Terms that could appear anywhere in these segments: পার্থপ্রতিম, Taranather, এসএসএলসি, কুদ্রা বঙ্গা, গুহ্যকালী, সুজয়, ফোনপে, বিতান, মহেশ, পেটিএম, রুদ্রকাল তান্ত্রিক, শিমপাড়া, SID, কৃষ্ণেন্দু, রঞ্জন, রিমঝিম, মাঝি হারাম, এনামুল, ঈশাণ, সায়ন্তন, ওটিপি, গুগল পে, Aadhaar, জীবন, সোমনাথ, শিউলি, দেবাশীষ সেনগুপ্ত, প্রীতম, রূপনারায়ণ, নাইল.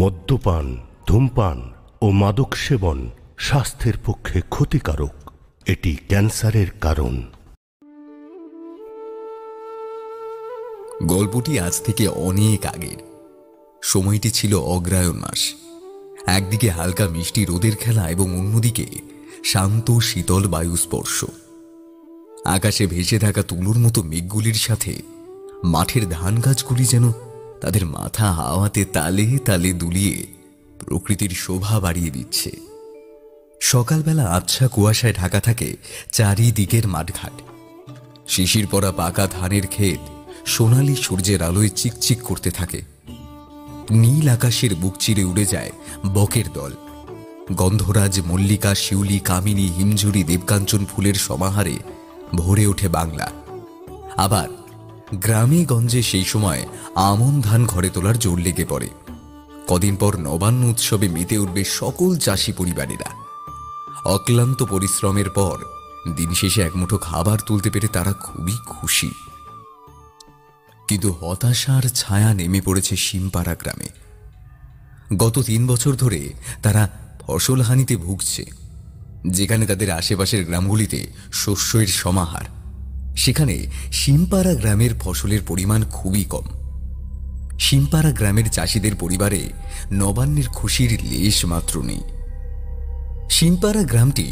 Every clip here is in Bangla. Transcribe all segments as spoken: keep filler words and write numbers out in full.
মদ্যপান, ধূমপান ও মাদক সেবন স্বাস্থ্যের পক্ষে ক্ষতিকারক। এটি ক্যান্সারের কারণ। গল্পটি আজ থেকে অনেক আগের। সময়টি ছিল অগ্রায়ণ মাস। একদিকে হালকা মিষ্টি রোদের খেলা এবং অন্যদিকে শান্ত শীতল বায়ু স্পর্শ। আকাশে ভেসে থাকা তুলোর মতো মেঘগুলির সাথে মাঠের ধান গাছগুলি যেন তাদের মাথা হাওয়াতে তালে তালে দুলিয়ে প্রকৃতির শোভা বাড়িয়ে দিচ্ছে। সকালবেলা আবছা কুয়াশায় ঢাকা থাকে চারিদিকের মাঠঘাট। শিশির পরা পাকা ধানের ক্ষেত সোনালি সূর্যের আলোয় চিকচিক করতে থাকে। নীল আকাশের বুক চিরে উড়ে যায় বকের দল। গন্ধরাজ, মল্লিকা, শিউলি, কামিনী, হিমঝুরি, দেবকাঞ্চন ফুলের সমাহারে ভরে ওঠে বাংলা। আবার গ্রামে গঞ্জে সেই সময় আমন ধান ঘরে তোলার জোর লেগে পড়ে। কদিন পর নবান্ন উৎসবে মেতে উঠবে সকল চাষি পরিবারেরা। অক্লান্ত পরিশ্রমের পর দিন শেষে এক মুঠো খাবার তুলতে পেরে তারা খুবই খুশি। কিন্তু হতাশার ছায়া নেমে পড়েছে শিমপাড়া গ্রামে। গত তিন বছর ধরে তারা ফসল হানিতে ভুগছে। যেখানে তাদের আশেপাশের গ্রামগুলিতে শস্যের সমাহার, সেখানে শিমপাড়া গ্রামের ফসলের পরিমাণ খুবই কম। শিমপাড়া গ্রামের চাষিদের পরিবারে নবান্নের খুশির লেশ মাত্র নেই। শিমপাড়া গ্রামটি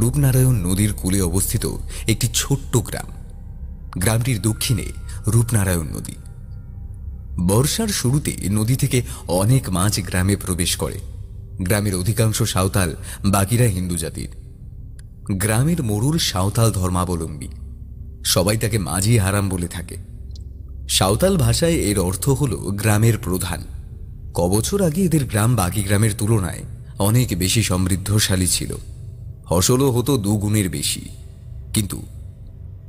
রূপনারায়ণ নদীর কূলে অবস্থিত একটি ছোট্ট গ্রাম। গ্রামটির দক্ষিণে রূপনারায়ণ নদী। বর্ষার শুরুতে নদী থেকে অনেক মাছ গ্রামে প্রবেশ করে। গ্রামের অধিকাংশ সাঁওতাল, বাকিরা হিন্দু জাতির। গ্রামের মোড়ল সাঁওতাল ধর্মাবলম্বী। সবাই তাকে মাঝি হারাম বলে থাকে। সাঁওতাল ভাষায় এর অর্থ হল গ্রামের প্রধান। ক বছর আগে এদের গ্রাম বাকি গ্রামের তুলনায় অনেক বেশি সমৃদ্ধশালী ছিল। ফসলও হতো দুগুণের বেশি। কিন্তু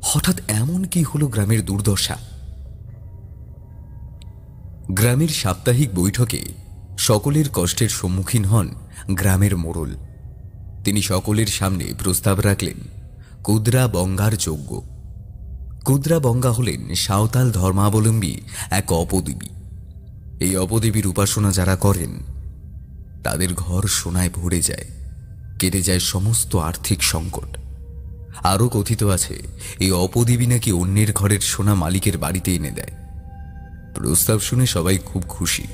হঠাৎ এমন কি হলো গ্রামের দুর্দশা? গ্রামের সাপ্তাহিক বৈঠকে সকলের কষ্টের সম্মুখীন হন গ্রামের মোড়ল। তিনি সকলের সামনে প্রস্তাব রাখলেন কুদ্রা বঙ্গার যজ্ঞ। কুদ্রা বঙ্গা হলেন সাঁওতাল ধর্মাবলম্বী এক অপদেবী। এই অপদেবীর উপাসনা যারা করেন তাদের ঘর সোনায় ভরে যায়, কেটে যায় সমস্ত আর্থিক সংকট। আরও কথিত আছে, এই অপদেবী নাকি অন্যের ঘরের সোনা মালিকের বাড়িতে এনে দেয়। প্রস্তাব শুনে সবাই খুব খুশি,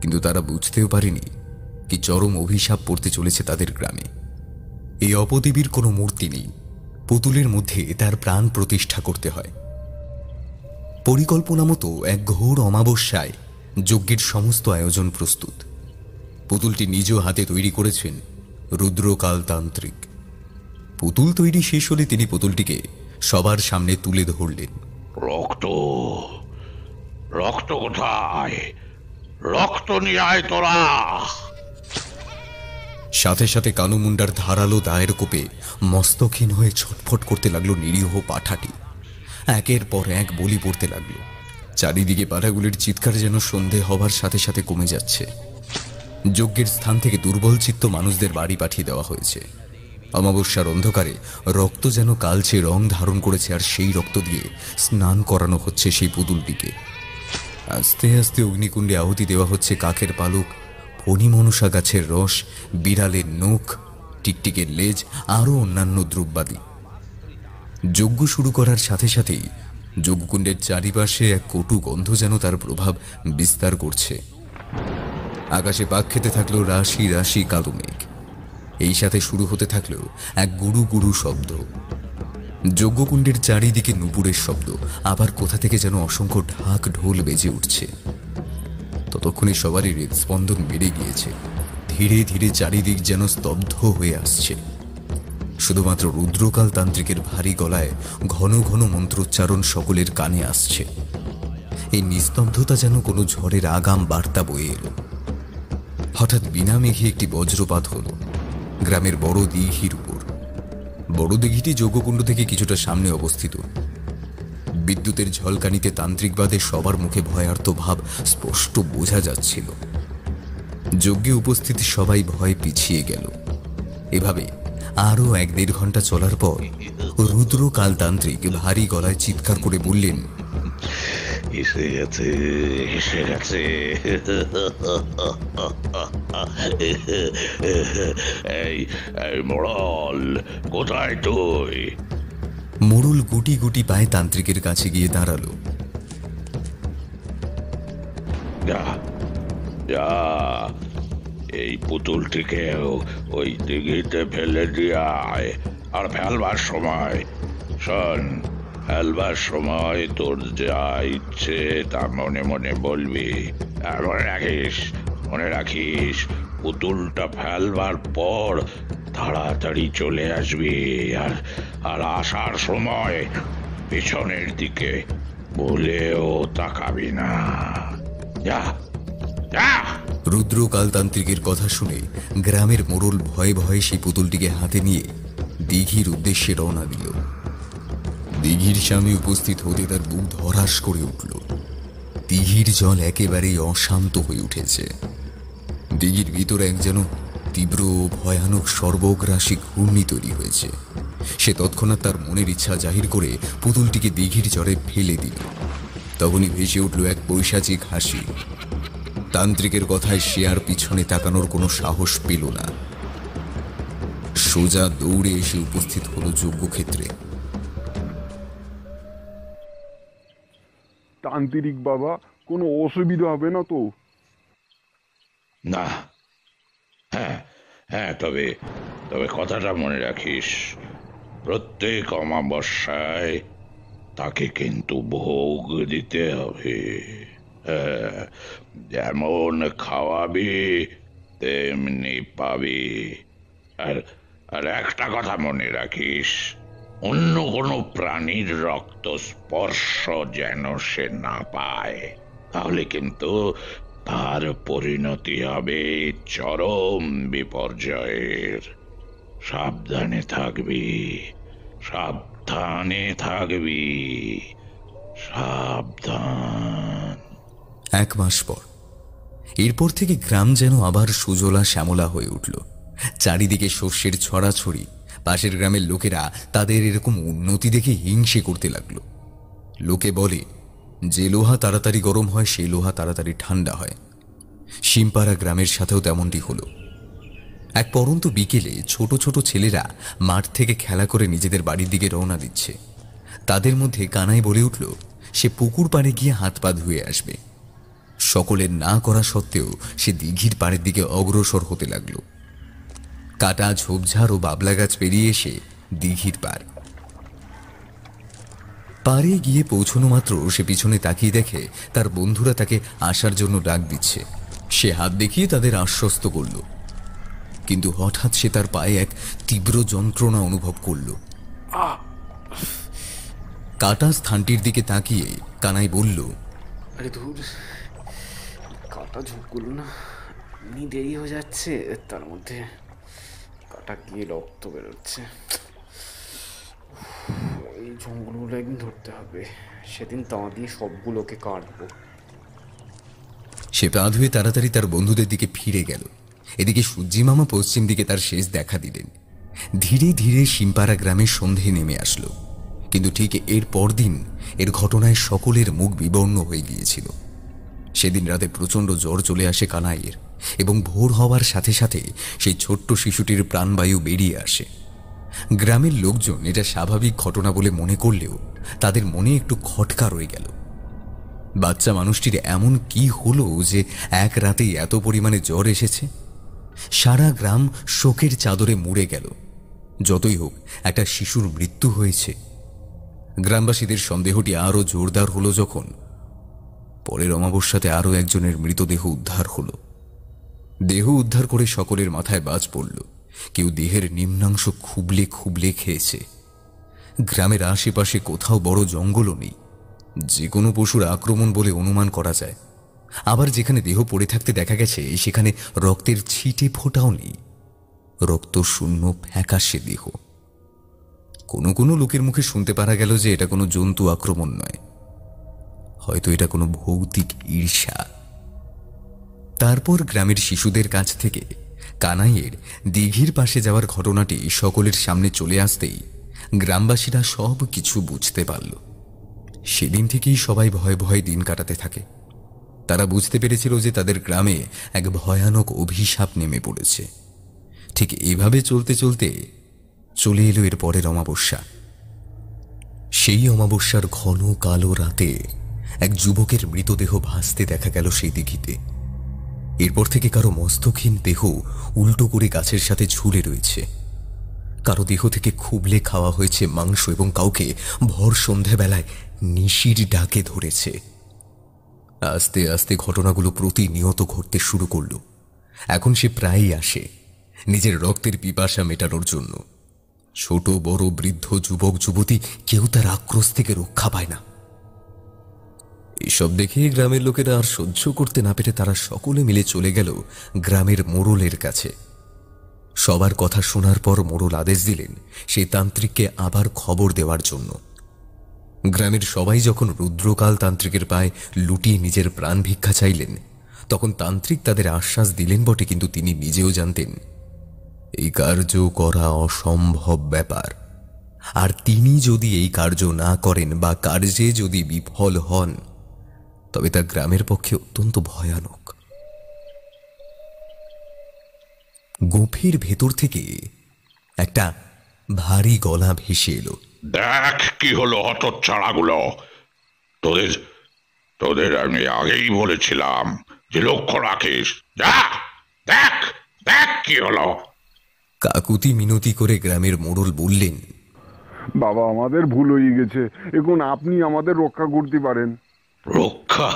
কিন্তু তারা বুঝতেও পারেনি কি চরম অভিশাপ পড়তে চলেছে তাদের গ্রামে। এই অপদেবীর কোনো মূর্তি নেই, পুতুলের মধ্যে তার প্রাণ প্রতিষ্ঠা করতে হয়। পরিকল্পনা মতো এক ঘোর অমাবস্যায় যজ্ঞের সমস্ত আয়োজন প্রস্তুত। পুতুলটি নিজ হাতে তৈরি করেছেন রুদ্রকাল তান্ত্রিক। পুতুল তৈরি শেষ হলে তিনি পুতুলটিকে সবার সামনে তুলে ধরলেন। রক্ত রক্ত কোথায়? রক্ত নিয়ে আয় তোরা! সাথে সাথে কানুমুন্ডার ধারালো দায়ের কোপে মস্তকহীন হয়ে ছটফট করতে লাগলো নিরীহ পাঠাটি। একের পর এক বলি পড়তে লাগলো। চারিদিকে পাঠাগুলির চিৎকার যেন সন্ধে হবার সাথে সাথে কমে যাচ্ছে। যজ্ঞের স্থান থেকে দুর্বল চিত্ত মানুষদের বাড়ি পাঠিয়ে দেওয়া হয়েছে। অমাবস্যার অন্ধকারে রক্ত যেন কালচে রং ধারণ করেছে, আর সেই রক্ত দিয়ে স্নান করানো হচ্ছে সেই পুতুলটিকে। আস্তে আস্তে অগ্নিকুণ্ডে আহুতি দেওয়া হচ্ছে কাকের পালক, ফণিমনসা গাছের রস, বিড়ালের নখ, টিকটিকের লেজ, আরও অন্যান্য দ্রব্যাদি। যজ্ঞ শুরু করার সাথে সাথেই যজ্ঞকুণ্ডের চারিপাশে এক কটু গন্ধ যেন তার প্রভাব বিস্তার করছে। আকাশে পাক খেতে থাকলো রাশি রাশি কালো মেঘ। এই সাথে শুরু হতে থাকলো এক গুরু গুরু শব্দ। যজ্ঞকুণ্ডের চারিদিকে নুপুরের শব্দ, আবার কোথা থেকে যেন অসংখ্য ঢাক ঢোল বেজে উঠছে। ততক্ষণে সবারই হৃদস্পন্দন বেড়ে গিয়েছে। ধীরে ধীরে চারিদিক যেন স্তব্ধ হয়ে আসছে। শুধুমাত্র রুদ্রকাল তান্ত্রিকের ভারী গলায় ঘন ঘন মন্ত্রোচ্চারণ সকলের কানে আসছে। এই নিস্তব্ধতা যেন কোনো ঝড়ের আগাম বার্তা বয়ে এলো। হঠাৎ বিনা মেঘে একটি বজ্রপাত হলো গ্রামের বড় দিঘির উপর। বড় দিঘিটি যজ্ঞকুণ্ড থেকে কিছুটা সামনে অবস্থিত। বিদ্যুতের ঝলকানিতে তান্ত্রিকবাদে সবার মুখে ভয়ার্ত ভাব স্পষ্ট বোঝা যাচ্ছিল। যজ্ঞে উপস্থিত সবাই ভয় পিছিয়ে গেল। এভাবে আরও এক দেড় ঘন্টা চলার পর রুদ্রকাল তান্ত্রিক ভারী গলায় চিৎকার করে বললেন, এসে গেছে এসে গেছে এই এই মোড়ল কোথায় তুই? মোড়ল গুটি গুটি পায়ে তান্ত্রিকের কাছে গিয়ে দাঁড়ালো। যা যা এই পুতুলটিকেও ওই দিঘিতে ফেলে দিয়ে আয়, আর ফেলবার সময় শোন, ফেলবার সময় তোর যা ইচ্ছে তা মনে মনে বলবি, আর মনে রাখিস মনে রাখিস পুতুলটা ফেলবার পর তাড়াতাড়ি চলে আসবি, আর আর আসার সময় পিছনের দিকে বলেও তাকাবি না। যা যা। রুদ্রকাল তান্ত্রিকের কথা শুনে গ্রামের মোড়ল ভয়ে ভয়ে সেই পুতুলটিকে হাতে নিয়ে দিঘির উদ্দেশ্যে রওনা দিল। দিঘির সামনে উপস্থিত হতে তার বুক ধরাস করে উঠল। দিঘির জল একেবারেই অশান্ত হয়ে উঠেছে। দিঘির ভিতরে এক যেন তীব্র ভয়ানক সর্বগ্রাসী ঘূর্ণি তৈরি হয়েছে। সে তৎক্ষণাৎ তার মনের ইচ্ছা জাহির করে পুতুলটিকে দিঘির জলে ফেলে দিল। তখনই ভেসে উঠল এক পৈশাচিক হাসি। তান্ত্রিকের কথায় সে আর পিছনে তাকানোর কোনো সাহস পেল না। সোজা দৌড়ে এসে উপস্থিত হল যজ্ঞক্ষেত্রে। তান্ত্রিক বাবা, কোনো অসুবিধা হবে না তো? না। হ্যাঁ হ্যাঁ, তবে তবে কথাটা মনে রাখিস, প্রত্যেক অমাবস্যায় তাকে কিন্তু ভোগ দিতে হবে। যেমন খাওয়াবি তেমনি পাবি। আর আর একটা কথা মনে রাখিস, অন্য কোনো প্রাণীর রক্ত স্পর্শ যেন সে না পায়, তাহলে কিন্তু তার পরিণতি হবে চরম বিপর্যয়ের। সাবধানে থাকবি, সাবধানে থাকবি, সাবধান। এক মাস পর এরপর থেকে গ্রাম যেন আবার সুজলা শ্যামলা হয়ে উঠল। চারিদিকে শস্যের ছড়াছড়ি। পাশের গ্রামের লোকেরা তাদের এরকম উন্নতি দেখে হিংসে করতে লাগলো। লোকে বলে, যে লোহা তাড়াতাড়ি গরম হয় সেই লোহা তাড়াতাড়ি ঠান্ডা হয়। শিমপাড়া গ্রামের সাথেও তেমনটি হলো। এক পরন্ত বিকেলে ছোট ছোট ছেলেরা মাঠ থেকে খেলা করে নিজেদের বাড়ির দিকে রওনা দিচ্ছে। তাদের মধ্যে কানাই বলে উঠল সে পুকুর পাড়ে গিয়ে হাত পা ধুয়ে আসবে। সকলের না করা সত্ত্বেও সে দিঘির পাড়ের দিকে অগ্রসর হতে লাগলো। কাটা ঝোপঝাড় ও বাবলা গাছ পেরিয়ে এসে দিঘির পাড় পাড়ে গিয়ে পৌঁছানো মাত্র সে পিছনে তাকিয়ে দেখে তার বন্ধুরা তাকে আসার জন্য ডাক দিচ্ছে। সে হাত দেখিয়ে তাদের আশ্বস্ত করল, কিন্তু হঠাৎ সে তার পায়ে এক তীব্র যন্ত্রণা অনুভব করল। কাটা স্থানটির দিকে তাকিয়ে কানাই বলল, আরে ধুর, কাটা ঝোপ করল না, এমনি দেরি হয়ে যাচ্ছে, তার মধ্যে কাটা গিয়ে রক্ত বেরোচ্ছে। এই জঙ্গলগুলো একদিন ধরতে হবে, সেদিন তা দিয়ে সবগুলোকে কাটবো। সে পা ধুয়ে তাড়াতাড়ি তার বন্ধুদের দিকে ফিরে গেল। এদিকে সূর্যি মামা পশ্চিম দিকে তার শেষ দেখা দিলেন। ধীরে ধীরে শিমপাড়া গ্রামে সন্ধে নেমে আসলো, কিন্তু ঠিক এর পরদিন এর ঘটনায় সকলের মুখ বিবর্ণ হয়ে গিয়েছিল। সেদিন রাতে প্রচণ্ড জ্বর চলে আসে কানাইয়ের, এবং ভোর হওয়ার সাথে সাথে সেই ছোট্ট শিশুটির প্রাণবায়ু বেরিয়ে আসে। গ্রামের লোকজন এটা স্বাভাবিক ঘটনা বলে মনে করলেও তাদের মনে একটু খটকা রয়ে গেল। বাচ্চা মানুষটির এমন কি হলো যে এক রাতেই এত পরিমাণে জ্বর এসেছে? সারা গ্রাম শোকের চাদরে মুড়ে গেল। যতই হোক, একটা শিশুর মৃত্যু হয়েছে। গ্রামবাসীদের সন্দেহটি আরও জোরদার হলো যখন পরের অমাবস্যাতে আরও একজনের মৃতদেহ উদ্ধার হলো। দেহ উদ্ধার করে সকলের মাথায় বাজ পড়ল, কেউ দেহের নিম্নাংশ খুবলে খুবলে খেয়েছে। গ্রামের আশেপাশে কোথাও বড় জঙ্গলও নেই, যে কোনো পশুর আক্রমণ বলে অনুমান করা যায়। আবার যেখানে দেহ পড়ে থাকতে দেখা গেছে সেখানে রক্তের ছিটে ফোঁটাও নেই, রক্ত শূন্য ফ্যাকাশে দেহ। কোনো কোনো লোকের মুখে শুনতে পারা গেল যে এটা কোনো জন্তু আক্রমণ নয়, হয়তো এটা কোনো ভৌতিক ঈর্ষা। তারপর গ্রামের শিশুদের কাছ থেকে কানাইয়ের দিঘির পাশে যাওয়ার ঘটনাটি সকলের সামনে চলে আসতেই গ্রামবাসীরা সব কিছু বুঝতে পারল। সেদিন থেকেই সবাই ভয়ে ভয়ে দিন কাটাতে থাকে। তারা বুঝতে পেরেছিল যে তাদের গ্রামে এক ভয়ানক অভিশাপ নেমে পড়েছে। ঠিক এভাবে চলতে চলতে চলে এলো এর পরের অমাবস্যা। সেই অমাবস্যার ঘন কালো রাতে এক যুবকের মৃতদেহ ভাসতে দেখা গেল সেই দিঘিতে। এরপর থেকে কারো মস্তকহীন দেহ উল্টো করে গাছের সাথে ঝুলে রয়েছে, কারো দেহ থেকে খুবলে খাওয়া হয়েছে মাংস এবং কাউকে ভর সন্ধ্যাবেলায় নিশির ডাকে ধরেছে। আস্তে আস্তে ঘটনাগুলো প্রতিনিয়ত ঘটতে শুরু করল। এখন সে প্রায়ই আসে নিজের রক্তের পিপাসা মেটানোর জন্য। ছোট বড় বৃদ্ধ যুবক যুবতী কেউ তার আক্রোশ থেকে রক্ষা পায় না। এসব দেখে গ্রামের লোকেরা আর সহ্য করতে না পেরে তারা সকলে মিলে চলে গেল গ্রামের মোড়লের কাছে। সবার কথা শোনার পর মোড়ল আদেশ দিলেন সেই তান্ত্রিককে আবার খবর দেওয়ার জন্য। গ্রামের সবাই যখন রুদ্রকাল তান্ত্রিকের পায়ে লুটিয়ে নিজের প্রাণ ভিক্ষা চাইলেন, তখন তান্ত্রিক তাদের আশ্বাস দিলেন বটে, কিন্তু তিনি নিজেও জানতেন এই কার্য করা অসম্ভব ব্যাপার। আর তিনি যদি এই কার্য না করেন বা কার্যে যদি বিফল হন, তবে তা গ্রামের পক্ষে অত্যন্ত ভয়ানক। গোফের ভেতর থেকে একটা ভারী গলা ভেসে এলো, দেখ কি হলো হতচ্ছাড়াগুলো। তোদের তোদের আমি আগেই বলেছিলাম যে লক্ষ্য রাখিস, দেখ দেখ কি হলো। কাকুতি মিনতি করে গ্রামের মোড়ল বললেন, বাবা আমাদের ভুল হয়ে গেছে, এখন আপনি আমাদের রক্ষা করতে পারেন। রক্ষা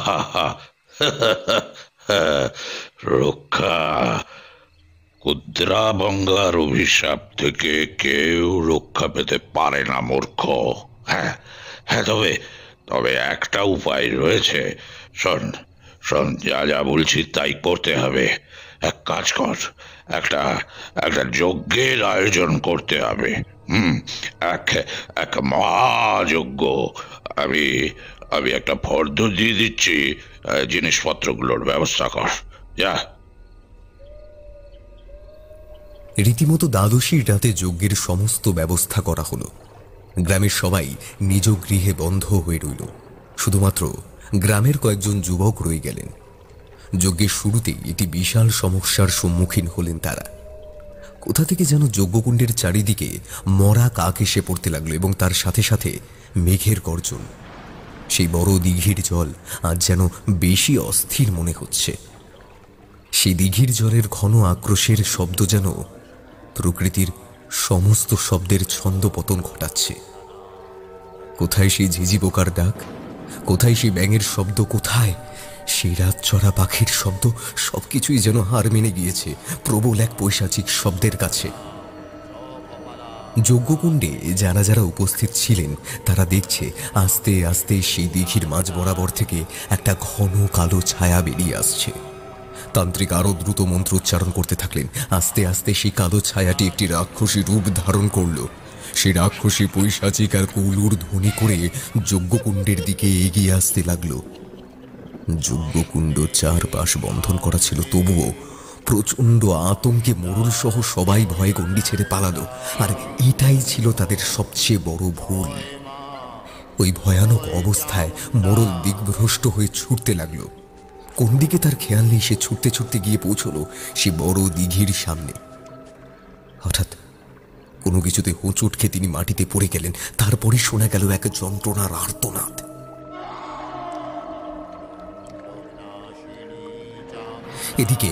রক্ষা কুদ্রা বঙ্গার অভিশাপ থেকে কেউ রক্ষা পেতে পারে না মূর্খ। হ্যাঁ হ্যাঁ, তবে তবে একটা উপায় রয়েছে। শোন শোন যা যা বলছি তাই করতে হবে। এক কাজ কর, একটা একটা যজ্ঞের আয়োজন করতে হবে। হুম এক এক মহাযজ্ঞ। আমি আমি একটা ফর্দ দিয়ে দিচ্ছি, জিনিসপত্রগুলোর ব্যবস্থা কর, যা। রীতিমতো দ্বাদশীর রাতে যজ্ঞের সমস্ত ব্যবস্থা করা হলো। গ্রামের সবাই নিজ গৃহে বন্ধ হয়ে রইল, শুধুমাত্র গ্রামের কয়েকজন যুবক রয়ে গেলেন। যজ্ঞের শুরুতেই একটি বিশাল সমস্যার সম্মুখীন হলেন তারা। কোথা থেকে যেন যজ্ঞকুণ্ডের চারিদিকে মরা কাক এসে পড়তে লাগলো এবং তার সাথে সাথে মেঘের গর্জন। সেই বড় দিঘির জল আজ যেন বেশি অস্থির মনে হচ্ছে। সেই দিঘির জলের ঘন আক্রোশের শব্দ যেন প্রকৃতির সমস্ত শব্দের ছন্দপতন ঘটাচ্ছে। কোথায় সেই ঝিঝি পোকার ডাক, কোথায় সেই ব্যাঙের শব্দ, কোথায় সেই রাত চড়া পাখির শব্দ, সবকিছুই যেন হার মেনে গিয়েছে প্রবল এক পৈশাচিক শব্দের কাছে। যজ্ঞকুণ্ডে যারা যারা উপস্থিত ছিলেন তারা দেখছে আস্তে আস্তে সেই দিঘির মাঝ বরাবর থেকে একটা ঘন কালো ছায়া বেরিয়ে আসছে। তান্ত্রিক আরও দ্রুত মন্ত্র উচ্চারণ করতে থাকলেন। আস্তে আস্তে সেই কালো ছায়াটি একটি রাক্ষসী রূপ ধারণ করল। সেই রাক্ষসী পৈশাচিক আর কুলুর ধ্বনি করে যজ্ঞকুণ্ডের দিকে এগিয়ে আসতে লাগলো। যজ্ঞকুণ্ড চারপাশ বন্ধন করা ছিল, তবুও প্রচণ্ড আতঙ্কে মোড়ল সহ সবাই ভয়ে গণ্ডি ছেড়ে পালালো। আর এটাই ছিল তাদের সবচেয়ে বড় ভুল। ওই ভয়ানক অবস্থায় মোড়ল দিকভ্রষ্ট হয়ে ছুটতে লাগলো। কোন দিকে তার খেয়াল নেই, সে ছুটতে ছুটতে গিয়ে পৌঁছল সে বড় দিঘির সামনে। হঠাৎ কোনো কিছুতে হোঁচট খেয়ে তিনি মাটিতে পড়ে গেলেন। তারপরে শোনা গেল এক যন্ত্রণার আর্তনাদ। এদিকে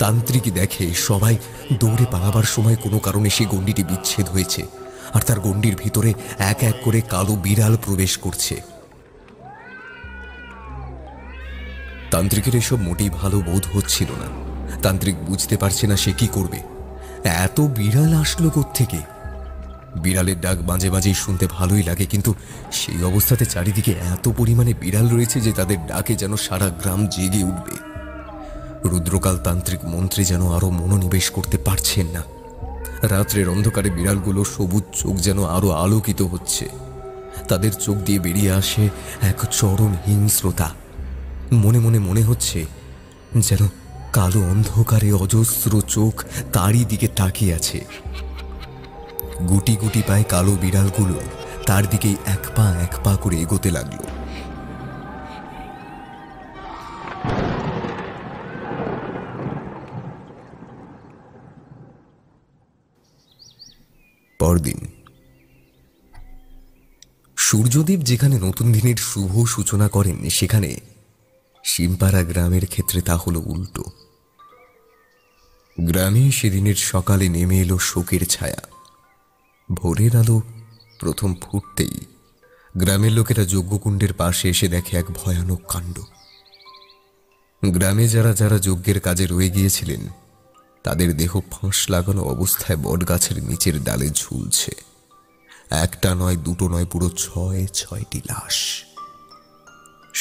তান্ত্রিক দেখে সবাই দৌড়ে পালাবার সময় কোনো কারণে সেই গণ্ডিটি বিচ্ছেদ হয়েছে, আর তার গণ্ডির ভিতরে এক এক করে কালো বিড়াল প্রবেশ করছে। তান্ত্রিকের এসব মোটেই ভালো বোধ হচ্ছিল না। তান্ত্রিক বুঝতে পারছে না সে কি করবে। এত বিড়াল আসলো কোত্থেকে? বিড়ালের ডাক মাঝে মাঝেই শুনতে ভালোই লাগে, কিন্তু সেই অবস্থাতে চারিদিকে এত পরিমাণে বিড়াল রয়েছে যে তাদের ডাকে যেন সারা গ্রাম জেগে উঠবে। রুদ্রকাল তান্ত্রিক মন্ত্রে যেন আরো মনোনিবেশ করতে পারছেন না। রাত্রের অন্ধকারে বিড়ালগুলো সবুজ চোখ যেন আরো আলোকিত হচ্ছে। তাদের চোখ দিয়ে বেরিয়ে আসে এক চরম হিংস্রতা। মনে মনে মনে হচ্ছে যেন কালো অন্ধকারে অজস্র চোখ তারই দিকে তাকিয়ে আছে। গুটি গুটি পায় কালো বিড়ালগুলো তার দিকেই এক পা এক পা করে এগোতে লাগলো। পরদিন সূর্যদেব যেখানে নতুন দিনের শুভ সূচনা করেন, সেখানে শিমপাড়া গ্রামের ক্ষেত্রে তা হলো উল্টো। গ্রামে সেদিনের সকালে নেমে এলো শোকের ছায়া। ভোরের আলো প্রথম ফুটতেই গ্রামের লোকেরা যজ্ঞকুণ্ডের পাশে এসে দেখে এক ভয়ানক কাণ্ড। গ্রামে যারা যারা যজ্ঞের কাজে রয়ে গিয়েছিলেন তাদের দেহ ফাঁস লাগানো অবস্থায় বটগাছের নিচের ডালে ঝুলছে। একটা নয়, দুটো নয়, পুরো ছয় ছয়টি লাশ।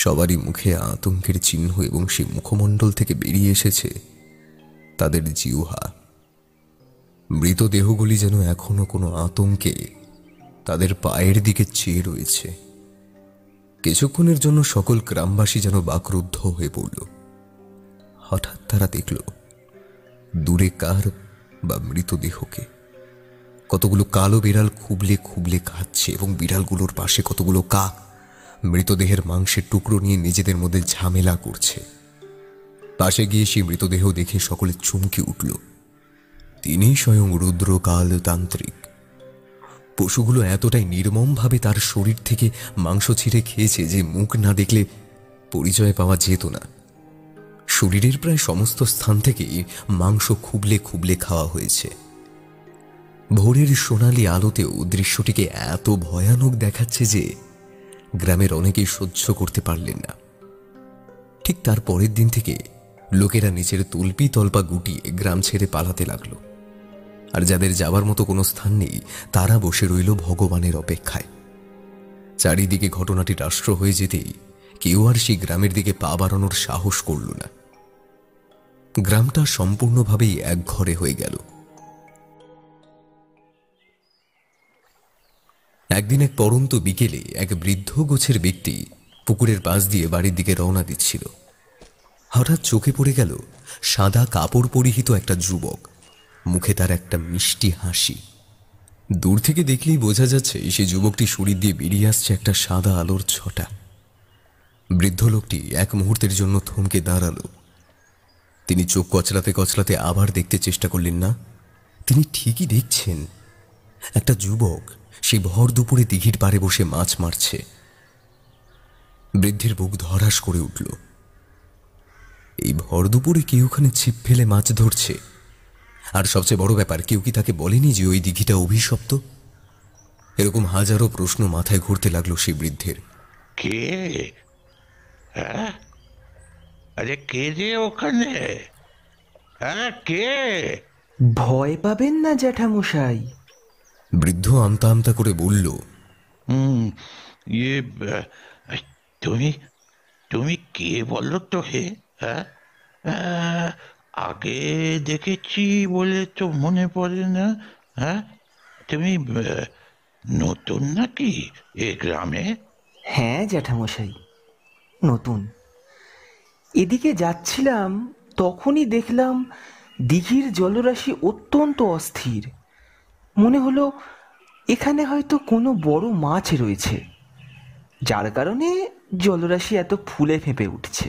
সবারই মুখে আতঙ্কের চিহ্ন এবং সেই মুখমণ্ডল থেকে বেরিয়ে এসেছে তাদের জিহ্বা। মৃতদেহগুলি যেন এখনো কোনো আতঙ্কে তাদের পায়ের দিকে চেয়ে রয়েছে। কিছুক্ষণের জন্য সকল গ্রামবাসী যেন বাকরুদ্ধ হয়ে পড়ল। হঠাৎ তারা দেখল দূরে কার বা মৃতদেহকে কতগুলো কালো বিড়াল খুবলে খুবলে খাচ্ছে এবং বিড়ালগুলোর পাশে কতগুলো কাক মৃতদেহের মাংসের টুকরো নিয়ে নিজেদের মধ্যে ঝামেলা করছে। পাশে গিয়ে সেই মৃতদেহ দেখে সকলে চমকে উঠল। তিনি স্বয়ং রুদ্রকাল তান্ত্রিক। পশুগুলো এতটাই নির্মমভাবে তার শরীর থেকে মাংস ছিঁড়ে খেয়েছে যে মুখ না দেখলে পরিচয় পাওয়া যেত না। শরীরের প্রায় সমস্ত স্থান থেকেই মাংস খুবলে খুবলে খাওয়া হয়েছে। ভোরের সোনালি আলোতেও দৃশ্যটিকে এত ভয়ানক দেখাচ্ছে যে গ্রামের অনেকেই সহ্য করতে পারলেন না। ঠিক তার পরের দিন থেকে লোকেরা নিজের তল্পি তল্পা গুটিয়ে গ্রাম ছেড়ে পালাতে লাগল, আর যাদের যাবার মতো কোনো স্থান নেই তারা বসে রইল ভগবানের অপেক্ষায়। চারিদিকে ঘটনাটি রাষ্ট্র হয়ে যেতেই কেউ আর সেই গ্রামের দিকে পা বাড়ানোর সাহস করল না। গ্রামটা সম্পূর্ণভাবেই একঘরে হয়ে গেল। একদিন এক পরন্ত বিকেলে এক বৃদ্ধ গোছের ব্যক্তি পুকুরের পাশ দিয়ে বাড়ির দিকে রওনা দিচ্ছিল। হঠাৎ চোখে পড়ে গেল সাদা কাপড় পরিহিত একটা যুবক, মুখে তার একটা মিষ্টি হাসি। দূর থেকে দেখলেই বোঝা যাচ্ছে সে যুবকটি শরীর দিয়ে বেরিয়ে আসছে একটা সাদা আলোর ছটা। বৃদ্ধ লোকটি এক মুহূর্তের জন্য থমকে দাঁড়ালো। তিনি চোখ কচলাতে কচলাতে আবার দেখতে চেষ্টা করলেন না। তিনি ঠিকই দেখছেন, একটা যুবক সে ভর দুপুরে দিঘির পাড়ে বসে মাছ মারছে। বৃদ্ধির বুক ধরাস করে উঠল। এই ভর দুপুরে কেউ ওখানে ছিপ ফেলে মাছ ধরছে? আর সবচেয়ে বড় ব্যাপার, কেউ কি তাকে বলেনি যে ওই দিঘিটা অভিশপ্ত? এরকম হাজারো প্রশ্ন মাথায় ঘুরতে লাগলো সেই বৃদ্ধের। কে? হ্যাঁ, আরে কে যে ওখানে? হ্যাঁ, কে? ভয় পাবেন না জ্যাঠামশাই, বৃদ্ধ আমতা আমতা করে বলল। হুম, ইয়ে তুমি তুমি কে বলো তো? হে, হ্যাঁ, আগে দেখেছি বলে তো মনে পড়ে না। হ্যাঁ, তুমি নতুন নাকি এ গ্রামে? হ্যাঁ জ্যাঠামশাই, নতুন। এদিকে যাচ্ছিলাম তখনই দেখলাম দিঘির জলরাশি অত্যন্ত অস্থির। মনে হলো এখানে হয়তো কোনো বড় মাছ রয়েছে, যার কারণে জলরাশি এত ফুলে ফেঁপে উঠছে।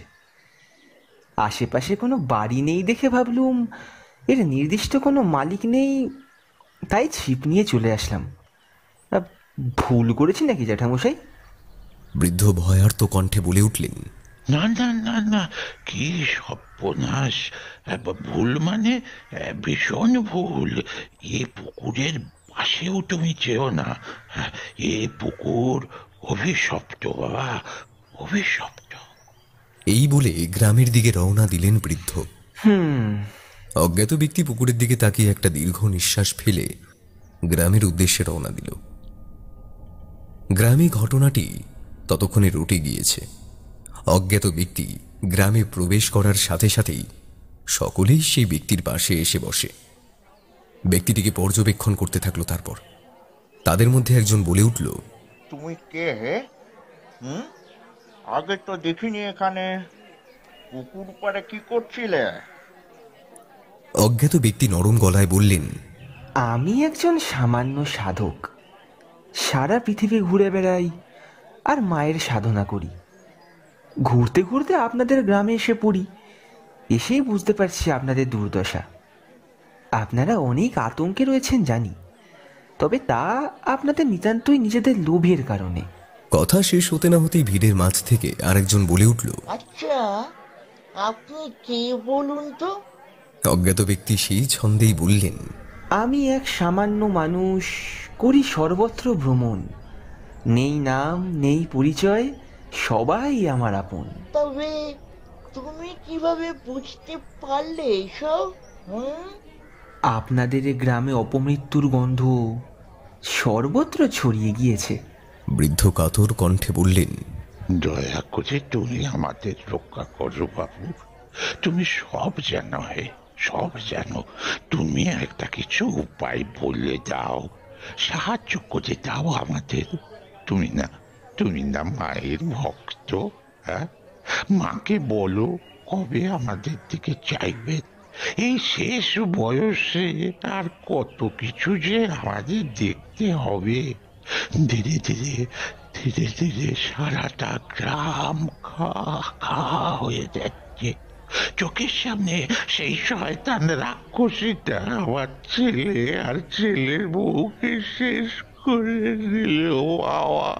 আশেপাশে কোনো বাড়ি নেই দেখে ভাবলুম এর নির্দিষ্ট কোনো মালিক নেই, তাই ছিপ নিয়ে চলে আসলাম। ভুল করেছি নাকি জ্যাঠামশাই? বৃদ্ধ ভয়ার্ত কণ্ঠে বলে উঠলেন। না না না না, কি সর্বনাশ! ভুল মানে ভীষণ ভুল। এ পুকুরের পাশেও তুমি চেও না, এ পুকুর অভিশপ্ত বাবা, অভিশপ্ত। এই বলে গ্রামের দিকে রওনা দিলেন বৃদ্ধ। হুম, অজ্ঞাত ব্যক্তি পুকুরের দিকে তাকিয়ে একটা দীর্ঘ নিঃশ্বাস ফেলে গ্রামের উদ্দেশ্যে রওনা দিল। গ্রামে ঘটনাটি ততক্ষণে রটে গিয়েছে। অজ্ঞাত ব্যক্তি গ্রামে প্রবেশ করার সাথে সাথেই সকলেই সেই ব্যক্তির পাশে এসে বসে ব্যক্তিটিকে পর্যবেক্ষণ করতে থাকলো। তারপর তাদের মধ্যে একজন বলে উঠল, তুমি কে হে? হুম, আগে তো দেখিনি এখানে, পুকুর পাড়ে কি করছিলে? অজ্ঞাত ব্যক্তি নরম গলায় বললেন, আমি একজন সামান্য সাধক। সারা পৃথিবী ঘুরে বেড়াই আর মায়ের সাধনা করি। ঘুরতে ঘুরতে আপনাদের গ্রামে এসে পড়ি। এসেই বুঝতে পারছি আপনাদের দুর্দশা। আপনারা অনেক আতঙ্কে রয়েছেন জানি, তবে তা আপনাদের নিতান্তই নিজেদের লোভের কারণে। কথা শেষ হতে না হতেই ভিড়ের মাঝ থেকে আরেকজন বলে উঠল, আচ্ছা আপনি কে বলুন তো? অজ্ঞাত ব্যক্তি সেই ছন্দেই বললেন, আমি এক সামান্য মানুষ, করি সর্বত্র ভ্রমণ, নেই নাম নেই পরিচয়, সবাই আমার আপন। তবে তুমি কিভাবে বুঝতে পারলে এসব? আপনাদের গ্রামে অপমৃত্যুর গন্ধ সর্বত্র ছড়িয়ে গিয়েছে। বৃদ্ধ কাতর কণ্ঠে বললেন, দয়া করে তুমি আমাদের রক্ষা করো বাবু, তুমি সব জানো হে, সব জানো। তুমি একটা কিছু উপায় বলে দাও, সাহায্য করে দাও আমাদের। তুমি না তুমি না মায়ের ভক্ত, হ্যাঁ? মাকে বলো কবে আমাদের দিকে চাইবে। এই শেষ বয়সে আর কত কিছু যে আমাদের দেখতে হবে। ধীরে ধীরে ধীরে ধীরে সারাটা গ্রাম খা খা হয়ে যাচ্ছে। চোখের সামনে সেই শয়তান রাক্ষসীটা আমার ছেলে আর ছেলের বউকে শেষ করে দিল। বাবা,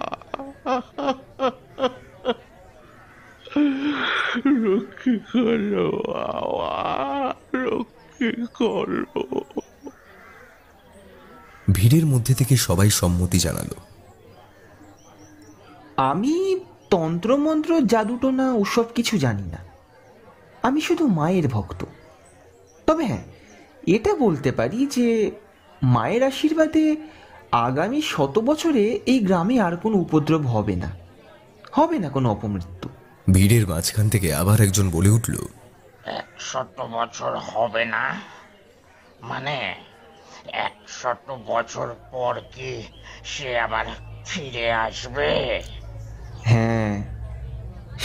রক্ষা করো বাবা, রক্ষা করো। ভিড়ের মধ্যে থেকে সবাই সম্মতি জানালো। আমি তন্ত্রমন্ত্র জাদুটোনা ওসব কিছু জানি না, আমি শুধু মায়ের ভক্ত। তবে হ্যাঁ, এটা বলতে পারি যে মায়ের আশীর্বাদে আগামী শত বছরে এই গ্রামে আর কোনো উপদ্রব হবে না, হবে না কোনো অপমৃত্যু। ভিড়ের মাঝখান থেকে আবার একজন বলে উঠল, একশত বছর হবে না মানে? একশত বছর পর কি সে আবার ফিরে আসবে? হ্যাঁ,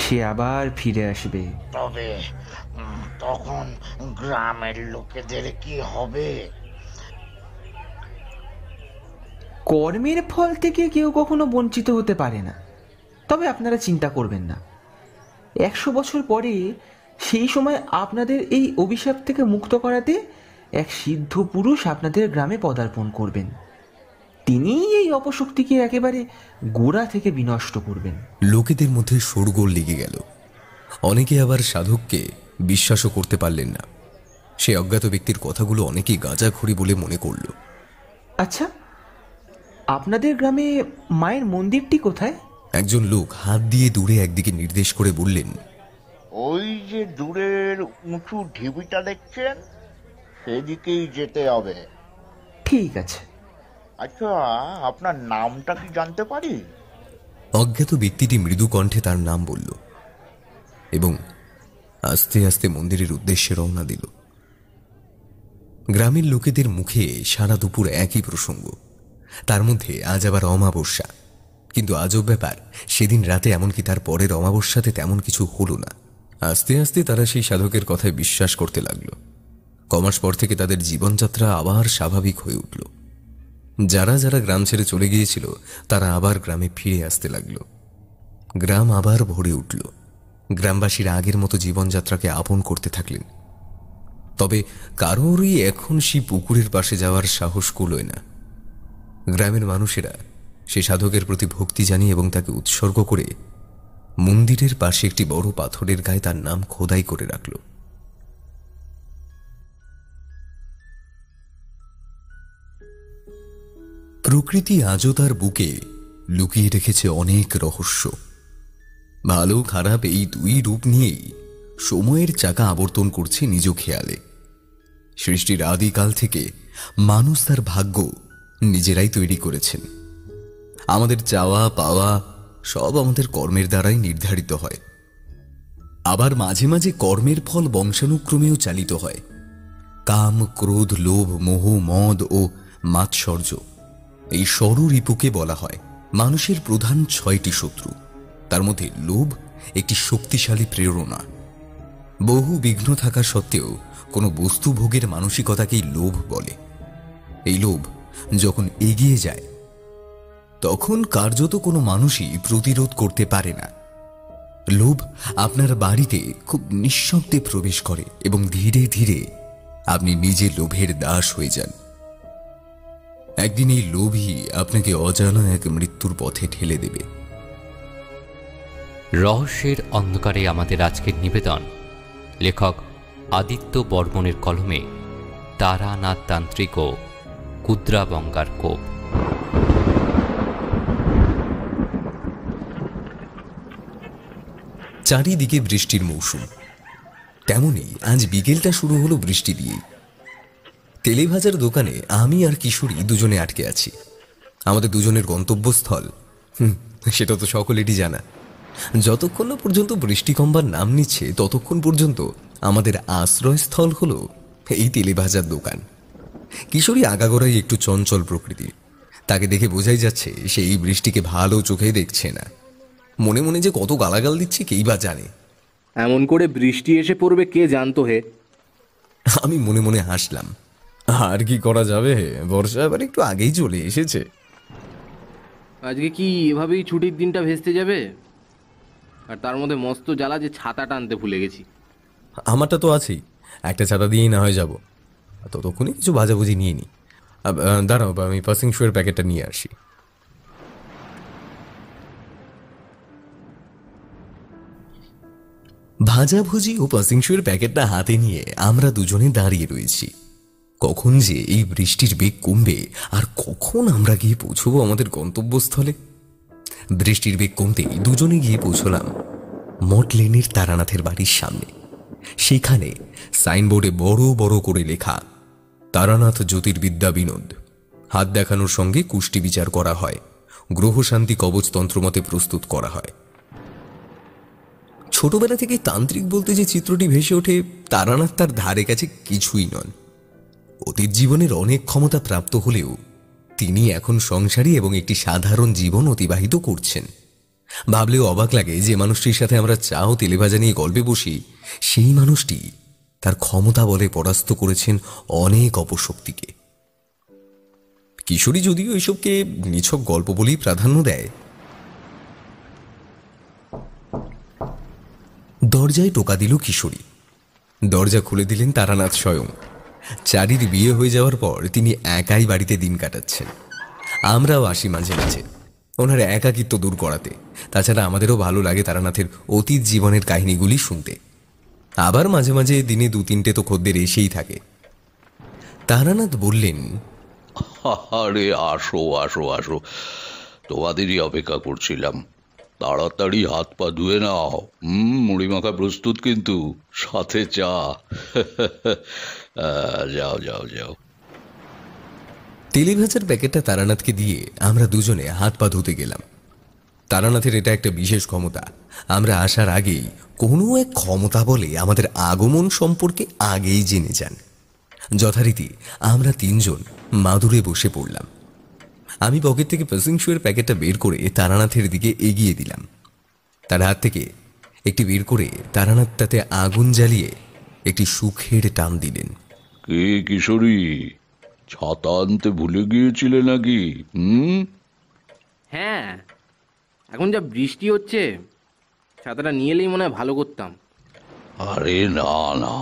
সে আবার ফিরে আসবে। তবে তখন গ্রামের লোকেদের কি হবে? কর্মের ফল থেকে কেউ কখনো বঞ্চিত হতে পারে না। তবে আপনারা চিন্তা করবেন না, একশো বছর পরে সেই সময় আপনাদের এই অভিশাপ থেকে মুক্ত করাতে এক সিদ্ধ পুরুষ আপনাদের গ্রামে পদার্পণ করবেন। তিনিই এই অপশক্তিকে একেবারে গোড়া থেকে বিনষ্ট করবেন। লোকেদের মধ্যে শোরগোল লেগে গেল। অনেকে আবার সাধককে বিশ্বাসও করতে পারলেন না। সে অজ্ঞাত ব্যক্তির কথাগুলো অনেকেই গাঁজাখড়ি বলে মনে করল। আচ্ছা, আপনাদের গ্রামে মায়ের মন্দিরটি কোথায়? একজন লোক হাত দিয়ে দূরে একদিকে নির্দেশ করে বললেন, ওই যে দূরের উঁচু ঢিবিটা দেখছেন, সেদিকেই যেতে হবে। ঠিক আছে। আচ্ছা, আপনার নামটা কি জানতে পারি? অজ্ঞাত ব্যক্তিটি মৃদু কণ্ঠে তার নাম বলল এবং আস্তে আস্তে মন্দিরের উদ্দেশ্যে রওনা দিল। গ্রামের লোকেদের মুখে সারা দুপুর একই প্রসঙ্গ। তার মধ্যে আজ আবার অমাবস্যা। কিন্তু আজব ব্যাপার, সেদিন রাতে এমনকি তার পরের অমাবস্যাতে তেমন কিছু হলো না। আস্তে আস্তে তারা সেই সাধকের কথায় বিশ্বাস করতে লাগল। কমাস পর থেকে তাদের জীবনযাত্রা আবার স্বাভাবিক হয়ে উঠল। যারা যারা গ্রাম ছেড়ে চলে গিয়েছিল তারা আবার গ্রামে ফিরে আসতে লাগলো। গ্রাম আবার ভরে উঠল। গ্রামবাসীরা আগের মতো জীবনযাত্রাকে আপন করতে থাকলেন। তবে কারোরই এখন সেই পুকুরের পাশে যাওয়ার সাহস কুলোয় না। গ্রামের মানুষেরা সে সাধকের প্রতি ভক্তি জানিয়ে এবং তাকে উৎসর্গ করে মন্দিরের পাশে একটি বড় পাথরের গায়ে তার নাম খোদাই করে রাখল। প্রকৃতি আজও তার বুকে লুকিয়ে রেখেছে অনেক রহস্য। ভালো খারাপ এই দুই রূপ নিয়েই সময়ের চাকা আবর্তন করছে নিজ খেয়ালে। সৃষ্টির আদিকাল থেকে মানুষ তার ভাগ্য নিজেরাই তৈরি করেছেন। আমাদের চাওয়া পাওয়া সব আমাদের কর্মের দ্বারাই নির্ধারিত হয়। আবার মাঝে মাঝে কর্মের ফল বংশানুক্রমেও চালিত হয়। কাম, ক্রোধ, লোভ, মোহ, মদ ও মাৎসর্য, এই সরু রিপুকে বলা হয় মানুষের প্রধান ছয়টি শত্রু। তার মধ্যে লোভ একটি শক্তিশালী প্রেরণা। বহু বিঘ্ন থাকা সত্ত্বেও কোনো বস্তু ভোগের মানসিকতাকেই লোভ বলে। এই লোভ যখন এগিয়ে যায় তখন কার্যত কোনো মানুষই প্রতিরোধ করতে পারে না। লোভ আপনার বাড়িতে খুব নিঃশব্দে প্রবেশ করে এবং ধীরে ধীরে আপনি নিজে লোভের দাস হয়ে যান। একদিন এই লোভই আপনাকে অজানা এক মৃত্যুর পথে ঠেলে দেবে। রহস্যের অন্ধকারে আমাদের আজকের নিবেদন, লেখক আদিত্য বর্মনের কলমে, তারানাথ তান্ত্রিক ও কুদ্রা বঙ্গার কোপ। চারিদিকে বৃষ্টির মৌসুম, তেমনি আজ বিকেলটা শুরু হলো বৃষ্টি দিয়ে। তেলে ভাজার দোকানে আমি আর কিশোরী দুজনে আটকে আছি। আমাদের দুজনের গন্তব্যস্থল হুম সেটা তো সকলেরই জানা। যতক্ষণ না পর্যন্ত বৃষ্টি কমবার নাম নিচ্ছে ততক্ষণ পর্যন্ত আমাদের আশ্রয়স্থল হলো এই তেলে ভাজার দোকান। কিশোরী আগাগোড়াই একটু চঞ্চল প্রকৃতির, তাকে দেখে বোঝাই যাচ্ছে সে এই বৃষ্টিকে ভালো চোখে দেখছে না। মনে মনে যে কত গালাগাল দিচ্ছে কেই বা জানে। এমন করে বৃষ্টি এসে পড়বে কে জানতো হে। আমি মনে মনে হাসলাম, আর কি করা যাবে, বর্ষা আবার একটু আগেই চলে এসেছে। আজকে কি এভাবেই ছুটির দিনটা ভেস্তে যাবে? আর তার মধ্যে মস্ত জ্বালা যে ছাতা টানতে ভুলে গেছি। আমারটা তো আছেই, একটা ছাতা দিয়েই না হয় যাব। ততক্ষণে কিছু ভাজাভুজি নিয়ে নি। দাঁড়াও, আমি পাসিং শু এর প্যাকেটটা নিয়ে আসি। ভাজাভুজি ও পাসিং শু এর প্যাকেটটা হাতে নিয়ে আমরা দুজনে দাঁড়িয়ে রয়েছি। কখন যে এই বৃষ্টির বেগ কমবে আর কখন আমরা গিয়ে পৌঁছবো আমাদের গন্তব্যস্থলে। বৃষ্টির বেগ কমতেই দুজনে গিয়ে পৌঁছলাম মঠ লেনের তারানাথের বাড়ির সামনে। সেখানে সাইনবোর্ডে বড় বড় করে লেখা, তারানাথ জ্যোতির্বিদ্যা বিনোদ। হাত দেখানোর সঙ্গে কুষ্টি বিচার করা হয়, গ্রহশান্তি কবচ তন্ত্রমতে প্রস্তুত করা হয়। ছোটবেলা থেকে তান্ত্রিক বলতে যে চিত্রটি ভেসে ওঠে, তারানাথ তার ধারে কাছে কিছুই নন। অতীত জীবনের অনেক ক্ষমতা প্রাপ্ত হলেও তিনি এখন সংসারী এবং একটি সাধারণ জীবন অতিবাহিত করছেন। ভাবলেও অবাক লাগে যে মানুষটির সাথে আমরা চা ও তেলেভাজা নিয়ে গল্পে বসি, সেই মানুষটি তার ক্ষমতা বলে পরাস্ত করেছেন অনেক অপশক্তিকে। কিশোরী যদিও এইসবকে নিছক গল্প বলেই প্রাধান্য দেয়। দরজায় টোকা দিল কিশোরী। দরজা খুলে দিলেন তারানাথ স্বয়ং। চারির বিয়ে হয়ে যাওয়ার পর তিনি একাই বাড়িতে দিন কাটাচ্ছেন। আমরাও আসি মাঝে মাঝে ওনার একাকিত্ব দূর করাতে। তাছাড়া আমাদেরও ভালো লাগে তারানাথের অতীত জীবনের কাহিনীগুলি শুনতে। আবার মাঝে মাঝে দিনে দু তিনটে তো খদ্দের এসেই থাকে। তারানাথ বললেন, আরে আসো আসো আসো, তোমাদেরই অপেক্ষা করছিলাম। তাড়াতাড়ি হাত পা ধুয়ে নাও, হুম মুড়ি মাখা প্রস্তুত, কিন্তু সাথে চা। যাও যাও যাও। তেলে ভাজার প্যাকেটটা তারানাথকে দিয়ে আমরা দুজনে হাত পা ধুতে গেলাম। তারানাথের এটা একটা বিশেষ ক্ষমতা, আমরা আসার আগেই কোনো এক ক্ষমতা বলে আমাদের আগমন সম্পর্কে আগেই জেনে যান। যথারীতি আমরা তিনজন মাদুরে বসে পড়লাম। আমি পকেট থেকে পাসিং শু এর প্যাকেটটা বের করে তারানাথের দিকে এগিয়ে দিলাম। তার হাত থেকে একটি বের করে তারানাথ তাতে আগুন জ্বালিয়ে একটি সুখের টান দিলেন। কে কিশোরী, ছাতা আনতে ভুলে গিয়েছিলে নাকি? হুম হ্যাঁ, এখন যা বৃষ্টি হচ্ছে ছাতাটা নিয়ে এলেই মনে হয় ভালো করতাম। আরে না না,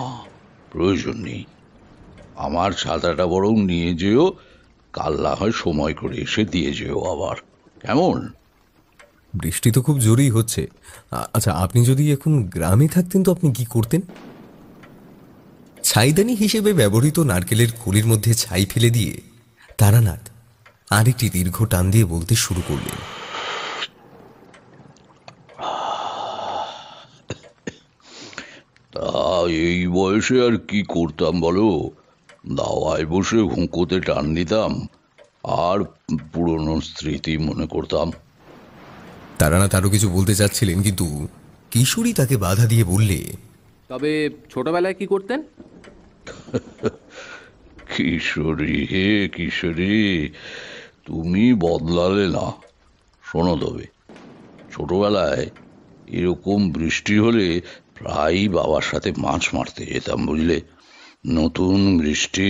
প্রয়োজন নেই, আমার ছাতাটা বরং নিয়ে যেও, কাল না হয় সময় করে এসে দিয়ে যেও আবার, কেমন? বৃষ্টি তো খুব জোরেই হচ্ছে। আচ্ছা, আপনি যদি এখন গ্রামে থাকতেন তো আপনি কি করতেন? ছাইদানি হিসেবে ব্যবহৃত নারকেলের কুলির মধ্যে ছাই ফেলে দিয়ে তারানাথ আরেকটি দীর্ঘ টান দিয়ে বলতে শুরু করলেন, তা এই বয়সে আর কি করতাম বলো, দাওয়ায় বসে হুঁকোতে টান দিতাম আর পুরনো স্মৃতি মনে করতাম। তারানাথ আরো কিছু বলতে চাচ্ছিলেন কিন্তু কিশোরী তাকে বাধা দিয়ে বললে, তবে ছোটবেলায় কি করতেন? কিশোরী হে কিশোরী, তুমি বদলালে না। শোনো তবে, ছোটবেলায় এরকম বৃষ্টি হলে প্রায়ই বাবার সাথে মাছ মারতে যেতাম, বুঝলে? নতুন বৃষ্টি,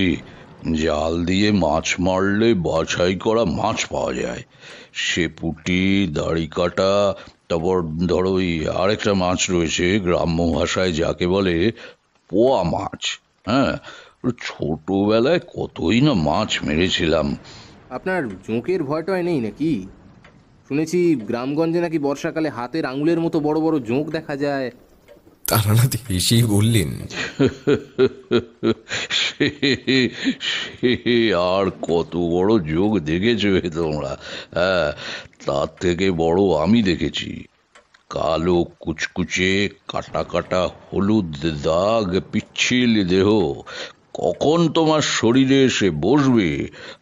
জাল দিয়ে মাছ মারলে বাছাই করা মাছ পাওয়া যায়, সেপুটি, দাড়ি কাটা, তারপর ধরো আরেকটা মাছ রয়েছে গ্রাম্য ভাষায় যাকে বলে পোয়া মাছ। হ্যাঁ, ছোটবেলায় কতই না মাছ মেরেছিলাম। আপনার জোঁকের ভয়টাই নেই নাকি? শুনেছি গ্রামগঞ্জে নাকি বর্ষাকালে হাতের আঙুলের মতো বড় বড় জোঁক দেখা যায়। তারানাথ হেসে বললেন, সে আর কত বড় জোঁক দেখেছ তোমরা? হ্যাঁ, তার থেকে বড় আমি দেখেছি। কালো কুচকুচে, কাটা কাটা, হলুদ দাগ, পিচ্ছিল দেহ, কখন তোমার শরীরে এসে বসবে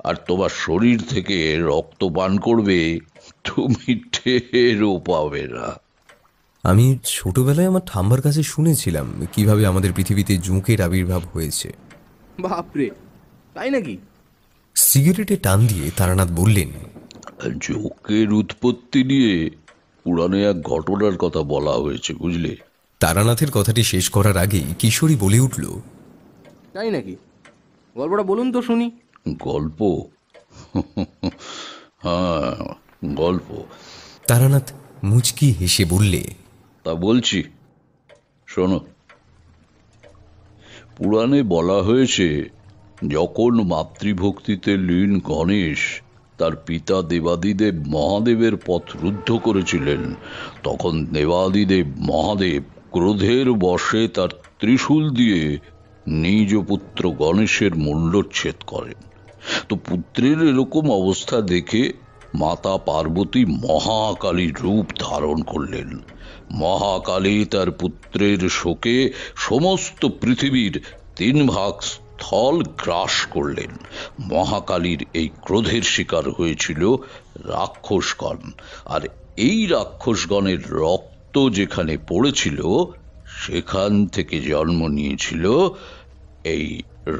আর তোমার শরীর থেকে রক্ত পান করবে তুমি টেরও পাবে না। আমি ছোটবেলায় আমার ঠাম্মার কাছে শুনেছিলাম কিভাবে আমাদের পৃথিবীতে জোঁকের আবির্ভাব হয়েছে। বাপরে, তাই নাকি? সিগারেটে টান দিয়ে তারানাথ বললেন, জোঁকের উৎপত্তি নিয়ে পুরানো এক ঘটনার কথা বলা হয়েছে, বুঝলে? তারানাথের কথাটি শেষ করার আগেই কিশোরী বলে উঠল, তাই নাকি? গল্পটা বলুন তো শুনি। গল্প? হ্যাঁ, গল্প। তারানাথ মুচকি হেসে বললে, তা বলছি শোনো। পুরাণে বলা হয়েছে, যখন মাতৃভক্তিতে লীন গণেশ তার পিতা দেবাদিদেব মহাদেবের পথ রুদ্ধ করেছিলেন, তখন দেবাদিদেব মহাদেব ক্রোধের বশে তার ত্রিশূল দিয়ে নিজ পুত্র গণেশের মুণ্ডচ্ছেদ করেন। তো পুত্রের এরকম অবস্থা দেখে মাতা পার্বতী মহাকালীর রূপ ধারণ করলেন। মহাকালী তার পুত্রের শোকে সমস্ত পৃথিবীর তিন ভাগ স্থল গ্রাস করলেন। মহাকালীর এই ক্রোধের শিকার হয়েছিল রাক্ষসগণ, আর এই রাক্ষসগণের রক্ত যেখানে পড়েছিল সেখান থেকে জন্ম নিয়েছিল এই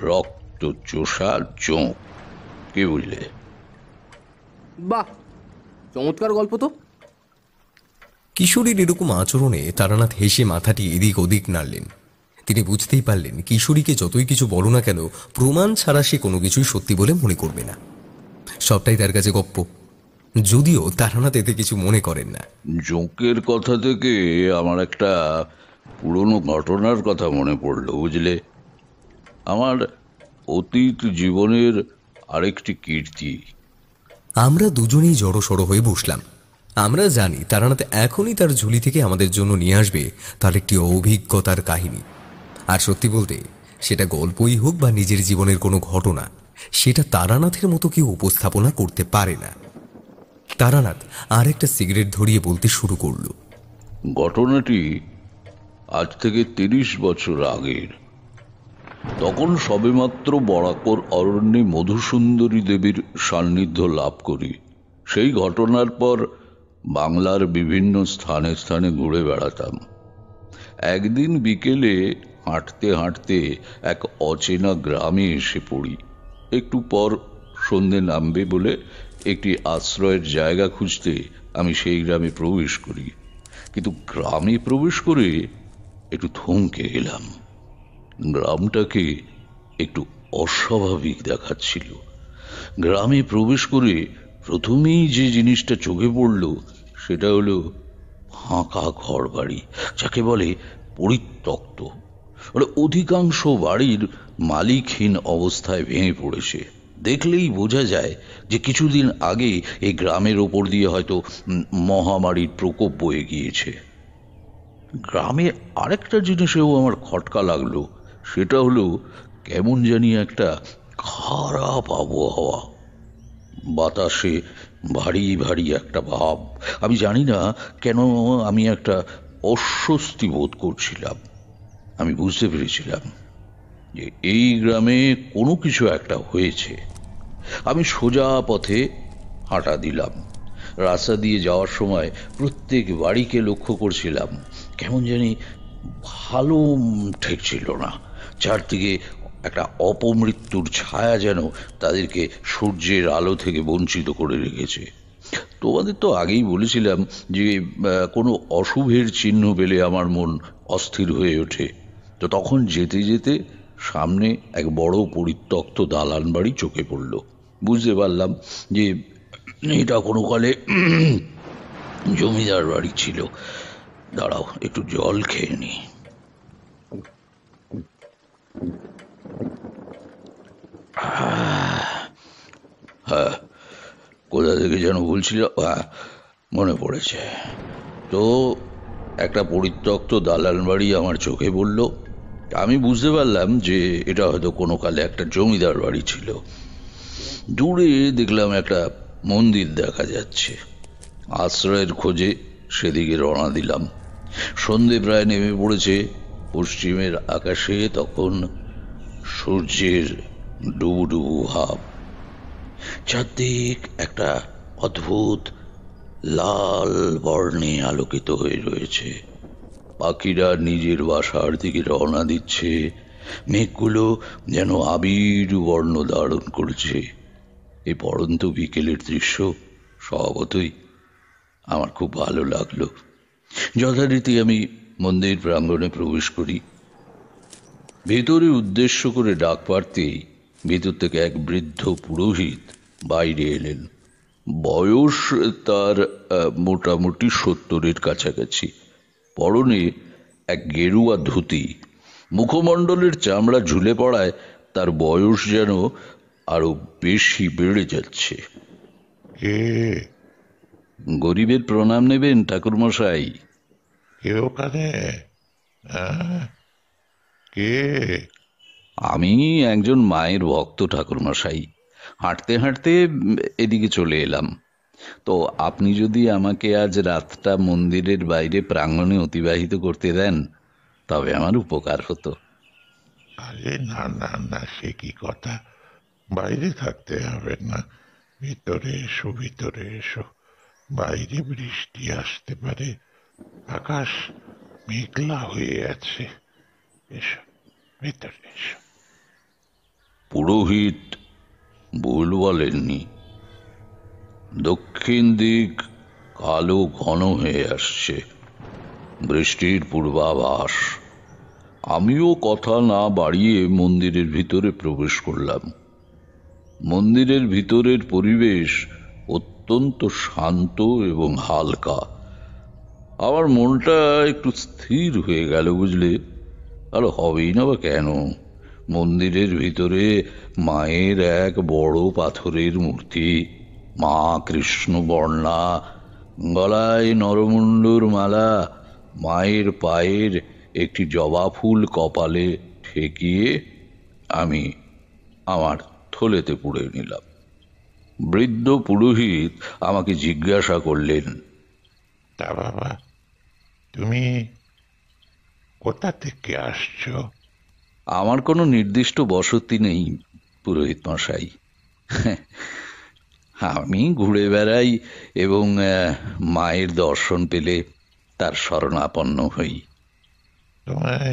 রক্তচোষা জোঁক। কে বুঝলে? বাহ, চমৎকার গল্প তো। কিশোরীর এরকম আচরণে তারানাথ হেসে মাথাটি এদিক ওদিক নাড়লেন। তিনি বুঝতেই পারলেন কিশোরীকে যতই কিছু বলো না কেন প্রমাণ ছাড়া সে কোনো কিছুই সত্যি বলে মনে করবে না, সবটাই তার কাছে গপ্প। যদিও তারানাথ এতে কিছু মনে করেন না। জোঁকের কথা থেকে আমার একটা পুরনো ঘটনার কথা মনে পড়ল, বুঝলে? আমার অতীত জীবনের আরেকটি কীর্তি। আমরা দুজনেই জড়সড় হয়ে বসলাম। আমরা জানি তারানাথ এখনই তার ঝুলি থেকে আমাদের জন্য নিয়ে আসবে তার একটি অভিজ্ঞতার কাহিনী। আর সত্যি বলতে, সেটা গল্পই হোক বা নিজের জীবনের কোনো ঘটনা, সেটা তারানাথের মতো কেউ উপস্থাপনা করতে পারে না। তারানাথ আর একটা সিগারেট ধরিয়ে বলতে শুরু করল, ঘটনাটি আজ থেকে তিরিশ বছর আগের। তখন সবেমাত্র বরাকর অরণ্যে মধুসুন্দরী দেবীর সান্নিধ্য লাভ করি। সেই ঘটনার পর বাংলার বিভিন্ন স্থানে স্থানে ঘুরে বেড়াতাম। একদিন বিকেলে হাঁটতে হাঁটতে এক অচেনা গ্রামে এসে পড়ি। একটু পর সন্ধে নামবে বলে একটি আশ্রয়ের জায়গা খুঁজতে আমি সেই গ্রামে প্রবেশ করি, কিন্তু গ্রামে প্রবেশ করে একটু থমকে গেলাম। গ্রামটাকে একটু অস্বাভাবিক দেখাচ্ছিল। গ্রামে প্রবেশ করে প্রথমেই যে জিনিসটা চোখে পড়ল সেটা হলো ফাঁকা ঘর বাড়ি, যাকে বলে পরিত্যক্ত। মানে অধিকাংশ বাড়ির মালিকহীন অবস্থায় ভেঙে পড়েছে। দেখলেই বোঝা যায় যে কিছুদিন আগে এই গ্রামের ওপর দিয়ে হয়তো মহামারীর প্রকোপ বয়ে গিয়েছে। গ্রামে আরেকটা জিনিসেও আমার খটকা লাগলো, সেটা হলো কেমন জানি একটা খারাপ আবহাওয়া। বাতাসে ভারী ভারী একটা ভাব। আমি জানি না কেন আমি একটা অস্বস্তি বোধ করছিলাম। আমি বুঝতে পেরেছিলাম যে এই গ্রামে কোনো কিছু একটা হয়েছে। আমি সোজা পথে হাঁটা দিলাম। রাস্তা দিয়ে যাওয়ার সময় প্রত্যেক বাড়িকে লক্ষ্য করছিলাম, কেমন জানি ভালো ঠেকছিল না। চারদিকে একটা অপমৃত্যুর ছায়া যেন তাদেরকে সূর্যের আলো থেকে বঞ্চিত করে রেখেছে। তোমাদের তো আগেই বলেছিলাম যে কোনো অশুভের চিহ্ন পেলে আমার মন অস্থির হয়ে ওঠে। তো তখন যেতে যেতে सामने एक बड़ो परित्यक्त दालान बाड़ी चोखे पड़ल। बुझते पारलाम जे एटा कोनो काले जमीदार बाड़ी छिलो। दाड़ाओ एकटु जल खेये नि। हाँ कोथा थेके जेन बोलछिलो, मने पड़ेछे। तो एकटा परित्यक्त दालान बाड़ी आमार चोखे पड़ल। आमी बुझते पारलाम जे एटा होयतो कोनो काले एकटा जमीदार बाड़ी छिलो। दूरे देखलाम एकटा मंदिर देखा जाच्छे। आश्रयेर खोजे सेदिके रवाना दिलाम। सन्धे प्राय नेमे पड़ेछे। पश्चिमेर आकाशे तखन सूर्येर डुबु डुबु भाव। चारदिक एकटा अद्भुत लाल बर्णे आलोकित हये रयेछे। पाखिरा निजेर बासार दिके रवाना दिच्छे। मेघगुलो जेन आबिर बर्ण धारण करेछे। ए परंतु बिकेलेर दृश्य स्वभावतई आमार खूब भालो लागलो। यथारीति आमी मंदिर प्रांगणे प्रवेश करी। भेतरे उद्देश्य करे डाक पाड़तेई भेतर थेके एक वृद्ध पुरोहित बाइरे एलेन। बयस तार मोटामुटी सत्तरेर काछाकाछि। पड़ने एक गेरुआ धुती। मुखमंडलेर चामड़ा झुले पड़ाय तार बयस जेन आरो बेशी बेड़े जाच्छे। गरीबेर प्रणाम नेबेन ठाकुर मशाई। के ओखाने? के? आमी एकजन मायेर भक्त ठाकुर मशाई। हाँटते हाँटते एदिके चले एलाम। तो आपनी जदि आमाके आज रातटा मंदिरेर बाइरे प्रांगणे अतिबाहित करते देन तबे आमार उपकार हतो। आरे ना ना ना, से कि कथा। बाइरे थाकते हबे ना, भितरे एसो भितरे एसो। बाइरे बृष्टि आसते पारे, आकाश मेघला हये आछे। एसो भितरे एसो। पुरोहित भूल बलेननि। दक्षिण दिक कालो घन हये आसछे। बृष्टिर पूर्वाभास। आमिओ कथा ना बाड़िये मंदिरेर भितरे प्रवेश करलाम। मंदिरेर भीतरेर परिवेश अत्यंत शांत एवं हालका। आमार मनटा एकटु स्थिर हये गेल बुझले। आर हबेई ना बा केन? मंदिरेर भीतरे मायेर एक बड़ पाथरेर मूर्ति। मा कृष्ण बर्णा, गलाय नरमुंडुर माला। मायेर पायेर एकटि जबा फुल कपाले ठेकिये आमी आमार थलेते पुड़े निलाम। वृद्ध पुरोहित आमाके जिज्ञासा करलेन, ता बाबा तुमी कोथा थेके आसछो? आमार कोनो निर्दिष्ट बसति नेई पुरोहित मशाई। आमी घुरे बेड़ाई एवं मायेर दर्शन पेले तार शरणापन्न हई। तोमाय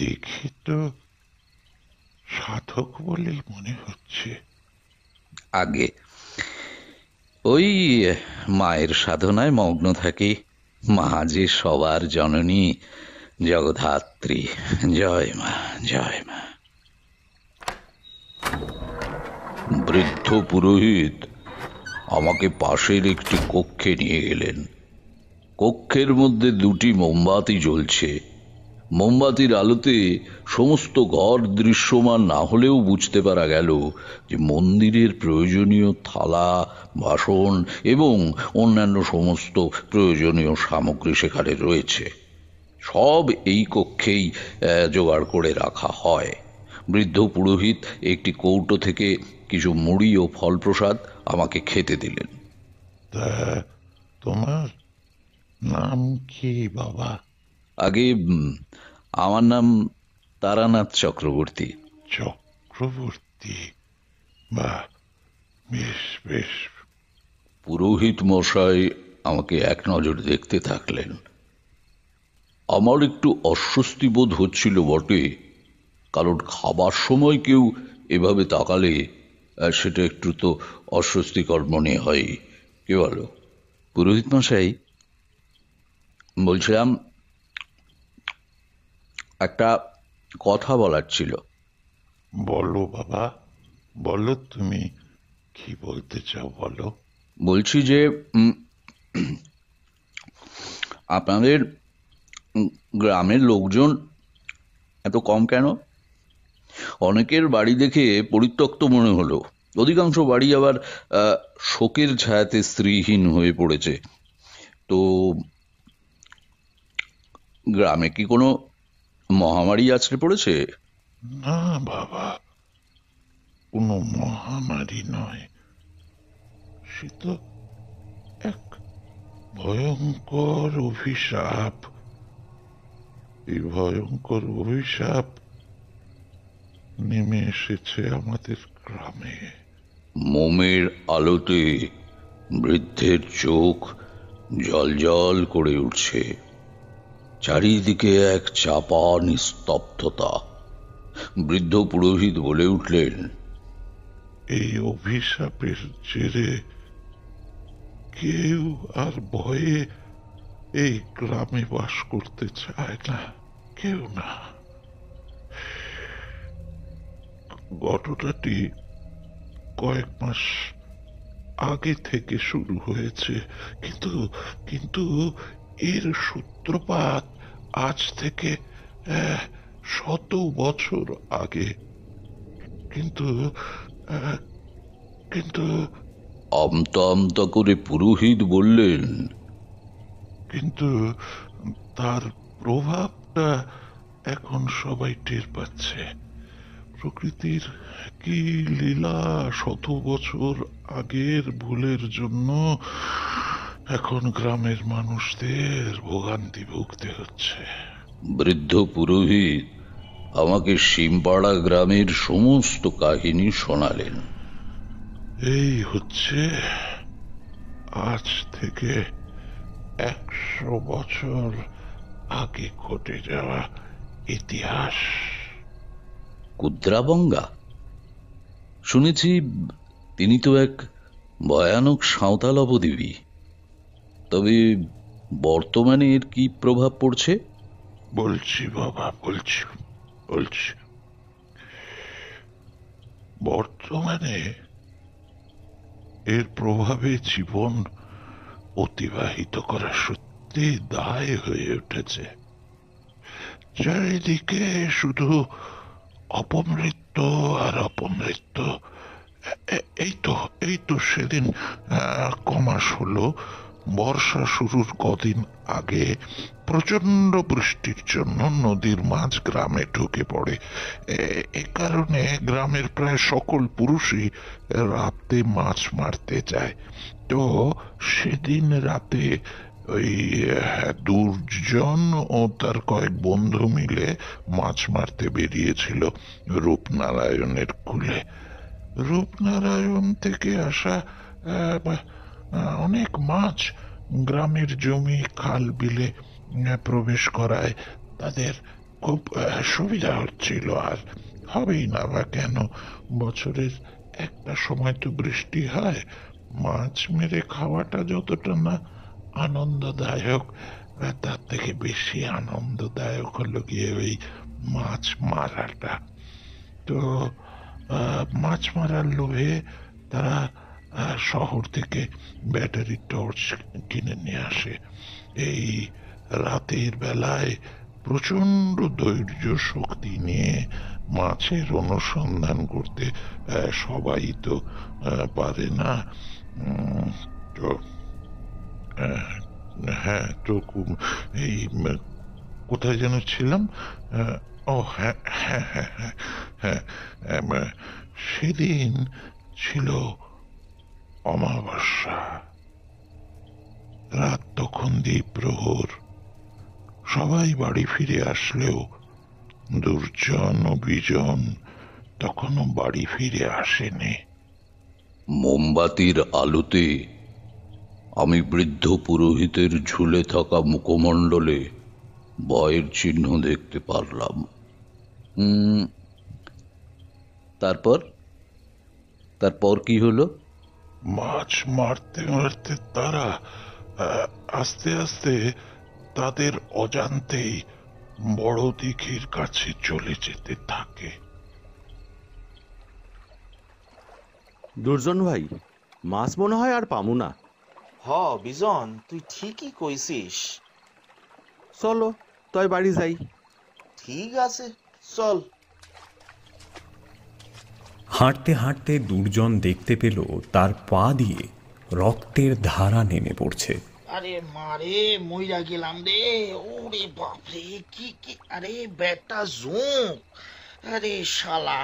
देखि तो साधक बोले मने होच्छे। आगे ओई मायेर साधनाय मग्न थाकी। मा जे सबार जननी, जगधात्री। जय मा, जय मा। वृद्ध पुरोहित आमाके पाशेर एकटी कक्षे निये गेलेन। कक्षेर मध्य दुटी मोमबाती ज्वलछे। मोमबातिर आलोते समस्त घर दृश्यमान ना हलेও बुझते पारा गेल जे मंदिरेर प्रयोजनीय थाला, बासन एवं अन्यान्य समस्त प्रयोजनीय सामग्री सेखाने रयेछे। सब এই কক্ষেই জোগাড় করে রাখা হয়। বৃদ্ধ পুরোহিত একটি কৌটো থেকে কিছু মুড়ি ও ফল প্রসাদ আমাকে খেতে দিলেন। তা তোমার নাম কি বাবা? आगे आमार नाम तारानाथ चक्रवर्ती। चक्रवर्ती, बाह, बेश बेश। पुरोहित मशाई आमाके एक नजर देखते थाकलेन। आमार एकटु अस्वस्ति बोध होच्छिलो बटे, कारण खाबार समय केउ एभावे ताकाले सेटा एकटु तो अस्वस्तिकर मने हय। कि बलो पुरोहित मशाई? बोलছিলাম একটা কথা বলার ছিল। বলো বাবা, বলো, তুমি কি বলতে চাও বলো। বলছি যে আপনাদের গ্রামের লোকজন এত কম কেন? অনেকের বাড়ি দেখে পরিত্যক্ত মনে হলো, অধিকাংশ বাড়ি আবার শোকের ছায়াতে স্ত্রীহীন হয়ে পড়েছে। তো গ্রামে কি কোনো মহামারী আছড়ে পড়েছে? না বাবা, কোনো মহামারী নয়, সে তো এক ভয়ঙ্কর অভিশাপ। এই ভয়ঙ্কর অভিশাপ নেমে এসেছে আমাদের গ্রামে। মোমের আলোতে বৃদ্ধের চোখ জলজল করে উঠছে। চারিদিকে এক চাপা নিস্তব্ধতা। বৃদ্ধ পুরোহিত বলে উঠলেন, এই অভিশাপের জেরে কেউ আর ভয়ে এই গ্রামে বাস করতে চায় না, কেউ না। ঘটনাটি কয়েক মাস আগে থেকে শুরু হয়েছে, কিন্তু কিন্তু এর সূত্রপাত আজ থেকে শত বছর আগে। কিন্তু কিন্তু আমতা আমতা করে পুরোহিত বললেন, কিন্তু তার প্রভাবটা এখন সবাই টের পাচ্ছে। প্রকৃতির কি লীলা! শত বছর আগের ভুলের জন্য এখন গ্রামের মানুষদের ভোগান্তি ভুগতে হচ্ছে। বৃদ্ধ পুরোহিত আমাকে শিমপাড়া গ্রামের সমস্ত কাহিনী শোনালেন। এই হচ্ছে আজ থেকে একশো বছর আগে ঘটে যাওয়া ইতিহাস। কুদ্রা বঙ্গা, শুনেছি তিনি তো এক ভয়ানক সাঁওতাল অবদেবী। তবে বর্তমানে এর কি প্রভাব পড়ছে? বলছি বাবা, বলছি বলছি বর্তমানে এর প্রভাবে জীবন অতিবাহিত করা সত্যি দায় হয়ে উঠেছে। চারিদিকে শুধু অপমৃত্যু আর অপমৃত্যু। এই তো এই তো সেদিন কমাস হলো, বর্ষা শুরুর কদিন আগে প্রচন্ড বৃষ্টির জন্য নদীর মাঝ গ্রামে ঢুকে পড়ে। এ কারণে গ্রামের প্রায় সকল পুরুষই রাতে মাছ মারতে যায়। তো সেদিন রাতে ওই দুজন ও তার কয়েক বন্ধু মিলে মাছ মারতে বেরিয়েছিল রূপনারায়ণের কূলে। রূপনারায়ণ থেকে আসা অনেক মাছ গ্রামের জমি খাল বিলে প্রবেশ করায় তাদের খুব সুবিধা হচ্ছিল। আর হবেই না বা কেন, বছরের একটা সময় তো বৃষ্টি হয়। মাছ মেরে খাওয়াটা যতটা না আনন্দদায়ক, তার থেকে বেশি আনন্দদায়ক হলো গিয়ে ওই মাছ মারাটা। তো মাছ মারার লোভে তারা শহর থেকে ব্যাটারি টর্চ কিনে নিয়ে আসে। এই রাতের বেলায় প্রচন্ড ধৈর্য শক্তি নিয়ে মাছের অনুসন্ধান করতে সবাই তো পারে না। তো হ্যাঁ, তো এই কোথায় যেন ছিলাম? ও হ্যাঁ হ্যাঁ হ্যাঁ হ্যাঁ হ্যাঁ সেদিন ছিল অমাবস্যা। রাত তখন দ্বিপ্রহর। সবাই বাড়ি ফিরে আসলেও দুর্জন ও বিজন তখনও বাড়ি ফিরে আসেনি। মোমবাতির আলোতে আমি বৃদ্ধ পুরোহিতের ঝুলে থাকা মুখমণ্ডলে ভয়ের চিহ্ন দেখতে পারলাম। উম তারপর তারপর কি হলো? মাছ মারতে মারতে তারা আস্তে আস্তে তাদের অজান্তেই बड़ दिघिर काछे चले जेते थाके। दुर्जन भाई मास मने हय आर पामु ना। हाँ बिजन तुई ठीकई कइछिस। चलो तय बाड़ी जाई। ठीक आछे चल। हाँटते हाँटते दुर्जन देखते पेल तार पा दिए रक्तेर धारा नेमे पड़छे। अरे मारे मइरा गेलाम रे। ओरे बाप रे की की अरे बेटा जोंक। अरे शाला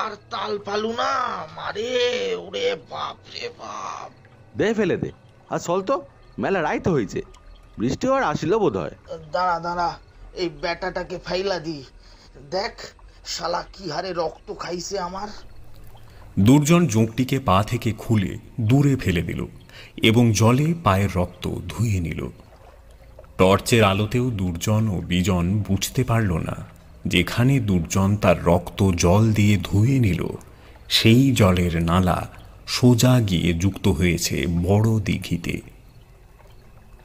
आर ताल पालू ना मारे। ओरे बाप रे बाप। दे फेले दे आर चल तो मेला रात हइछे बृष्टि आर आसिल बोधहय। दाड़ा दाड़ा ए बेटाटाके फाइला दी देख शाला की हारे रक्त खाइछे आमार। दुर्जन जोंकटीके पा थेके खुले दूरे फेले दिल एवं जले पायर रक्त धुए निल। टर्चेर आलोतेओ दुर्जन ओ बिजन बुझते पारलो ना जेखाने दुर्जन तार रक्त जल दिए धुए निल सेई जलेर नाला सोजा गिए जुक्त हयेछे बड़ दिघिते।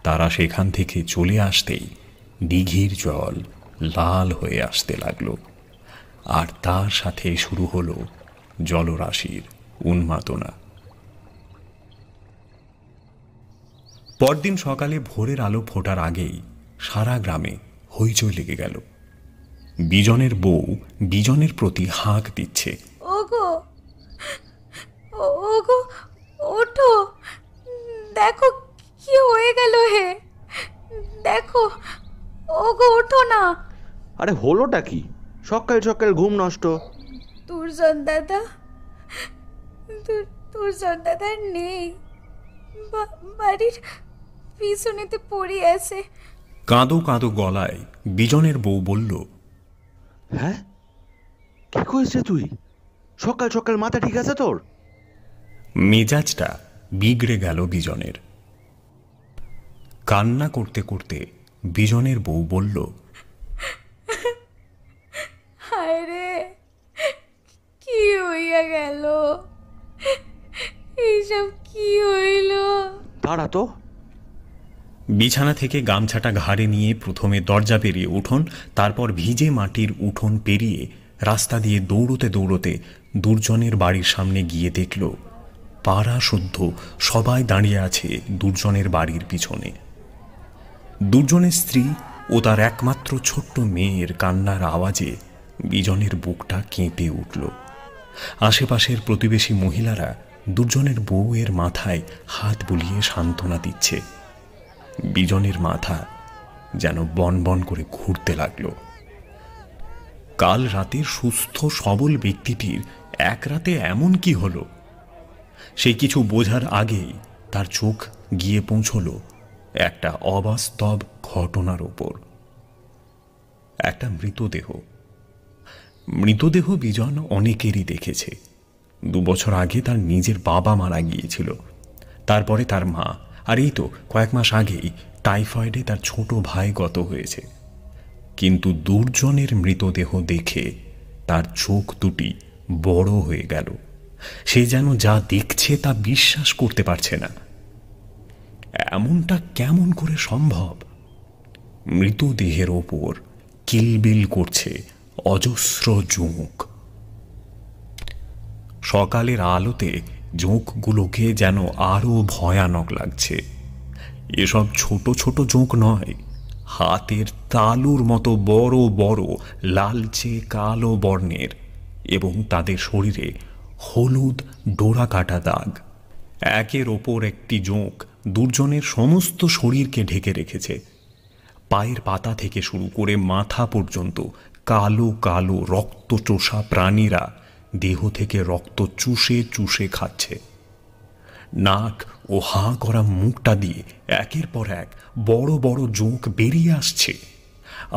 तारा सेखान थेके चले आसतेई दिघिर जल लाल हये आसते लागलो आर तार साथे शुरू हलो जलराशिर उन्मादना। परदिन सकाले भोरेर आलो फोटार आगेई सारा ग्रामे हईचई लेगे गेल। बिजनेर बउ बिजनेर प्रति हाँक दिच्छे। ओगो ओगो ओठो देखो कि हये गेल हे देखो। ओगो ओठो ना। अरे होलोटा कि सकाल सकाल घुम नष्ट। दुर्जन दादा दुर्जन दादा नेई बाड़ीर পিছনেতে পড়ে আছে। কাঁদো কাঁদো গলায় বিজনের বউ বলল, হ্যাঁ কি কইছিস তুই? সকাল সকাল মাথা ঠিক আছে তোর? মেজাজটা বিগড়ে গেল বিজনের। কান্না করতে করতে বিজনের বউ বলল, হায় রে কি হইয়া গেল এই সব কি হইলো। দাঁড়া তো। বিছানা থেকে গামছাটা ঘাড়ে নিয়ে প্রথমে দরজা পেরিয়ে উঠোন, তারপর ভিজে মাটির উঠোন পেরিয়ে রাস্তা দিয়ে দৌড়তে দৌড়তে দুর্জনের বাড়ির সামনে গিয়ে দেখল পাড়া শুদ্ধ সবাই দাঁড়িয়ে আছে দুর্জনের বাড়ির পিছনে। দুর্জনের স্ত্রী ও তার একমাত্র ছোট্ট মেয়ের কান্নার আওয়াজে বিজনের বুকটা কেঁপে উঠল। আশেপাশের প্রতিবেশী মহিলারা দুর্জনের বউয়ের মাথায় হাত বুলিয়ে সান্ত্বনা দিচ্ছে। বিজনের মাথা যেন বন বন করে ঘুরতে লাগলো। কাল রাতের সুস্থ সবল ব্যক্তিটির এক রাতে এমন কি হলো সেই কিছু বোঝার আগেই তার চোখ গিয়ে পৌঁছলো একটা অবাস্তব ঘটনার ওপর। একটা মৃতদেহ। মৃতদেহ বিজন অনেকেরই দেখেছে। দু বছর আগে তার নিজের বাবা মারা গিয়েছিল, তারপরে তার মা, আর এই তো কয়েক মাস আগেই টাইফয়েডে তার ছোট ভাই গত হয়েছে। কিন্তু দুর্জনের মৃতদেহ দেখে তার চোখ দুটি বড় হয়ে গেল। সে যেন যা দেখছে তা বিশ্বাস করতে পারছে না। এমনটা কেমন করে সম্ভব? মৃতদেহের ওপর কিলবিল করছে অজস্র জোঁক। সকালের আলোতে জোঁকগুলোকে যেন আরও ভয়ানক লাগছে। এসব ছোট ছোট জোঁক নয়, হাতের তালুর মতো বড় বড় লালচে কালো বর্ণের এবং তাদের শরীরে হলুদ ডোরা কাটা দাগ। একের ওপর একটি জোঁক দুর্জনের সমস্ত শরীরকে ঢেকে রেখেছে। পায়ের পাতা থেকে শুরু করে মাথা পর্যন্ত কালো কালো রক্তচোষা প্রাণীরা দেহ থেকে রক্ত চুষে চুষে খাচ্ছে। নাক ও হাঁ করা মুখটা দিয়ে একের পর এক বড় বড় জোঁক বেরিয়ে আসছে।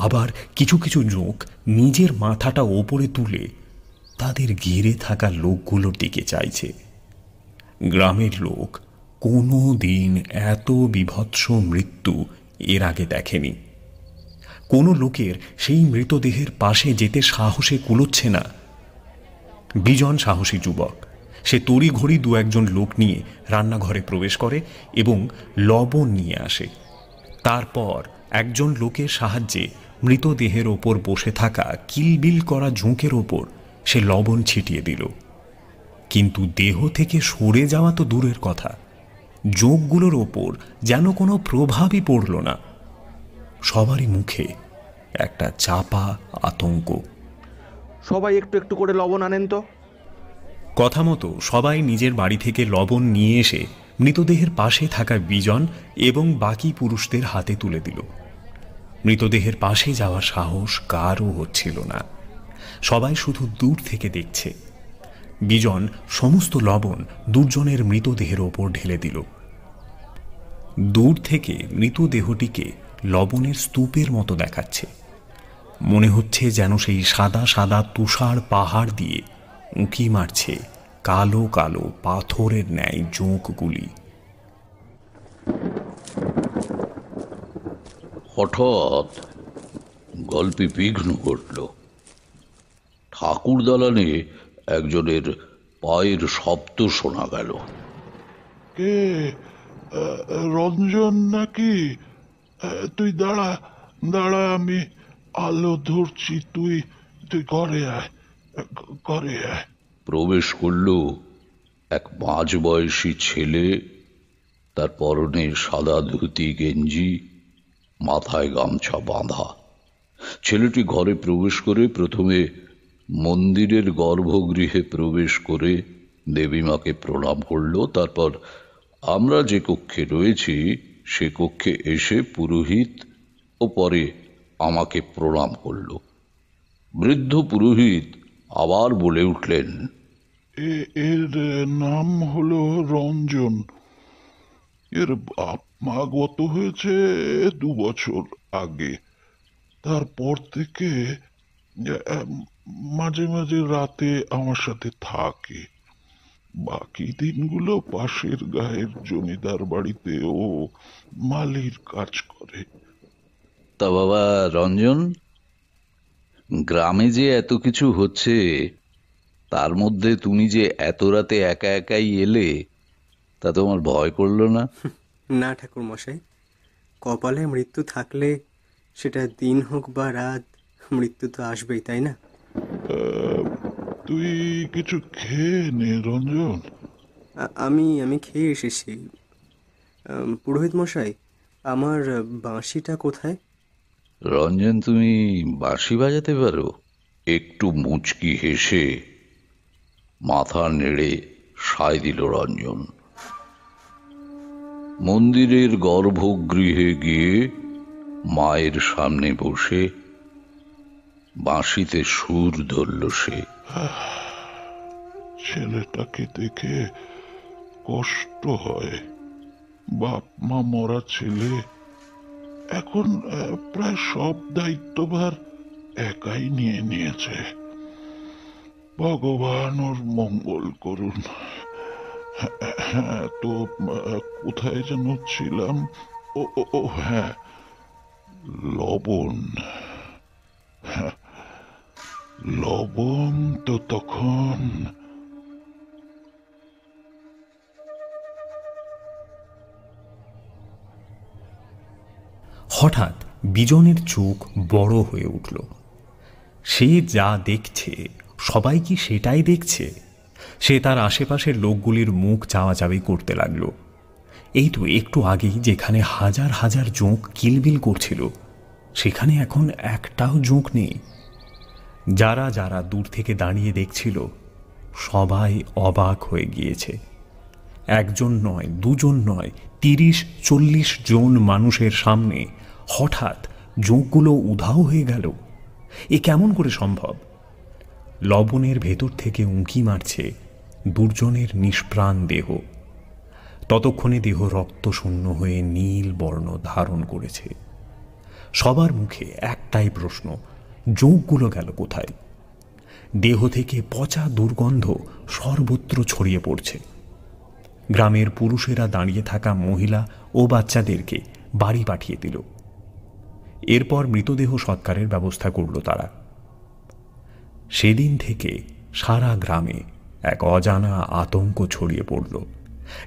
আবার কিছু কিছু জোঁক নিজের মাথাটা ওপরে তুলে তাদের ঘিরে থাকা লোকগুলোর দিকে চাইছে। গ্রামের লোক কোনো দিন এত বিভৎস মৃত্যু এর আগে দেখেনি। কোনো লোকের সেই মৃতদেহের পাশে যেতে সাহসে কুলোচ্ছে না। বিজন সাহসী যুবক, সে তড়িঘড়ি দু একজন লোক নিয়ে রান্নাঘরে প্রবেশ করে এবং লবণ নিয়ে আসে। তারপর একজন লোকের সাহায্যে মৃতদেহের ওপর বসে থাকা কিলবিল করা ঝোঁকের ওপর সে লবণ ছিটিয়ে দিল। কিন্তু দেহ থেকে সরে যাওয়া তো দূরের কথা, ঝোঁকগুলোর ওপর যেন কোনো প্রভাবই পড়ল না। সবারই মুখে একটা চাপা আতঙ্ক। সবাই একটু একটু করে লবণ আনেন তো। কথা মতো সবাই নিজের বাড়ি থেকে লবণ নিয়ে এসে মৃতদেহের পাশে থাকা বিজন এবং বাকি পুরুষদের হাতে তুলে দিল। মৃতদেহের পাশে যাওয়ার সাহস কারও হচ্ছিল না, সবাই শুধু দূর থেকে দেখছে। বিজন সমস্ত লবণ দুজনের মৃতদেহের ওপর ঢেলে দিল। দূর থেকে মৃতদেহটিকে লবণের স্তূপের মতো দেখাচ্ছে, মনে হচ্ছে যেন সেই সাদা সাদা তুষার পাহাড় দিয়ে উঁকি মারছে কালো কালো পাথরের ন্যায় জোঁকগুলি। হঠাৎ গল্পে বিঘ্ন ঘটল। ঠাকুর দালানে একজনের পায়ের শব্দ শোনা গেল। কে? রঞ্জন নাকি? তুই দাঁড়া দাঁড়া, আমি আলো ধরছি, তুই তুই ঘরে আয় ঘরে আয়। প্রবেশ করল এক মাঝ বয়সী ছেলে। তার পরনে সাদা ধুতি গেঞ্জি, মাথায় গামছা বাঁধা। ছেলেটি ঘরে প্রবেশ করে প্রথমে মন্দিরের গর্ভগৃহে প্রবেশ করে দেবী মাকে প্রণাম করল। তারপর আমরা যে কক্ষে রয়েছি সে কক্ষে এসে পুরোহিত ও পরে আমাকে প্রণাম করল। বৃদ্ধ পুরোহিত আবার বলে উঠলেন, এর নাম হলো রঞ্জন, এর বাপ মা গত হয়েছে দু বছর আগে। তারপর থেকে মাঝে মাঝে রাতে আমার সাথে থাকে, বাকি দিনগুলো পাশের গায়ের জমিদার বাড়িতে ও মালির কাজ করে। তা বাবা রঞ্জন, গ্রামে যে এত কিছু হচ্ছে তার মধ্যে তুমি যে এত রাতে একা একাই এলে, তা তোমার ভয় করলো না? না ঠাকুর মশাই, কপালে মৃত্যু থাকলে সেটা দিন হোক বা রাত, মৃত্যু তো আসবেই, তাই না? তুই কিছু খেয়ে নে রঞ্জন। আমি আমি খেয়ে এসেছি। পুরোহিত মশাই, আমার বাঁশিটা কোথায়? রঞ্জন, তুমি বাঁশি বাজাতে পারো? একটু মুচকি হেসে মাথা নেড়ে সায় দিল রঞ্জন। মন্দিরের গর্ভগৃহে গিয়ে মায়ের সামনে বসে বাঁশিতে সুর ধরল সে। ছেলেটাকে দেখে কষ্ট হয়, বাপ মা মরা ছেলে, এখন প্রায় সব দায়িত্বভার একাই নিয়ে নিয়েছে। ভগবান ওর মঙ্গল করুন। হ্যাঁ, তো কোথায় যেন ছিলাম? ও ও হ্যাঁ, লবণ। লবণ তো তখন। হঠাৎ বিজনের চোখ বড় হয়ে উঠল। সে যা দেখছে সবাই কি সেটাই দেখছে? সে তার আশেপাশের লোকগুলির মুখ চাওয়াচাওয়ি করতে লাগল। এই তো একটু আগেই যেখানে হাজার হাজার জোঁক কিলবিল করছিল, সেখানে এখন একটাও জোঁক নেই। যারা যারা দূর থেকে দাঁড়িয়ে দেখছিল সবাই অবাক হয়ে গিয়েছে। একজন নয়, দুজন নয়, তিরিশ চল্লিশ জন মানুষের সামনে হঠাৎ জোঁকগুলো উধাও হয়ে গেল। এ কেমন করে সম্ভব? লবণের ভেতর থেকে উঁকি মারছে দুর্জনের নিষ্প্রাণ দেহ। ততক্ষণে দেহ রক্তশূন্য হয়ে নীল বর্ণ ধারণ করেছে। সবার মুখে একটাই প্রশ্ন, জোঁকগুলো গেল কোথায়? দেহ থেকে পচা দুর্গন্ধ সর্বত্র ছড়িয়ে পড়ছে। গ্রামের পুরুষেরা দাঁড়িয়ে থাকা মহিলা ও বাচ্চাদেরকে বাড়ি পাঠিয়ে দিল। এরপর মৃতদেহ সৎকারের ব্যবস্থা করল তারা। সেদিন থেকে সারা গ্রামে এক অজানা আতঙ্ক ছড়িয়ে পড়ল,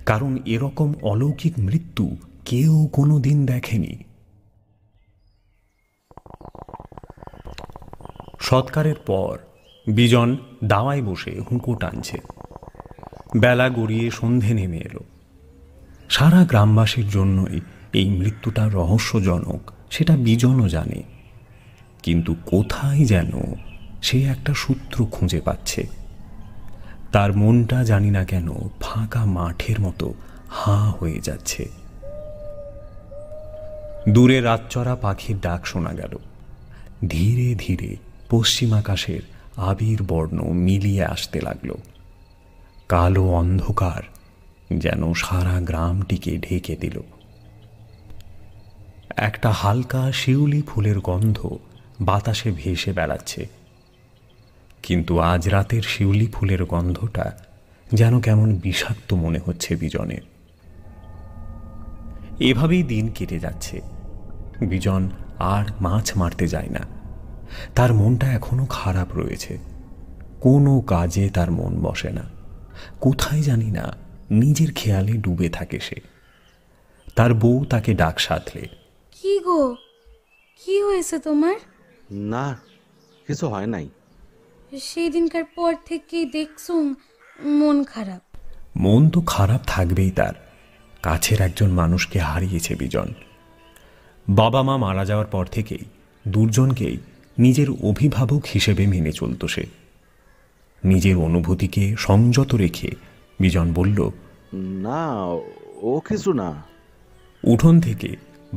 কারণ এরকম অলৌকিক মৃত্যু কেউ কোনো দিন দেখেনি। সৎকারের পর বিজন দাওয়ায় বসে হুঁকো টানছে। বেলা গড়িয়ে সন্ধে নেমে এলো। সারা গ্রামবাসীর জন্যই এই মৃত্যুটা রহস্যজনক, সেটা বিজনও জানে, কিন্তু কোথায় যেন সে একটা সূত্র খুঁজে পাচ্ছে। তার মনটা জানি না কেন ফাঁকা মাঠের মতো হা হয়ে যাচ্ছে। দূরে রাতচরা পাখির ডাক শোনা গেল। ধীরে ধীরে পশ্চিমাকাশের আবির বর্ণ মিলিয়ে আসতে লাগল। কালো অন্ধকার যেন সারা গ্রামটিকে ঢেকে দিল। একটা হালকা শিউলি ফুলের গন্ধ বাতাসে ভেসে বেড়াচ্ছে, কিন্তু আজ রাতের শিউলি ফুলের গন্ধটা যেন কেমন বিষাক্ত মনে হচ্ছে বিজনের। এভাবেই দিন কেটে যাচ্ছে। বিজন আর মাছ মারতে যায় না। তার মনটা এখনো খারাপ রয়েছে, কোনো কাজে তার মন বসে না। কোথায় জানি না নিজের খেয়ালে ডুবে থাকে সে। তার বউ তাকে ডাক সাথলে, কি গো, কি হয়েছে তোমার? না, কিছু হয় নাই। সেই দিনকার পর থেকে দেখছুম মন খারাপ। মন তো খারাপ থাকবেই, তার কাছের একজন মানুষকে হারিয়েছে বিজন। বাবা মা মারা যাওয়ার পর থেকেই দুজনকেই নিজের অভিভাবক হিসেবে মেনে চলত সে। নিজের অনুভূতিকে সংযত রেখে বিজন বলল, না ও কিছু না। উঠোন থেকে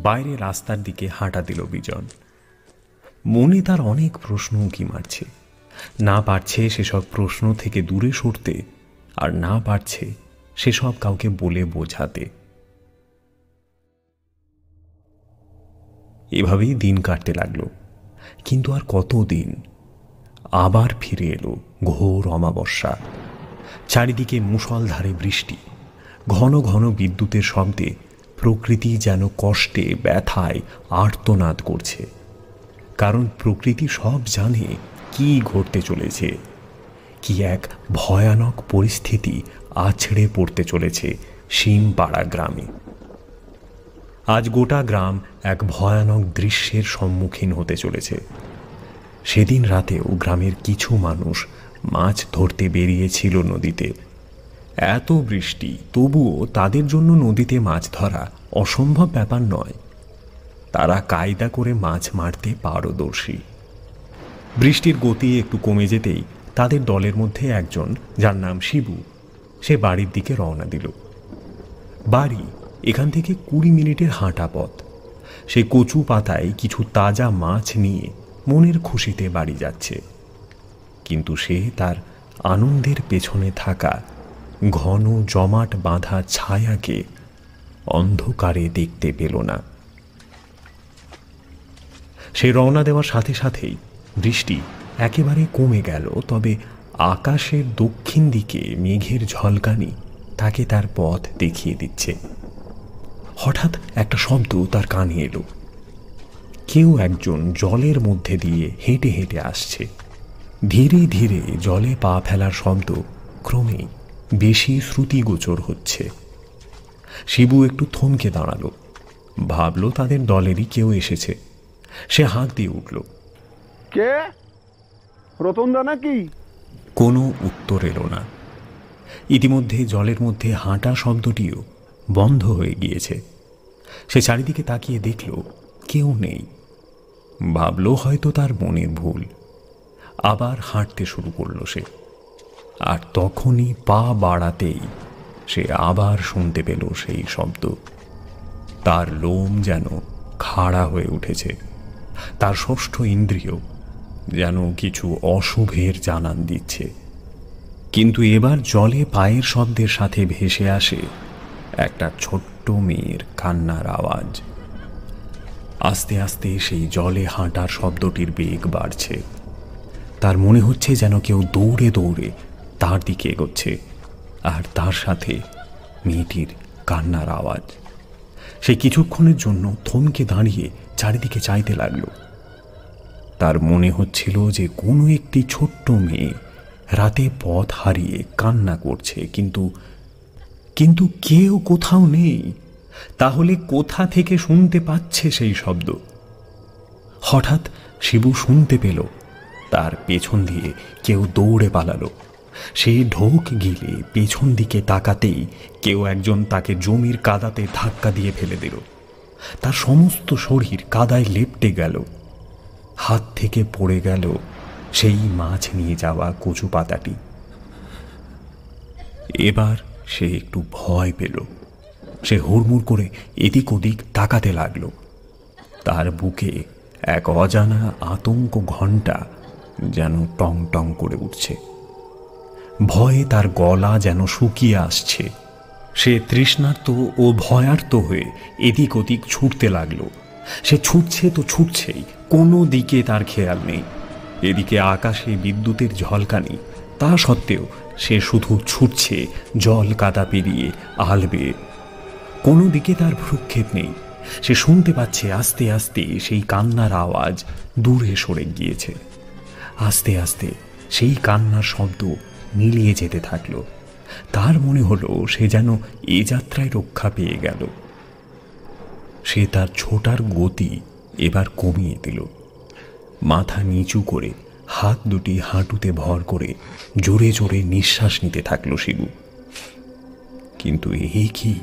বাইরে রাস্তার দিকে হাঁটা দিল বিজন। মনে তার অনেক প্রশ্ন উঁকি মারছে, না পারছে সেসব প্রশ্ন থেকে দূরে সরতে, আর না পারছে সেসব কাউকে বলে বোঝাতে। এভাবেই দিন কাটতে লাগলো, কিন্তু আর কতদিন? আবার ফিরে এলো ঘোর অমাবস্যা। চারিদিকে মুষলধারে বৃষ্টি, ঘন ঘন বিদ্যুতের শব্দে প্রকৃতি যেন কষ্টে ব্যথায় আর্তনাদ করছে। কারণ প্রকৃতি সব জানে কি ঘটতে চলেছে, কি এক ভয়ানক পরিস্থিতি আছড়ে পড়তে চলেছে শিমপাড়া গ্রামে। আজ গোটা গ্রাম এক ভয়ানক দৃশ্যের সম্মুখীন হতে চলেছে। সেদিন রাতেও গ্রামের কিছু মানুষ মাছ ধরতে বেরিয়েছিল নদীতে। এত বৃষ্টি, তবুও তাদের জন্য নদীতে মাছ ধরা অসম্ভব ব্যাপার নয়। তারা কায়দা করে মাছ মারতে পারদর্শী। বৃষ্টির গতি একটু কমে যেতেই তাদের দলের মধ্যে একজন, যার নাম শিবু, সে বাড়ির দিকে রওনা দিল। বাড়ি এখান থেকে কুড়ি মিনিটের হাঁটা পথ। সে কচু পাতায় কিছু তাজা মাছ নিয়ে মনের খুশিতে বাড়ি যাচ্ছে, কিন্তু সে তার আনন্দের পেছনে থাকা ঘন জমাট বাঁধা ছায়াকে অন্ধকারে দেখতে পেল না। সে রওনা দেওয়ার সাথে সাথেই বৃষ্টি একেবারে কমে গেল, তবে আকাশের দক্ষিণ দিকে মেঘের ঝলকানি তাকে তার পথ দেখিয়ে দিচ্ছে। হঠাৎ একটা শব্দ তার কানে এলো। কেউ একজন জলের মধ্যে দিয়ে হেঁটে হেঁটে আসছে। ধীরে ধীরে জলে পা ফেলার শব্দ ক্রমে বেশি শ্রুতিগোচর হচ্ছে। শিবু একটু থমকে দাঁড়ালো, ভাবল তাদের দলেরই কেউ এসেছে। সে হাঁক দিয়ে উঠল, কে? রতনদা নাকি? কোনো উত্তর এলো না। ইতিমধ্যে জলের মধ্যে হাঁটা শব্দটিও বন্ধ হয়ে গিয়েছে। সে চারিদিকে তাকিয়ে দেখল কেউ নেই। ভাবল হয়তো তার মনের ভুল। আবার হাঁটতে শুরু করল সে। আর তখনই পা বাড়াতেই সে আবার শুনতে পেল সেই শব্দ। তার লোম যেন খাড়া হয়ে উঠেছে। তার ষষ্ঠ ইন্দ্রিয় যেন কিছু অশুভের জানান দিচ্ছে। কিন্তু এবার জলে পায়ের শব্দের সাথে ভেসে আসে একটা ছোট্ট মেয়ের কান্নার আওয়াজ। আস্তে আস্তে সেই জলে হাঁটার শব্দটির বেগ বাড়ছে। তার মনে হচ্ছে যেন কেউ দৌড়ে দৌড়ে তার দিকে এগোচ্ছে, আর তার সাথে মেয়েটির কান্নার আওয়াজ। সে কিছুক্ষণের জন্য থমকে দাঁড়িয়ে চারিদিকে চাইতে লাগল। তার মনে হচ্ছিল যে কোনো একটি ছোট্ট মেয়ে রাতে পথ হারিয়ে কান্না করছে, কিন্তু কিন্তু কেউ কোথাও নেই। তাহলে কোথা থেকে শুনতে পাচ্ছে সেই শব্দ? হঠাৎ শিবু শুনতে পেল তার পেছন দিয়ে কেউ দৌড়ে পালালো। সে ঢোক গিলে পেছন দিকে তাকাতেই কেউ একজন তাকে জমির কাদাতে ধাক্কা দিয়ে ফেলে দিল। তার সমস্ত শরীর কাদায় লেপ্টে গেল। হাত থেকে পড়ে গেল সেই মাছ নিয়ে যাওয়া কচু পাতাটি। এবার সে একটু ভয় পেল। সে হুড়মুড় করে এদিক ওদিক তাকাতে লাগল। তার বুকে এক অজানা আতঙ্ক ঘণ্টা যেন টং টং করে উঠছে। ভয়ে তার গলা যেন শুকিয়ে আসছে। সে তৃষ্ণার্ত ও ভয়ার্ত হয়ে এদিক ওদিক ছুটতে লাগল। সে ছুটছে তো ছুটছেই, কোনো দিকে তার খেয়াল নেই। এদিকে আকাশে বিদ্যুতের ঝলকানি, তা সত্ত্বেও সে শুধু ছুটছে জল কাদা পেরিয়ে আলবে। কোনো দিকে তার ভ্রুক্ষেপ নেই। সে শুনতে পাচ্ছে আস্তে আস্তে সেই কান্নার আওয়াজ দূরে সরে গিয়েছে। আস্তে আস্তে সেই কান্নার শব্দ মিলিয়ে যেতে থাকল। তার মনে হলো সে যেন এ যাত্রায় রক্ষা পেয়ে গেল। সে তার ছোটার গতি এবার কমিয়ে দিল। মাথা নিচু করে হাত দুটি হাঁটুতে ভর করে জোরে জোরে নিঃশ্বাস নিতে থাকল শিবু। কিন্তু এই কি,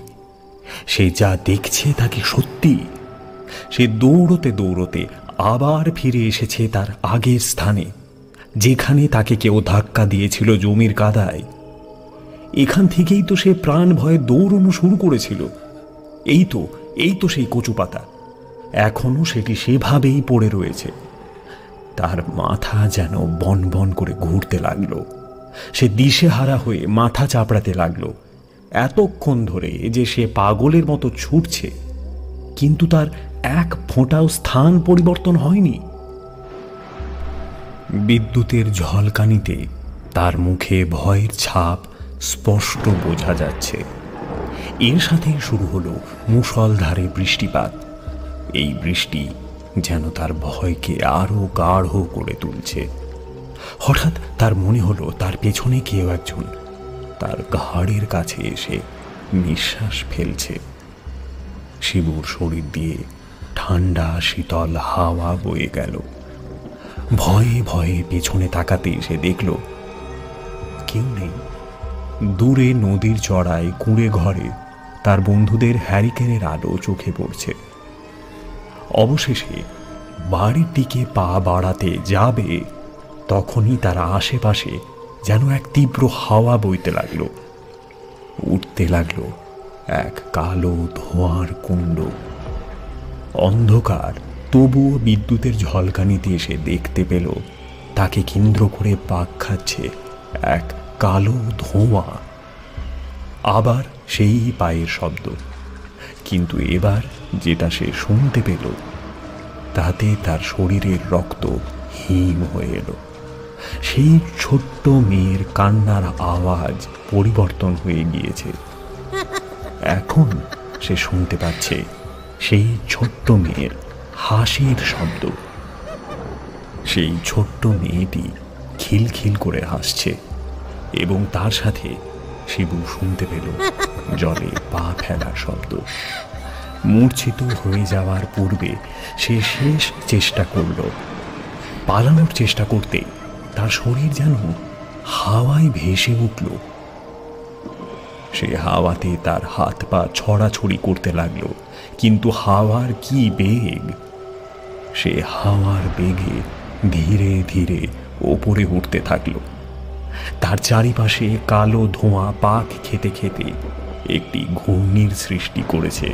সে যা দেখছে তা কি সত্যি? সে দৌড়তে দৌড়তে আবার ফিরে এসেছে তার আগের স্থানে, যেখানে তাকে কেউ ধাক্কা দিয়েছিল জমির কাদায়। এখান থেকেই তো সে প্রাণ ভয়ে দৌড়ানো শুরু করেছিল। এই তো এই তো সেই কচু পাতা। এখনো সেটি সেভাবেই পড়ে রয়েছে। তার মাথা যেন বন বন করে ঘুরতে লাগলো। সে দিশেহারা হয়ে মাথা চাপড়াতে লাগলো। এতক্ষণ ধরে যে সে পাগলের মতো ছুটছে, কিন্তু তার এক ফোঁটাও স্থান পরিবর্তন হয়নি। বিদ্যুতের ঝলকানিতে তার মুখে ভয়ের ছাপ স্পষ্ট বোঝা যাচ্ছে। এর সাথে শুরু হলো মুষলধারে বৃষ্টিপাত। এই বৃষ্টি যেন তার ভয়কে আরো গাঢ় করে তুলছে। হঠাৎ তার মনে হলো তার পেছনে কেউ একজন তার ঘাড়ের কাছে এসে নিঃশ্বাস ফেলছে। শিবুর শরীর দিয়ে ঠান্ডা শীতল হাওয়া বয়ে গেল। ভয়ে ভয়ে পেছনে তাকাতে এসে দেখল কেউ নেই। দূরে নদীর চড়ায় কুঁড়ে ঘরে তার বন্ধুদের হ্যারিকেনের আলো চোখে পড়ছে। অবশেষে বাড়ির দিকে পা বাড়াতে যাবে, তখনই তার আশেপাশে যেন এক তীব্র হাওয়া বইতে লাগল। উঠতে লাগল এক কালো ধোঁয়ার কুণ্ড। অন্ধকার, তবুও বিদ্যুতের ঝলকানিতে এসে দেখতে পেল তাকে কেন্দ্র করে পাক খাচ্ছে এক কালো ধোঁয়া। আবার সেই পায়ের শব্দ, কিন্তু এবার যেটা সে শুনতে পেল তাতে তার শরীরের রক্ত হিম হয়ে এলো। সেই ছোট্ট মেয়ের কান্নার আওয়াজ পরিবর্তন হয়ে গিয়েছে। এখন সে শুনতে পাচ্ছে সেই ছোট্ট মেয়ের হাসির শব্দ। সেই ছোট্ট মেয়েটি খিলখিল করে হাসছে এবং তার সাথে শিবু শুনতে পেল জলে পা ফেলার শব্দ। মূর্ছিত হয়ে যাওয়ার পূর্বে সে শেষ চেষ্টা করল। পালানোর চেষ্টা করতে তার শরীর যেন হাওয়ায় ভেসে উঠল। সে হাওয়াতে তার হাত পা ছড়াছড়ি করতে লাগলো, কিন্তু হাওয়ার কি বেগ! সে হাওয়ার বেগে ধীরে ধীরে ওপরে উঠতে থাকলো। তার চারিপাশে কালো ধোঁয়া পাক খেতে খেতে একটি ঘূর্ণির সৃষ্টি করেছে,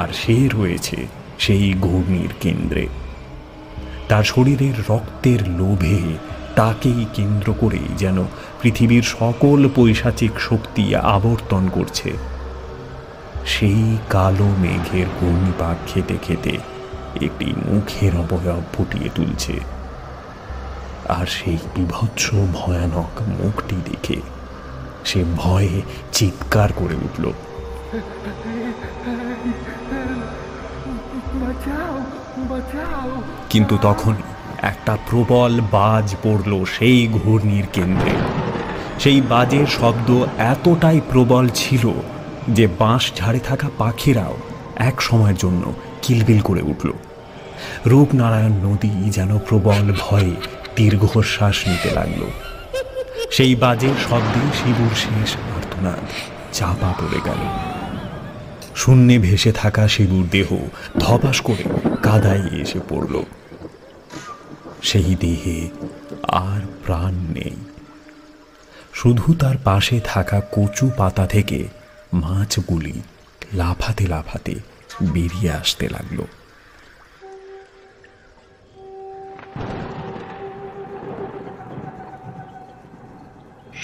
আর সে রয়েছে সেই ঘূর্ণির কেন্দ্রে। তার শরীরের রক্তের লোভে তাকেই কেন্দ্র করে যেন পৃথিবীর সকল পৈশাচিক শক্তি আবর্তন করছে। সেই কালো মেঘের ঘূর্ণিপাক খেতে খেতে একটি মুখের অবয়ব ফুটিয়ে তুলছে, আর সেই বিভৎস ভয়ানক মুখটি দেখে সে ভয়ে চিৎকার করে উঠল। কিন্তু তখন একটা প্রবল বাজ পড়ল সেই ঘূর্ণির কেন্দ্রে। সেই বাজের শব্দ এতটাই প্রবল ছিল যে বাঁশ ঝাড়ে থাকা পাখিরাও এক সময়ের জন্য কিলবিল করে উঠল। রূপনারায়ণ নদী যেন প্রবল ভয়ে দীর্ঘশ্বাস নিতে লাগলো। সেই বাজে শব্দে শিবুর শেষ আর্তনাদ চাপা পড়ে গেল। শূন্যে ভেসে থাকা শিবুর দেহ ধপাস করে কাদায় এসে পড়ল। সেই দেহে আর প্রাণ নেই, শুধু তার পাশে থাকা কচু পাতা থেকে মাছগুলি লাফাতে লাফাতে বেরিয়ে আসতে লাগলো।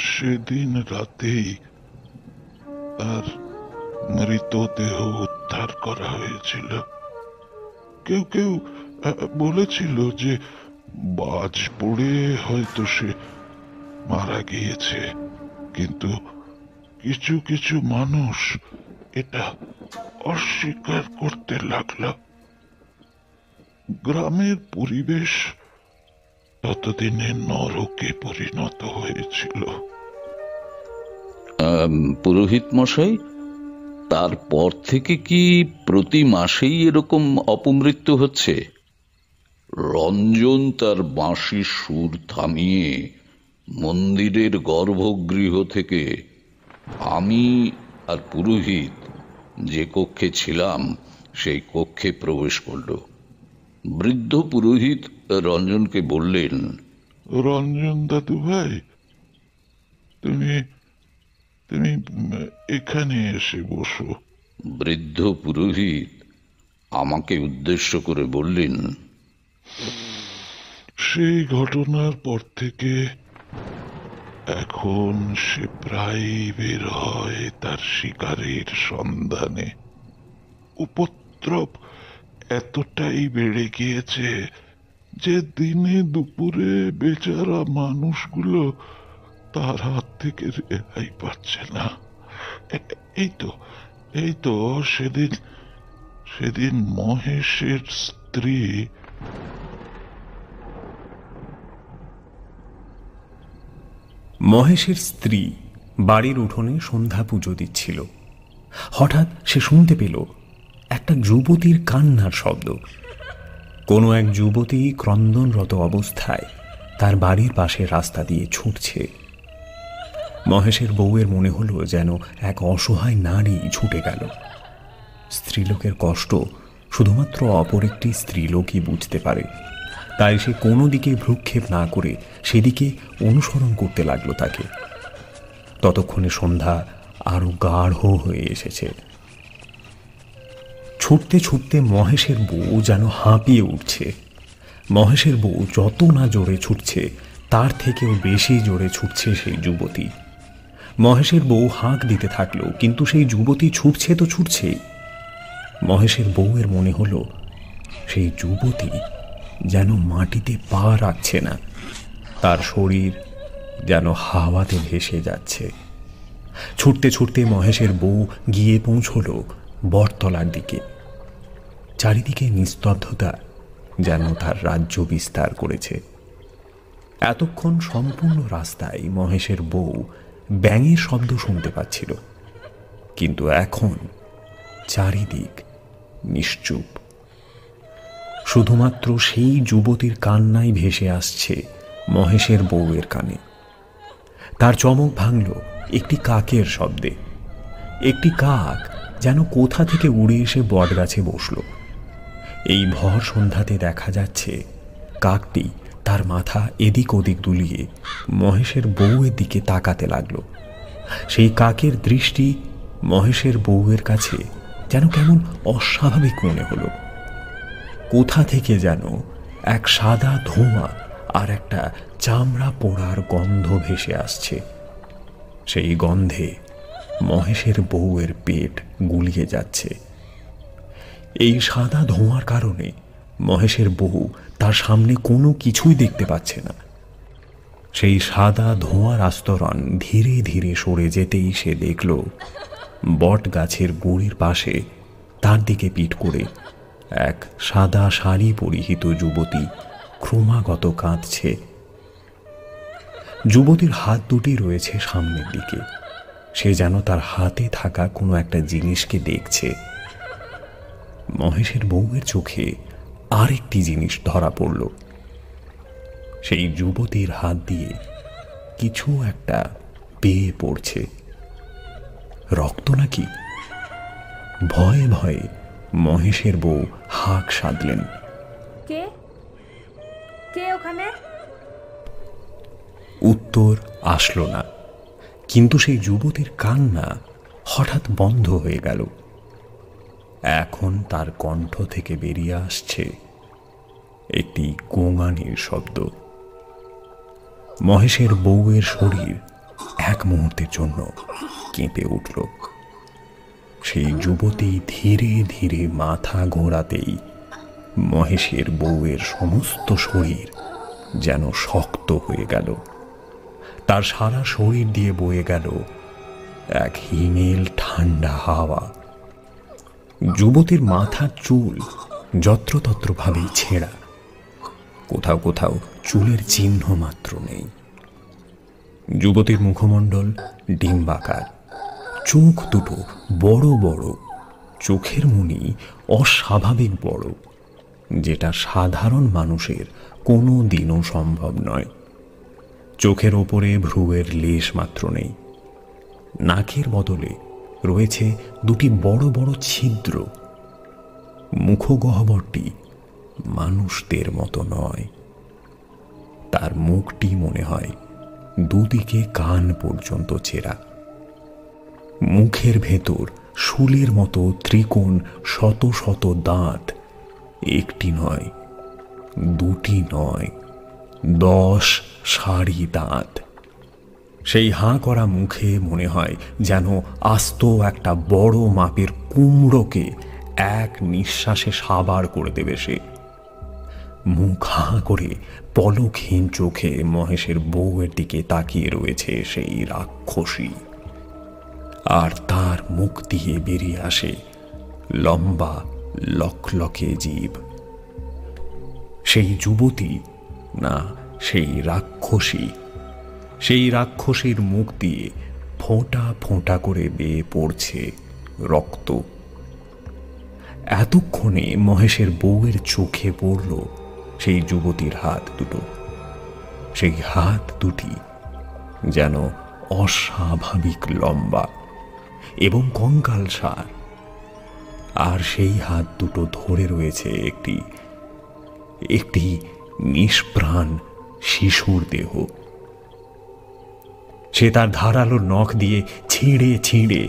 সেদিন রাতেই তার মৃতদেহ উদ্ধার করা হয়েছিল। কেউ কেউ বলেছিল যে বাজ পড়ে হয়তো সে মারা গিয়েছে, কিন্তু কিছু কিছু মানুষ এটা অস্বীকার করতে লাগলো। গ্রামের পরিবেশ ততদিনে নরকে পরিণত হয়েছিল। পুরোহিত মশাই, তারপর থেকে কি প্রতি মাসেই এরকম অপমৃত্যু হচ্ছে? রঞ্জন তার বাঁশি সুর থামিয়ে মন্দিরের গর্ভগৃহ থেকে আমি আর পুরোহিত যে কক্ষে ছিলাম সেই কক্ষে প্রবেশ করল। বৃদ্ধ পুরোহিত রঞ্জনকে বললেন, রঞ্জন দাদু ভাই, তুমি তুমি এখানে এসে বসো। বৃদ্ধ পুরোহিত আমাকে উদ্দেশ্য করে বললেন, সেই ঘটনার পর থেকে এখন সে প্রায় বের হয় তার শিকারের সন্ধানে। উপদ্রব এতটাই বেড়ে গিয়েছে যে দিনে দুপুরে বেচারা মানুষগুলো তার হাত থেকে রেহাই পাচ্ছে না। এই তো এই তো সেদিন সেদিন মহেশের স্ত্রী মহেশের স্ত্রী বাড়ির উঠোনে সন্ধ্যা পুজো দিচ্ছিল। হঠাৎ সে শুনতে পেল একটা যুবতীর কান্নার শব্দ। কোনো এক যুবতী ক্রন্দনরত অবস্থায় তার বাড়ির পাশে রাস্তা দিয়ে ছুটছে। মহেশের বউয়ের মনে হলো যেন এক অসহায় নারী ছুটে গেল। স্ত্রীলোকের কষ্ট শুধুমাত্র অপর একটি স্ত্রীলোকই বুঝতে পারে, তাই সে কোনো দিকে ভ্রুক্ষেপ না করে সেদিকে অনুসরণ করতে লাগলো তাকে। ততক্ষণে সন্ধ্যা আরো গাঢ় হয়ে এসেছে। ছুটতে ছুটতে মহেশের বউ যেন হাঁপিয়ে উঠছে। মহেশের বউ যত না জোরে ছুটছে তার থেকেও বেশি জোরে ছুটছে সেই যুবতী। মহেশের বউ হাঁক দিতে থাকলো, কিন্তু সেই যুবতী ছুটছে তো ছুটছেই। মহেশের বউয়ের মনে হলো সেই যুবতী যেন মাটিতে পা রাখছে না, তার শরীর যেন হাওয়াতে ভেসে যাচ্ছে। ছুটতে ছুটতে মহেশের বউ গিয়ে পৌঁছল বটতলার দিকে। চারিদিকে নিস্তব্ধতা যেন তার রাজ্য বিস্তার করেছে। এতক্ষণ সম্পূর্ণ রাস্তায় মহেশের বউ ব্যাঙের শব্দ শুনতে পাচ্ছিল, কিন্তু এখন চারিদিক নিশ্চুপ। শুধুমাত্র সেই যুবতীর কান্নাই ভেসে আসছে মহেশের বউয়ের কানে। তার চমক ভাঙল একটি কাকের শব্দে। একটি কাক যেন কোথা থেকে উড়ে এসে বটগাছে বসল। এই ভর সন্ধ্যাতে দেখা যাচ্ছে কাকটি তার মাথা এদিক ওদিক দুলিয়ে মহেশের বউয়ের দিকে তাকাতে লাগল। সেই কাকের দৃষ্টি মহেশের বউয়ের কাছে যেন কেমন অস্বাভাবিক মনে হলো। কোথা থেকে যেন এক সাদা ধোঁয়া আর একটা চামড়া পোড়ার গন্ধ ভেসে আসছে। সেই গন্ধে মহেশের বউয়ের পেট গুলিয়ে যাচ্ছে। এই সাদা ধোঁয়ার কারণে মহেশের বউ তার সামনে কোনো কিছুই দেখতে পাচ্ছে না। সেই সাদা ধোঁয়ার আস্তরণ ধীরে ধীরে সরে যেতেই সে দেখল বট গাছের গুড়ির পাশে তার দিকে পিঠ করে এক সাদা শাড়ি পরিহিত যুবতী ক্রমাগত কাঁদছে। যুবতীর হাত দুটি রয়েছে সামনের দিকে, সে যেন তার হাতে থাকা কোনো একটা জিনিসকে দেখছে। মহেশের বউয়ের চোখে আরেকটি জিনিস ধরা পড়ল। সেই যুবতীর হাত দিয়ে কিছু একটা পেয়ে পড়ছে। রক্ত নাকি? ভয়ে ভয়ে মহেশের বউ হাঁক সাধলেন, কে কে ওখানে? উত্তর আসলো না, কিন্তু সেই যুবতীর কান্না হঠাৎ বন্ধ হয়ে গেল। এখন তার কণ্ঠ থেকে বেরিয়ে আসছে একটি গোঙানির শব্দ। মহেশের বউয়ের শরীর এক মুহূর্তের জন্য কেঁপে উঠল। সেই যুবতী ধীরে ধীরে মাথা ঘোরাতেই মহেশের বউয়ের সমস্ত শরীর যেন শক্ত হয়ে গেল। তার সারা শরীর দিয়ে বয়ে গেল এক হিমেল ঠান্ডা হাওয়া। যুবতীর মাথার চুল যত্রতত্রভাবেই ছেঁড়া, কোথাও কোথাও চুলের চিহ্ন মাত্র নেই। যুবতীর মুখমণ্ডল ডিম্বাকার, চোখ দুটো বড় বড়, চোখের মনি অস্বাভাবিক বড়, যেটা সাধারণ মানুষের কোনো দিনও সম্ভব নয়। চোখের ওপরে ভ্রুয়ের লেশ মাত্র নেই। নাকের বদলে রয়েছে দুটি বড় বড় ছিদ্র। মুখগহ্বরটি মানুষদের মতো নয়। তার মুখটি মনে হয় দুদিকে কান পর্যন্ত চেরা। মুখের ভেতর শুলের মতো ত্রিকোণ শত শত দাঁত, একটি নয়, দুটি নয়, দশ সারি দাঁত। সেই হাঁ করা মুখে মনে হয় যেন আস্ত একটা বড় মাপের কুমড়োকে এক নিঃশ্বাসে সাবার করে দেবে সে। মুখ হাঁ করে পলকহীন চোখে মহেশের বউয়ের দিকে তাকিয়ে রয়েছে সেই রাক্ষসী, আর তার মুখ দিয়ে বেরিয়ে আসে লম্বা লকলকে জীব। সেই যুবতী না, সেই রাক্ষসী। সেই রাক্ষসীর মুখ দিয়ে ফোঁটা ফোঁটা করে বেয়ে পড়ছে রক্ত। এতক্ষণে মহেশের বউয়ের চোখে পড়ল সেই যুবতীর হাত দুটো। সেই হাত দুটি যেন অস্বাভাবিক লম্বা এবং কঙ্কালসার, আর সেই হাত দুটো ধরে রয়েছে একটি একটি নিষ্প্রাণ শিশুর দেহ। সে তার ধারালো নখ দিয়ে ছিঁড়ে ছিঁড়ে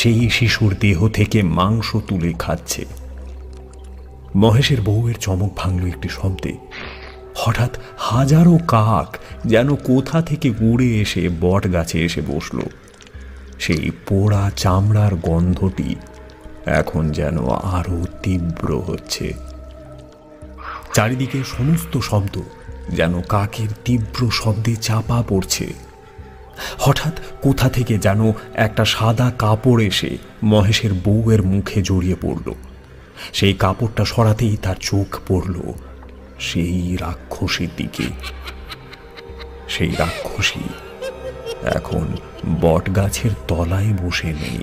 সেই শিশুর দেহ থেকে মাংস তুলে খাচ্ছে। মহেশের বউয়ের চমক ভাঙল একটি শব্দে। হঠাৎ হাজারো কাক যেন কোথা থেকে উড়ে এসে বট গাছে এসে বসল। সেই পোড়া চামড়ার গন্ধটি এখন যেন আরো তীব্র হচ্ছে। চারিদিকে সমস্ত শব্দ যেন কাকের তীব্র শব্দে চাপা পড়ছে। হঠাৎ কোথা থেকে যেন একটা সাদা কাপড় এসে মহেশের বউয়ের মুখে জড়িয়ে পড়ল। সেই কাপড়টা সরাতেই তার চোখ পড়ল সেই রাক্ষসীর দিকে। সেই রাক্ষসী এখন বটগাছের তলায় বসে নেই।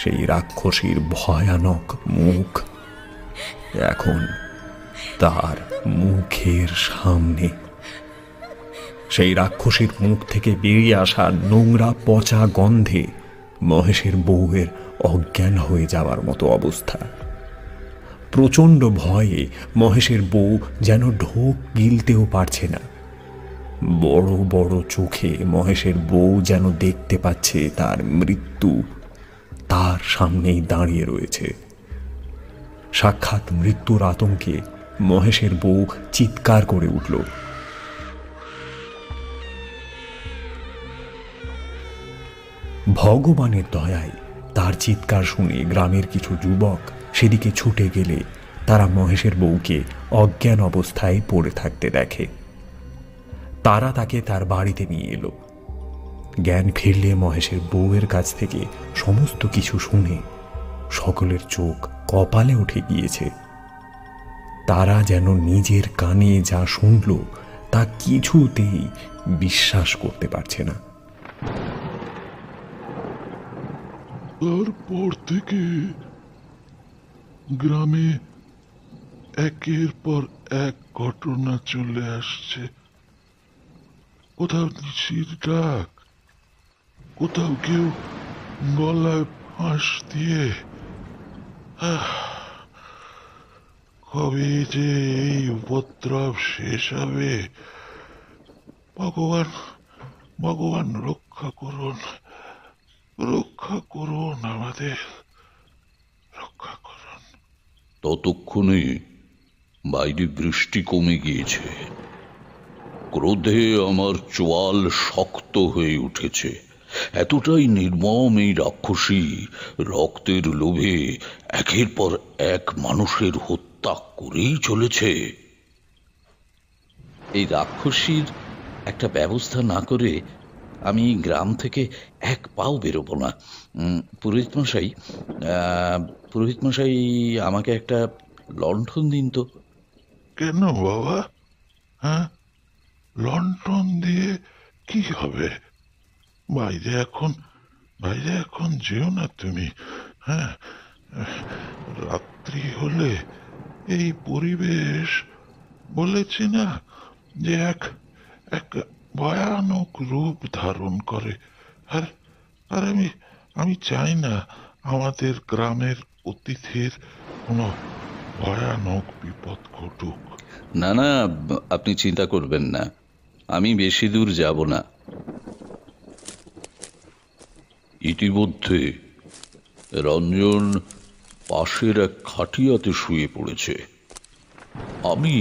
সেই রাক্ষসীর ভয়ানক মুখ এখন তার মুখের সামনে। সেই রাক্ষসীর মুখ থেকে বেরিয়ে আসা নোংরা পচা গন্ধে মহেশের বউয়ের অজ্ঞান হয়ে যাওয়ার মতো অবস্থা। প্রচণ্ড ভয়ে মহেশের বউ যেন ঢোক গিলতেও পারছে না। বড় বড় চোখে মহেশের বউ যেন দেখতে পাচ্ছে তার মৃত্যু তার সামনেই দাঁড়িয়ে রয়েছে। সাক্ষাৎ মৃত্যুর আতঙ্কে মহেশের বউ চিৎকার করে উঠল। ভগবানের দয়ায় তার চিৎকার শুনে গ্রামের কিছু যুবক সেদিকে ছুটে গেলে তারা মহেশের বউকে অজ্ঞান অবস্থায় পড়ে থাকতে দেখে। তারা তাকে তার বাড়িতে নিয়ে এলো। জ্ঞান ফিরলে মহেশের বউয়ের কাছ থেকে সমস্ত কিছু শুনে সকলের চোখ কপালে উঠে গিয়েছে। তারা যেন নিজের কানে যা শুনল তা কিছুতেই বিশ্বাস করতে পারছে না। তারপর থেকে গ্রামে একের পর এক ঘটনা চলে আসছে। কোথাও নিশির ডাক, কোথাও কেউ গলায় ফাঁস দিয়ে। কবে যে এই উপদ্রব শেষ হবে? ভগবান ভগবান রক্ষা করুন, রক্ষা করুন আমাদের, রক্ষা করুন। ততক্ষণে বাইরে বৃষ্টি কমে গিয়েছে। ক্রোধে আমার চোয়াল শক্ত হয়ে উঠেছে। এতটাই নির্মম এই রাক্ষসী রক্তের লোভে একের পর এক মানুষের হত্যা করেই চলেছে। এই রাক্ষসীর একটা ব্যবস্থা না করে আমি গ্রাম থেকে এক পাও বেরোবো না। পুরোহিত মশাই, পুরোহিত মশাই আমাকে একটা লণ্ঠন দিন তো। কেন বাবা? হ্যাঁ, লণ্ঠন দিয়ে কি হবে? বাইরে এখন, বাইরে এখন যেও না তুমি। হ্যাঁ, রাত্রি হলে এই পরিবেশ, বলেছি না যে এক এক ভয়ানক রূপ ধারণ করে। আর আর আমি আমি চাই না আমাদের গ্রামের অতিথির কোনো ভয়ানক বিপদ ঘটুক। না না, আপনি চিন্তা করবেন না, আমি বেশি দূর যাব না। ইতিমধ্যে রঞ্জন পাশের এক খাটিয়াতে শুয়ে পড়েছে। আমি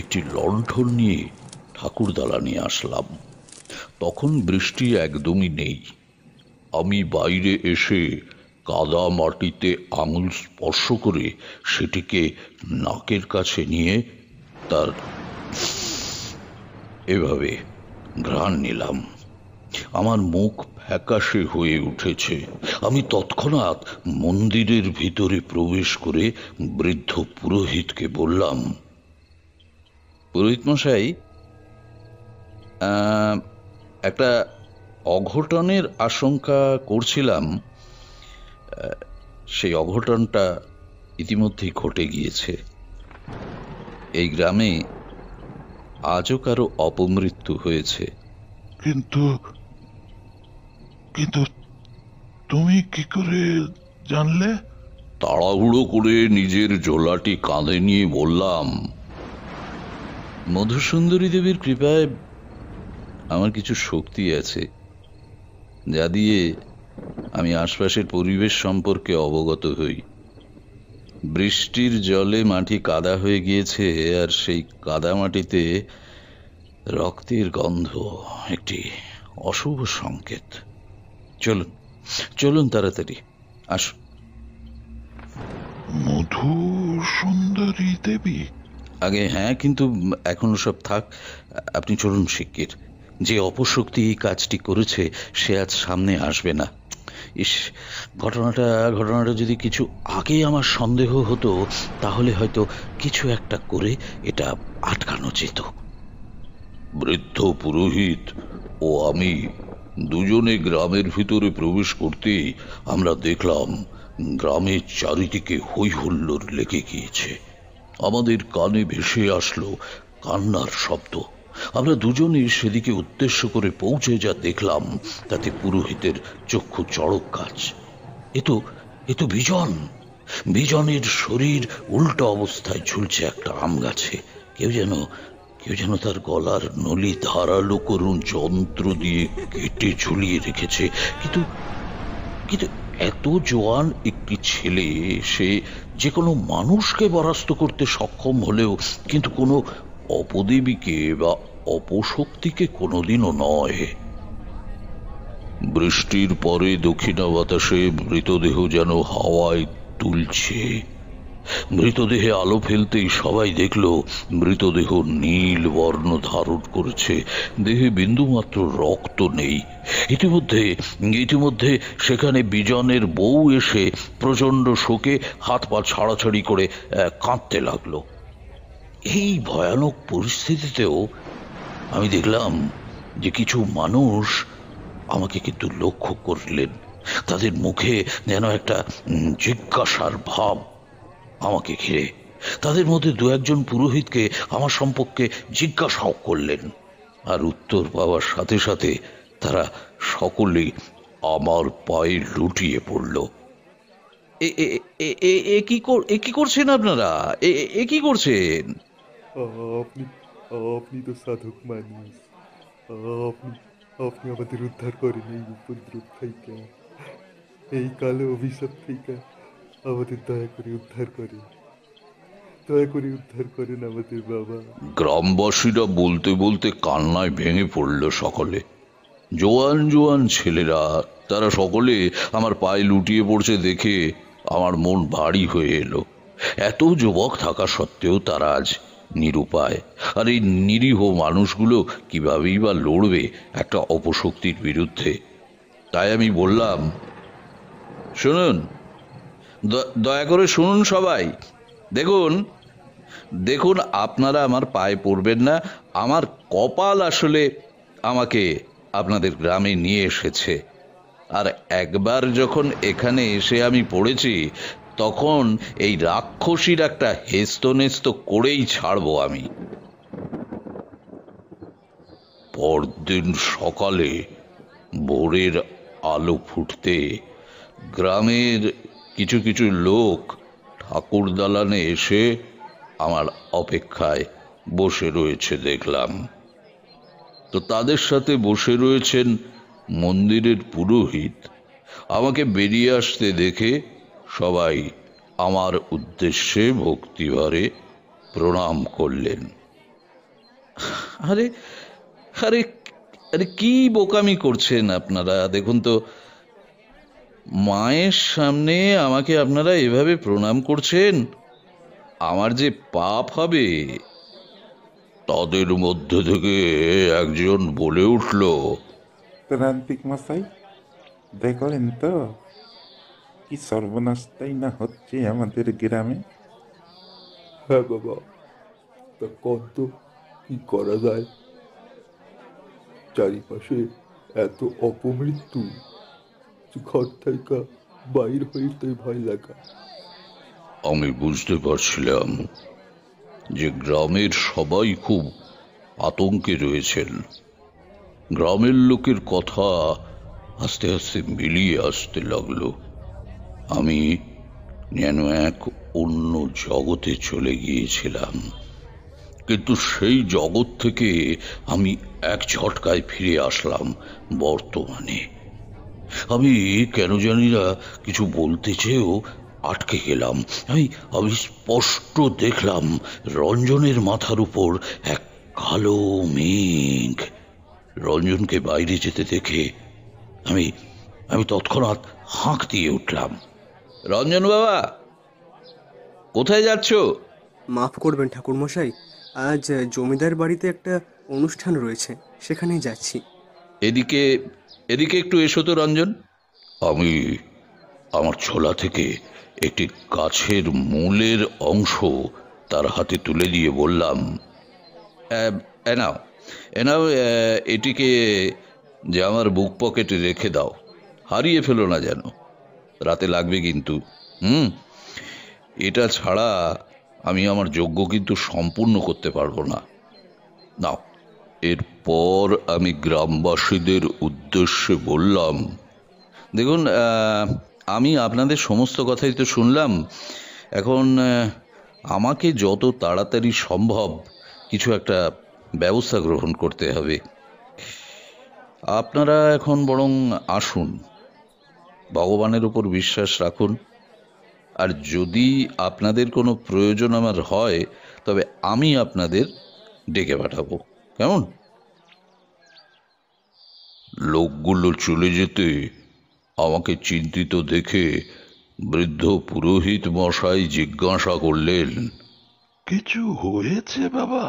একটি লণ্ঠন নিয়ে ঠাকুর দালানে আসলাম। তখন বৃষ্টি একদমই নেই। আমি বাইরে এসে কাদা মাটিতে আঙুল স্পর্শ করে সেটিকে নাকের কাছে নিয়ে তার এভাবে ঘ্রাণ নিলাম। আমার মুখ ফ্যাকাশে হয়ে উঠেছে। আমি তৎক্ষণাৎ মন্দিরের ভিতরে প্রবেশ করে বৃদ্ধ পুরোহিতকে বললাম, পুরোহিত মশাই, একটা অঘটনের আশঙ্কা করছিলাম, সেই অঘটনটা ইতিমধ্যেই ঘটে গিয়েছে। এই গ্রামে আজও কারো অপমৃত্যু হয়েছে। কিন্তু কিন্তু তুমি কি করে জানলে? তাড়াহুড়ো করে নিজের ঝোলাটি কাঁধে নিয়ে বললাম, মধুসুন্দরী দেবীর কৃপায় আমার কিছু শক্তি আছে, যা দিয়ে আমি আশপাশের পরিবেশ সম্পর্কে অবগত হই। বৃষ্টির জলে মাটি কাদা হয়ে গিয়েছে, আর সেই কাদা মাটিতে রক্তের গন্ধ একটি অশুভ সংকেত। চলুন চলুন তাড়াতাড়ি আসুন। মধুসুন্দরী দেবী? আগে হ্যাঁ, কিন্তু এখনো সব থাক, আপনি চলুন শিগগির। যে অপশক্তি এই কাজটি করেছে সে আজ সামনে আসবে না। ইস, ঘটনাটা ঘটনাটা যদি কিছু আগেই আমার সন্দেহ হতো, তাহলে হয়তো কিছু একটা করে এটা আটকানো যেত। বৃদ্ধ পুরোহিত ও আমি দুজনে গ্রামের ভিতরে প্রবেশ করতেই আমরা দেখলাম গ্রামের চারিদিকে হৈ হুল্লোড় লেগে গিয়েছে। আমাদের কানে ভেসে আসলো কান্নার শব্দ। আমরা দুজনে সেদিকে উদ্দেশ্য করে পৌঁছে যা দেখলাম তাতে পুরোহিতের চক্ষু চড়ক গাছ। এ তো এ তো বিজন। বিজনের শরীর উল্টো অবস্থায় ঝুলছে একটা আম গাছে। কেউ যেন কেউ যেন তার গলার নলি ধারালো করুন যন্ত্র দিয়ে কেটে ঝুলিয়ে রেখেছে। কিন্তু কিন্তু এত জোয়ান একটি ছেলে, সে যে কোনো মানুষকে বরাস্ত করতে সক্ষম হলেও কিন্তু কোনো অপদেবীকে বা অপশক্তিকে কোনোদিনও নয়। বৃষ্টির পরে দক্ষিণা বাতাসে মৃতদেহ যেন হাওয়ায় তুলছে। মৃতদেহে আলো ফেলতেই সবাই দেখল মৃতদেহ নীল বর্ণ ধারণ করেছে, দেহে বিন্দুমাত্র রক্ত নেই। ইতিমধ্যে ইতিমধ্যে সেখানে বিজনের বউ এসে প্রচণ্ড শোকে হাত পা ছাড়াছাড়ি করে কাঁদতে লাগলো। এই ভয়ানক পরিস্থিতিতেও আমি দেখলাম যে কিছু মানুষ আমাকে কিন্তু লক্ষ্য করলেন। তাদের মুখে যেন একটা জিজ্ঞাসার ভাব আমাকে ঘিরে। তাদের মধ্যে দু একজন পুরোহিতকে আমার সম্পর্কে জিজ্ঞাসাও করলেন, আর উত্তর পাওয়ার সাথে সাথে তারা সকলেই আমার পায়ে লুটিয়ে পড়ল। এ কি করছেন আপনারা? এ কি করছেন? আপনি তো সাধক মানুষ, আপনি আমাদের উদ্ধার করেন এই উপদ্রব থেকে, এই কালো অভিশাপ থেকে আমাদের দয়া করে উদ্ধার করে, দয়া করে উদ্ধার করেন আমাদের বাবা। গ্রামবাসীরা বলতে বলতে কান্নায় ভেঙে পড়ল সকলে। জোয়ান জোয়ান ছেলেরা, তারা সকলে আমার পায়ে লুটিয়ে পড়ছে দেখে আমার মন ভারী হয়ে এলো। এত যুবক থাকা সত্ত্বেও তারা আজ নিরুপায়, আর এই নিরীহ মানুষগুলো কিভাবেই বা লড়বে একটা অপশক্তির বিরুদ্ধে। তাই আমি বললাম, শুনুন, দয়া করে শুনুন সবাই, দেখুন দেখুন আপনারা আমার পায়ে পড়বেন না। আমার কপাল আসলে আমাকে আপনাদের গ্রামে নিয়ে এসেছে, আর একবার যখন এখানে এসে আমি পড়েছি তখন এই রাক্ষসীর একটা হেস্তনেস্ত করেই ছাড়বো আমি। পরদিন সকালে ভোরের আলো ফুটতে গ্রামের কিছু কিছু লোক ঠাকুর দালানে এসে আমার অপেক্ষায় বসে রয়েছে দেখলাম। তো তাদের সাথে বসে রয়েছেন মন্দিরের পুরোহিত। আমাকে বেরিয়ে আসতে দেখে সবাই আমার উদ্দেশ্যে ভক্তিভরে প্রণাম করলেন। আরে আরে আরে কি বোকামি করছেন আপনারা! দেখুন তো, মায়ের সামনে আমাকে আপনারা এভাবে প্রণাম করছেন, আমার যে পাপ হবে। তাদের মধ্যে থেকে একজন বলে উঠল, তান্ত্রিক মশাই দেখলেন তো কি সর্বনাশটাই না হচ্ছে আমাদের গ্রামে। হ্যাঁ বাবা, তা কত কি করা যায়, চারিপাশে এত অপমৃত্যু, ঘর থেকে বাইর হইতে ভয় লাগা। আমি বুঝতে পারছিলাম যে গ্রামের সবাই খুব আতঙ্কে রয়েছেন। গ্রামের লোকের কথা আস্তে আস্তে মিলিয়ে আসতে লাগলো। আমি যেন এক অন্য জগতে চলে গিয়েছিলাম, কিন্তু সেই জগৎ থেকে আমি এক ঝটকায় ফিরে আসলাম বর্তমানে। আমি কেন জানি না কিছু বলতে চেয়েও আটকে গেলাম। আমি আমি স্পষ্ট দেখলাম রঞ্জনের মাথার উপর এক কালো মেঘ। রঞ্জনকে বাইরে যেতে দেখে আমি আমি তৎক্ষণাৎ হাঁক দিয়ে উঠলাম, রঞ্জন বাবা কোথায় যাচ্ছ? মাফ করবেন ঠাকুর মশাই, আজ জমিদার বাড়িতে একটা অনুষ্ঠান রয়েছে, সেখানেই যাচ্ছি। এদিকে এদিকে একটু এসো তো রঞ্জন। আমি আমার ছোলা থেকে একটি গাছের মূলের অংশ তার হাতে তুলে দিয়ে বললাম, এনাও এনাও এটিকে যে আমার বুক পকেটে রেখে দাও, হারিয়ে ফেলো না যেন, রাতে লাগবে কিন্তু। হুম এটা ছাড়া আমি আমার যজ্ঞ কিন্তু সম্পূর্ণ করতে পারবো না। নাও। এরপর আমি গ্রামবাসীদের উদ্দেশ্যে বললাম, দেখুন আমি আপনাদের সমস্ত কথাই তো শুনলাম, এখন আমাকে যত তাড়াতাড়ি সম্ভব কিছু একটা ব্যবস্থা গ্রহণ করতে হবে। আপনারা এখন বরং আসুন, ভগবানের উপর বিশ্বাস রাখুন, আর যদি আপনাদের কোনো প্রয়োজন আমার হয় তবে আমি আপনাদের ডেকে পাঠাবো, কেমন? লোকগুলো চলে যেতে আমাকে চিন্তিত দেখে বৃদ্ধ পুরোহিত মশাই জিজ্ঞাসা করলেন, কিছু হয়েছে বাবা?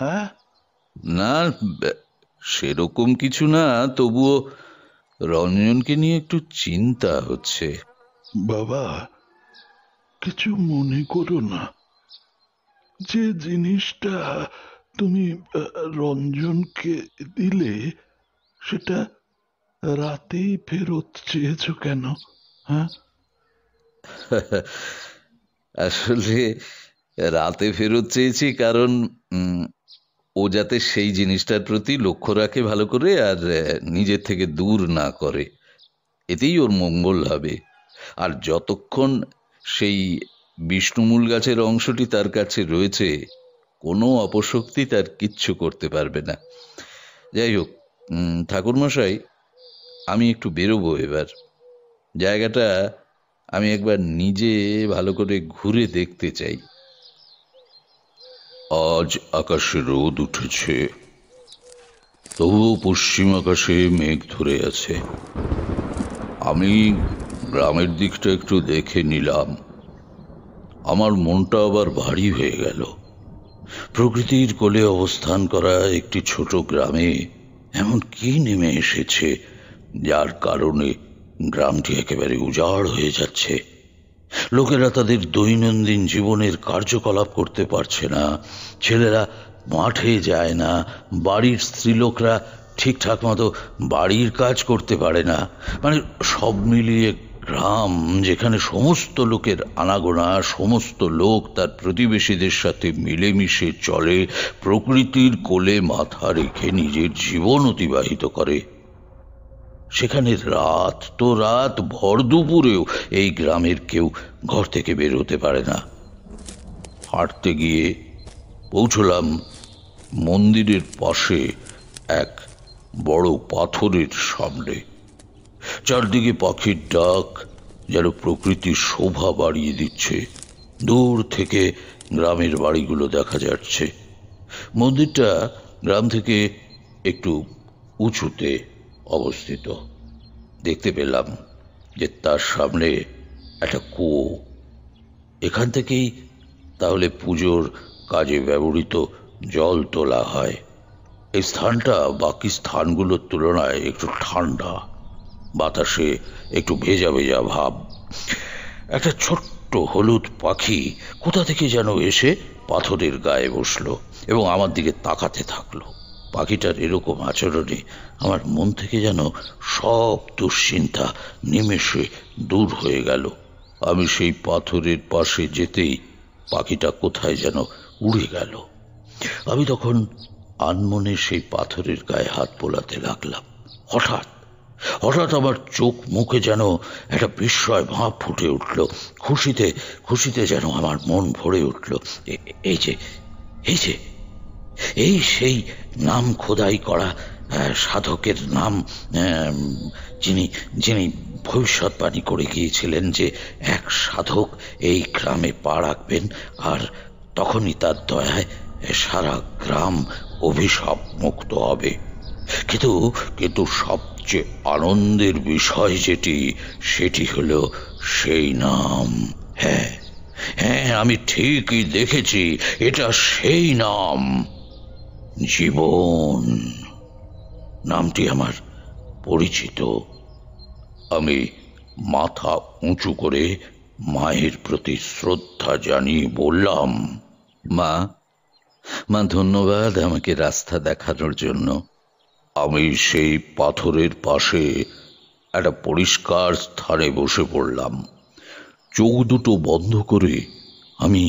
হ্যাঁ, না সেরকম কিছু না, তবুও রঞ্জনকে নিয়ে একটু চিন্তা হচ্ছে। বাবা কিছু মনে করো না, যে জিনিসটা তুমি রঞ্জনকে দিলে সেটা রাতেই ফেরত চেয়েছো কেন? হ্যাঁ আসলে राते फेरत चेयेछि कारण ओ जाते सेई जिनिसटार प्रति लक्ष्य राखे भालो करे आर निजेर थेके दूर ना करे एतेई ओर मंगल हबे। आर जतक्षण सेई विष्णुमूल गाछेर अंशटी तार काछे रयेछे कोनो अपशक्ति तार किच्छु करते पारबे ना। जाई होक ठाकुर मशाई आमी एकटु बेरोबो एबार जायगाटा आमी एकबार निजे भालो करे घुरे देखते चाई। आज आकाशे रोद उठेछे तबुओ पश्चिम आकाशे मेघ धरे आछे। आमी ग्रामेर दिकटा एकटु देखे निलाम। आमार मनटा आबार भारी हये गेल। प्रकृतिर कोले अवस्थान करा एकटी छोट ग्रामे एमन कि नेमे एसेछे जार कारणे ग्रामटी एकेबारे उजाड़ हये जाच्छे। लोकेरा तादेर दैनन्दिन जीवनेर कार्यकलाप करते पारछे ना, छेलेरा माठे जाय ना, बाड़ीर स्त्रीलोकरा ठीकठाक मतो बाड़ीर काज करते पारे ना। माने सब मिलिए ग्राम जेखाने समस्त लोकेर आनागोना, समस्त लोक तार प्रतिबेशीदेर साथे मिलेमिशे चले, प्रकृतिर कोले माथा रेखे निजेर जीवन अतिबाहित करे। सेखाने रात तो रात भर दुपुरेओ एई ग्रामेर केउ घर थेके बेर होते पारे ना। हाटते गिये पौंछलाम मंदिरेर पाशे एक बड़ पाथरेर सामने। चारदिके पाखिर डाक जेन प्रकृतिर शोभा बाड़िये दिच्छे। दूर थेके ग्रामेर बाड़ीगुलो देखा जाच्छे। मंदिरटा ग्राम थेके एकटु उंचुते अवस्थित। तो, देखते पेलाम जे तार सामने एकटा कुओ। एखान थेकेई ताहले पूजोर काजे व्यवहृत जल तोला हय। एई स्थानटा बाकी स्थानगुलोर तुलनाय एकटु ठांडा, बातासे एकटु भेजा भेजा भाव। एकटा छोट्ट हलुद पाखी कोथा थेके जेन एसे पाथरेर गाये बसलो एबं आमार दिके ताकाते थाकलो। পাখিটার এরকম আচরণে আমার মন থেকে যেন সব দুশ্চিন্তা নিমেষে দূর হয়ে গেল। আমি সেই পাথরের পাশে যেতেই পাখিটা কোথায় যেন উড়ে গেল। আমি তখন আনমনে সেই পাথরের গায়ে হাত বোলাতে লাগলাম। হঠাৎ হঠাৎ আমার চোখ মুখে যেন একটা বিস্ময় ভাব ফুটে উঠল। খুশিতে খুশিতে যেন আমার মন ভরে উঠল। এই যে এই যে এই সেই নাম খোদাই করা সাধকের নাম যিনি যিনি ভবিষ্যৎবাণী করে গিয়েছিলেন যে এক সাধক এই গ্রামে পা রাখবেন আর তখনই তার দয়ায় সারা গ্রাম অভিশাপ মুক্ত হবে। কিন্তু কিন্তু সবচেয়ে আনন্দের বিষয় যেটি সেটি হলো সেই নাম। হ্যাঁ হ্যাঁ আমি ঠিকই দেখেছি, এটা সেই নাম জীবন। নামটি আমার পরিচিত। আমি মাথা উঁচু করে মায়ের প্রতি শ্রদ্ধা জানিয়ে বললাম, মা মা ধন্যবাদ আমাকে রাস্তা দেখানোর জন্য। আমি সেই পাথরের পাশে একটা পরিষ্কার স্থানে বসে পড়লাম। চোখ দুটো বন্ধ করে আমি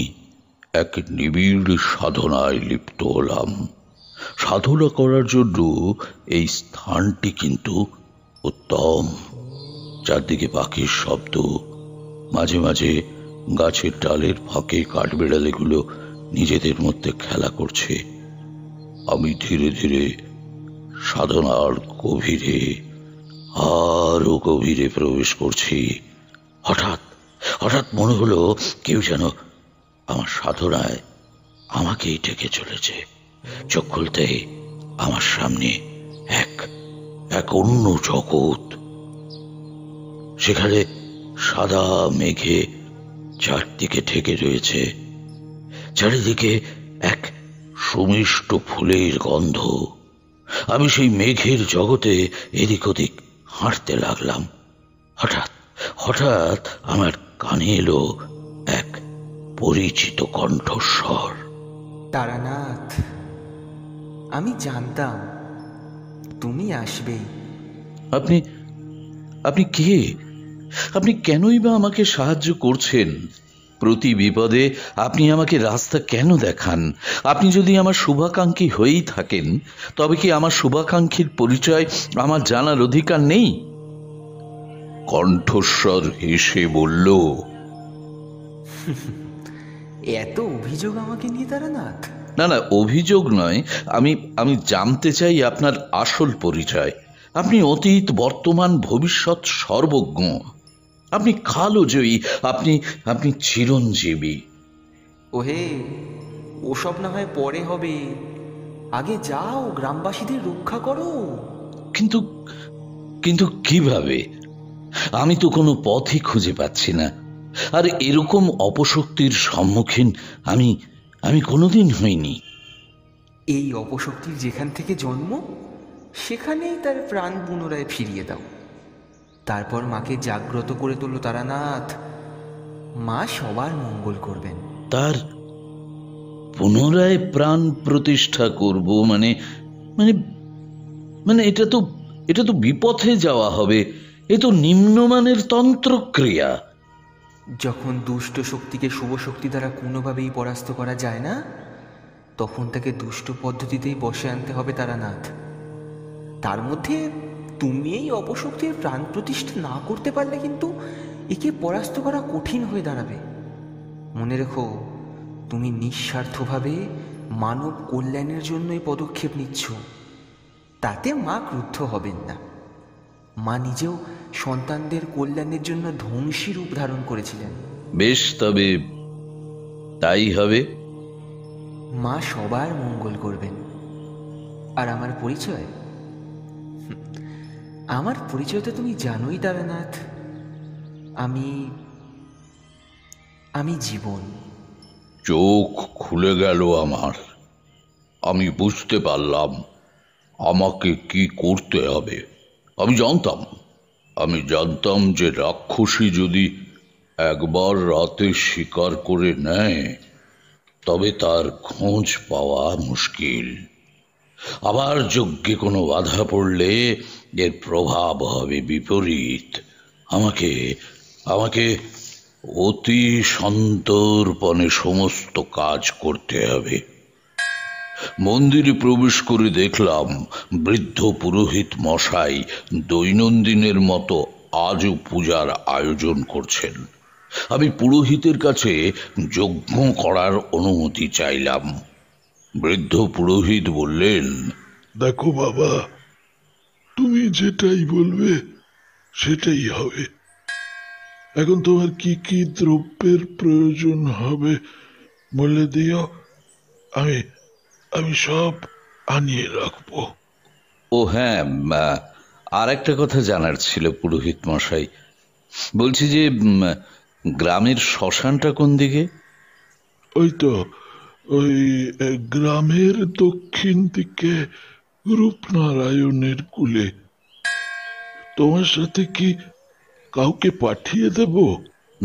এক নিবিড় সাধনায় লিপ্ত হলাম। সাধনা করার জন্য এই স্থানটি কিন্তু উত্তম। চারদিকে পাখির শব্দ, মাঝে মাঝে গাছের ডালের ফাঁকে কাঠবিড়ালিগুলো নিজেদের মধ্যে খেলা করছে। আমি ধীরে ধীরে সাধনার গভীরে আরও গভীরে প্রবেশ করছি। হঠাৎ হঠাৎ মনে হলো কেউ যেন আমার সাধনায় আমাকেই ডেকে চলেছে। চোখ খুলতেই আমার সামনে এক এক অন্য জগৎ। সেখানে সাদা মেঘে চারদিকে ঢেকে রয়েছে। চারিদিকে এক সুমিষ্ট ফুলের গন্ধ। আমি সেই মেঘের জগতে এদিক ওদিক হাঁটতে লাগলাম। হঠাৎ হঠাৎ আমার কানে এলো এক পরিচিত কণ্ঠস্বর। তারানাথ, আমি জানতাম তুমি আসবে। আপনি আপনি কে? আপনি কেনই বা আমাকে সাহায্য করছেন? प्रति विपदे आपनी आमाके रास्ता केन देखान। आपनी जोदि आमार शुभाकांक्षी हयेई थाकेन तबे कि आमार शुभाकांक्षीर परिचय आमार जानार अधिकार नेई? কণ্ঠস্বর হেসে বলল, এত অভিযোগ আমাকে নিয়ে তারানাথ? না না, অভিযোগ নয়, আমি আমি জানতে চাই আপনার আসল পরিচয়। আপনি অতীত বর্তমান ভবিষ্যৎ সর্বজ্ঞ, আপনি কালজয়ী, আপনি আপনি চিরঞ্জীবী। ওহে, ওসব না হয় পরে হবে, আগে যাও গ্রামবাসীদের রক্ষা করো। কিন্তু কিন্তু কিভাবে? আমি তো কোনো পথই খুঁজে পাচ্ছি না। আর এরকম অপশক্তির সম্মুখীন আমি আমি কোনোদিন হইনি। এই অপশক্তির যেখান থেকে জন্ম সেখানেই তার প্রাণ পুনরায় ফিরিয়ে দাও। তারপর মাকে জাগ্রত করে তোলো তারানাথ, মা সবার মঙ্গল করবেন। তার পুনরায় প্রাণ প্রতিষ্ঠা করব মানে মানে মানে এটা তো এটা তো বিপথে যাওয়া হবে, এ তো নিম্নমানের তন্ত্রক্রিয়া। যখন দুষ্ট শক্তিকে শুভ শক্তি দ্বারা কোনোভাবেই পরাস্ত করা যায় না তখন তাকে দুষ্ট পদ্ধতিতেই বশে আনতে হবে তারানাথ। তার মধ্যে তুমি এই অপশক্তির প্রাণ প্রতিষ্ঠা না করতে পারলে কিন্তু একে পরাস্ত করা কঠিন হয়ে দাঁড়াবে। মনে রেখো, তুমি নিঃস্বার্থভাবে মানব কল্যাণের জন্য এই পদক্ষেপ নিচ্ছ, তাতে মা ক্রুদ্ধ হবেন না। মা নিজেও সন্তানদের কল্যাণের জন্য ধ্বংসী রূপ ধারণ করেছিলেন। বেশ, তবে তাই হবে, মা সবার মঙ্গল করবেন। আর আমার পরিচয়, আমার পরিচয় তো তুমি জানোই তারানাথ। আমি আমি জীবন। চোখ খুলে গেল আমার, আমি বুঝতে পারলাম আমাকে কি করতে হবে। আমি জানতাম আমি জানতাম যে রাক্ষসী যদি একবার রাতে শিকার করে নেয় তবে তার খোঁজ পাওয়া মুশকিল। আবার যজ্ঞে কোনো বাধা পড়লে এর প্রভাব হবে বিপরীত। আমাকে আমাকে অতি সন্তর্পণে সমস্ত কাজ করতে হবে। মন্দিরে প্রবেশ করে দেখলাম বৃদ্ধ পুরোহিত মশাই দৈনন্দিনের মতো আজও পূজার আয়োজন করছেন। আমি পুরোহিতের কাছে যজ্ঞ করার অনুমতি চাইলাম। বৃদ্ধ পুরোহিত বললেন, দেখো বাবা, তুমি যেটাই বলবে সেটাই হবে। এখন তোমার কি কি দ্রব্যের প্রয়োজন হবে বলে দিও, আমি আমি সব আনিয়ে রাখবো। ও হ্যাঁ, আর একটা কথা জানার ছিল পুরোহিত মশাই, বলছি যে গ্রামের শ্মশানটা কোন দিকে? ওই তো ওই গ্রামের দক্ষিণ দিকে রূপনারায়ণের কুলে। তোমার সাথে কি কাউকে পাঠিয়ে দেব?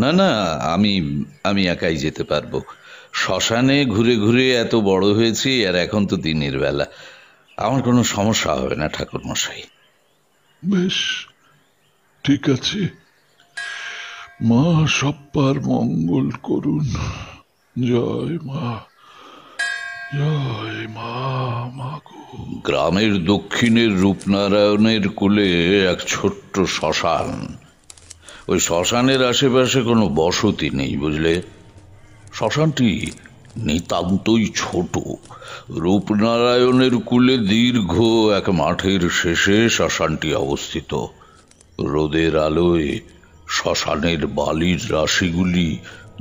না না, আমি আমি একাই যেতে পারবো। শ্মশানে ঘুরে ঘুরে এত বড় হয়েছি, আর এখন তো দিনের বেলা, আমার কোনো সমস্যা হবে না ঠাকুর মশাই। বেশ, ঠিক আছে, মা সব্বার মঙ্গল করুন। জয় মা, জয় মা, মা গো। গ্রামের দক্ষিণের রূপনারায়ণের কুলে এক ছোট্ট শ্মশান। ওই শ্মশানের আশেপাশে কোনো বসতি নেই, বুঝলে। শ্মশানটি নিতান্তই ছোট। রূপনারায়ণের কুলে দীর্ঘ এক মাঠের শেষে শ্মশানটি অবস্থিত। রোদের আলোয় শ্মশানের বালির রাশিগুলি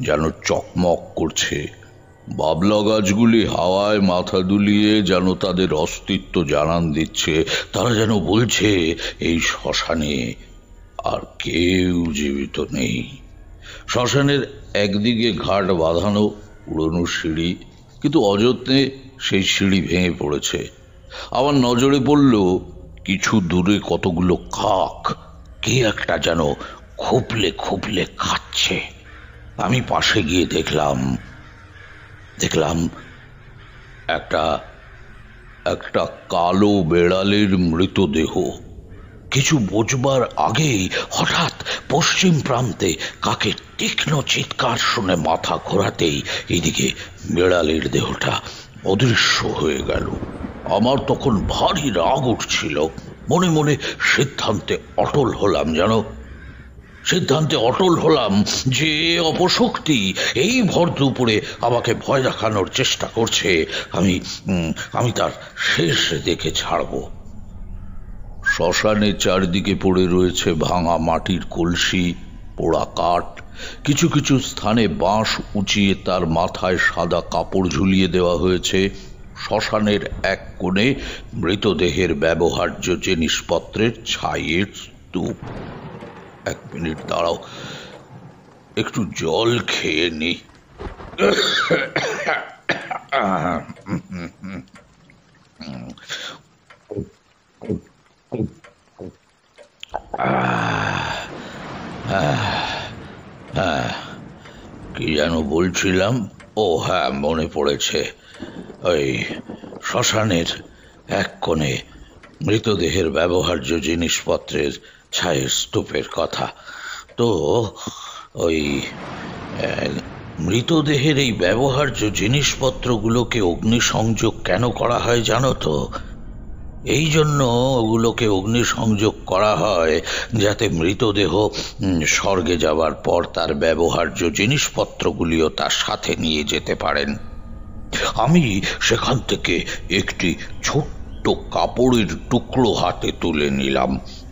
যেন চকমক করছে। বাবলা গাছগুলি হাওয়ায় মাথা দুলিয়ে যেন তাদের অস্তিত্ব জানান দিচ্ছে। তারা যেন বলছে, এই শ্মশানে আর কেউ জীবিত নেই। শ্মশানের একদিকে ঘাট বাঁধানো পুরনো সিঁড়ি, কিন্তু অযত্নে সেই সিঁড়ি ভেঙে পড়েছে। আমার নজরে পড়ল কিছু দূরে কতগুলো কাক কে একটা যেন খুবলে খুবলে খাচ্ছে। আমি পাশে গিয়ে দেখলাম দেখলাম একটা একটা কালো বেড়ালের মৃতদেহ। কিছু বোঝবার আগেই হঠাৎ पश्चिम प्रान्ते काकेर तीक्ष्ण चित्कार शुने माथा घोरातेई एदिके बिड़ालेर देहटा अदृश्य हये गेल। आमार तखन भारी राग उठछिल। मने मने सिद्धान्ते अटल हलाम जानो सिद्धान्ते अटल हलाम जे अपशक्ति एई भर दुपुरे आमाके भय देखानोर चेष्टा करछे आमी आमी तार शेष देखे छाड़बो। शशाने चारिदिके पड़े रयेछे भांगा माटिर कलसी, पोड़ा काठ, किछु किछु स्थाने बाँश उचिए तार माथाय सादा कापड़ झुलिए देवा हयेछे। शशानेर एक कोणे मृतदेहेर व्यवहार्य जिनिसपत्रेर छाइएर स्तूप। एक मिनिट दाड़ाओ, एकटु जल खेये नि। शशानेर एक कोणे मृतदेहेर व्यवहार्य जिनिसपत्रेर छायेर स्तूपेर कथा तो मृतदेहेर एई व्यवहार्य जिनिसपत्रगुलोके अग्निसंयोग केन करा हय जानो तो এই জন্য ওগুলোকে অগ্নিসংযোগ করা হয় যাতে মৃতদেহ স্বর্গে যাওয়ার পর তার ব্যবহার্য জিনিসপত্রগুলিও তার সাথে নিয়ে যেতে পারেন। আমি সেখান থেকে একটি ছোট্ট কাপড়ের টুকরো হাতে তুলে নিলাম।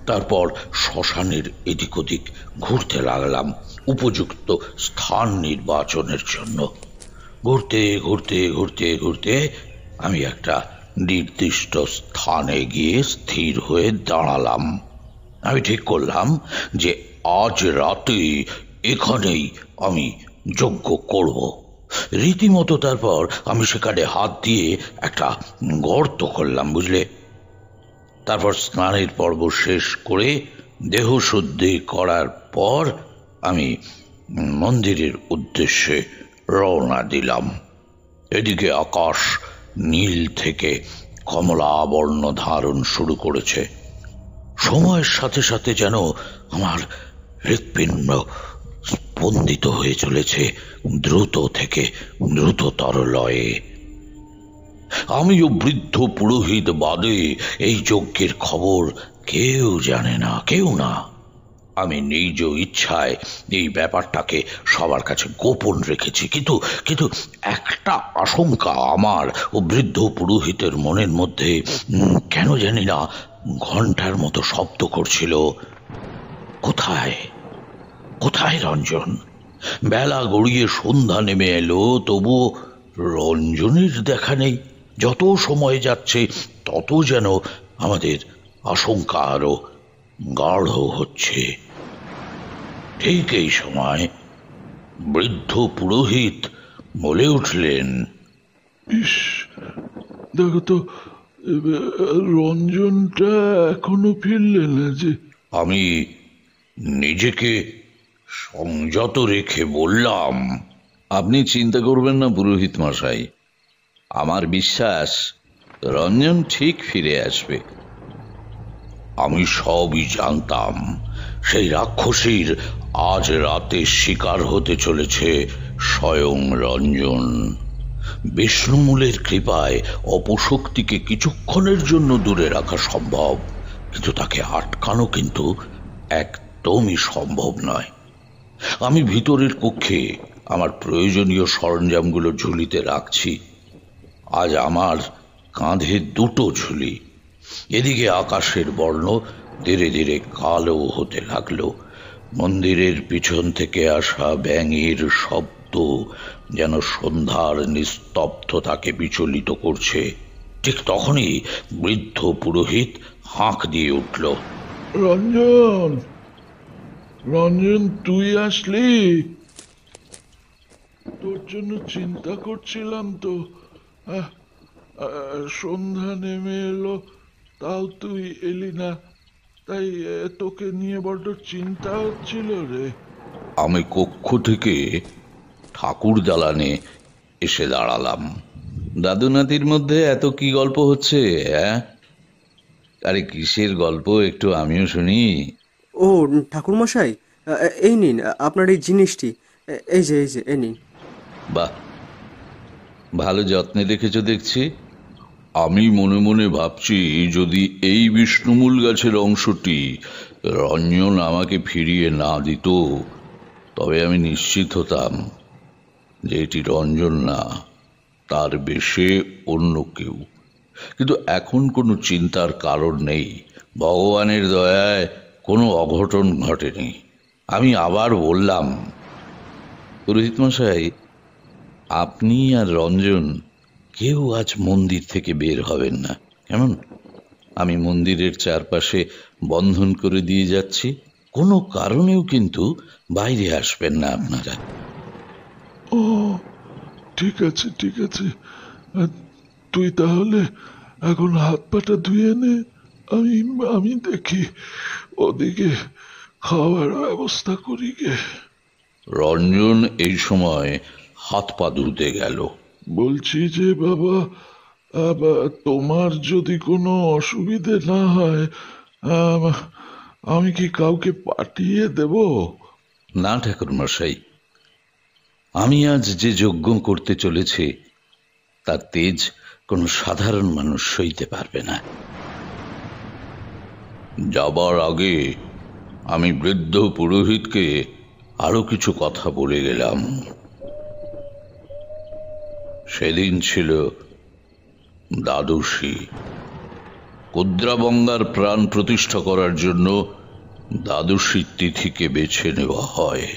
তারপর শ্মশানের এদিক ওদিক ঘুরতে লাগলাম উপযুক্ত স্থান নির্বাচনের জন্য। ঘুরতে ঘুরতে ঘুরতে ঘুরতে আমি একটা निर्दिष्ट स्थाने गिये स्थिर हुए दाड़ालाम। आमी ठीक करलाम जे आज रातेई एखानेई आमी यज्ञ करब। रीतिमतो तारपर आमी सेखाने हाथ दिए एकटा गर्त करलाम, बुझले। तारपर स्नानेर पर्व शेष करे देह शुद्धि करार पर आमी मंदिरेर उद्देश्ये रवना दिलाम। एदिके आकाश नील थेके कमला बर्ण धारण शुरू करेछे। समयेर साथे साथे जेन आमार हृत्पिंड स्पन्दित हये चलेछे द्रुत थेके द्रुततर लये। आमिओ वृद्ध पुरोहित बादे एई यज्ञेर खबर केउ जाने ना, केउ ना। आमी निज इच्छाय एई ब्यापारटाके सबार काछे गोपन रेखेछि, किन्तु किन्तु एकटा आशंका आमार ओ वृद्ध पुरोहितेर मनेर मध्ये केन जानि ना घंटार मतो शब्द करछिल। कोथाय कोथाय रंजन? बेला गड़िये सन्ध्या नेमे एलो, तबुओ रंजनेर देखा नेई। जतो समय जाच्छे ततो जेन आमादेर आशंका आरो गाढ़ होच्छे। ठीक एई समय वृद्ध पुरोहित बोले उठलेन, इश, देखो तो रंजनटा एखोनो फिरले ना जे। आमी निजेके संयत रेखे बोल्लाम, आपनी चिंता करबेन ना पुरोहित मशाई, आमार विश्वास रंजन ठीक फिरे आसबे। आमी सबई जानताम सेई राक्षसीर आज राते शिकार होते चलेछे स्वयं रंजन। विष्णुमूलेर कृपाय अपशक्तिके किछुक्षणेर जन्य दूरे राखा सम्भव, किन्तु ताके आटकानो किन्तु एकदमई सम्भव नय। आमी भितरेर कक्षे आमार प्रयोजनीय सरंजामगुलो झुलिते राखछि। आज आमार काँधे दुटो झुलि। एदिके आकाशेर बर्ण धीरे धीरे कालो होते लागलो। मंदिरेर पिछन थेके आशा बैंगेर शब्द जेन सन्ध्यार निस्तब्धताके विचलित करछे। ठीक तखनी वृद्ध पुरोहित हाँक दिए उठल, रंजन रंजन तुई आसली, तोर जन्य चिंता करछिलाम तो। सन्ध्या नेमे एलो ताओ तुई एली ना, ताई तोके निये बड्ड चिंता हच्छिल रे। आमी कक्ष थेके ठाकुर दालाने एसे दाड़ालाम। दादू नातिर मध्य एत कि गल्प हच्छे? आरे किसेर गल्प, एकटु आमिओ शुनि। ओ ठाकुर मशाई, এই নিন আপনার এই জিনিসটি, এই যে এই যে এই নিন। বাহ, ভালো যত্নে রেখেছো দেখছি। আমি মনে মনে ভাবছি যদি এই বিষ্ণুমূল গাছের অংশটি রঞ্জন আমাকে ফিরিয়ে না দিত তবে আমি নিশ্চিত হতাম যে এটি রঞ্জন না, তার বেশে অন্য কেউ। কিন্তু এখন কোনো চিন্তার কারণ নেই, ভগবানের দয়ায় কোনো অঘটন ঘটেনি। আমি আবার বললাম, পুরোহিত মশাই, আপনি আর রঞ্জন কেউ আজ মন্দির থেকে বের হবেন না, কেমন? আমি মন্দিরের চারপাশে বন্ধন করে দিয়ে যাচ্ছি, কোনো কারণেও কিন্তু বাইরে আসবেন না আপনারা। ও ঠিক আছে ঠিক আছে, তুই তাহলে এখন হাত পাটা ধুয়ে নে, আমি আমি দেখি ওদিকে খাওয়ার ব্যবস্থা করি গে। রঞ্জন এই সময় হাত পা ধুতে গেল। বলছি যে বাবা, তোমার যদি কোনো অসুবিধে না হয় আমি কি কাউকে পাঠিয়ে দেব? না ঠাকুর মশাই, আমি আজ যে যজ্ঞ করতে চলেছি তার তেজ কোনো সাধারণ মানুষ সইতে পারবে না। যাবার আগে আমি বৃদ্ধ পুরোহিতকে আরো কিছু কথা বলে গেলাম। সেদিন ছিল দ্বাদশী। কুদ্রা বঙ্গার প্রাণ প্রতিষ্ঠা করার জন্য দ্বাদশী তিথিকে বেছে নেওয়া হয়।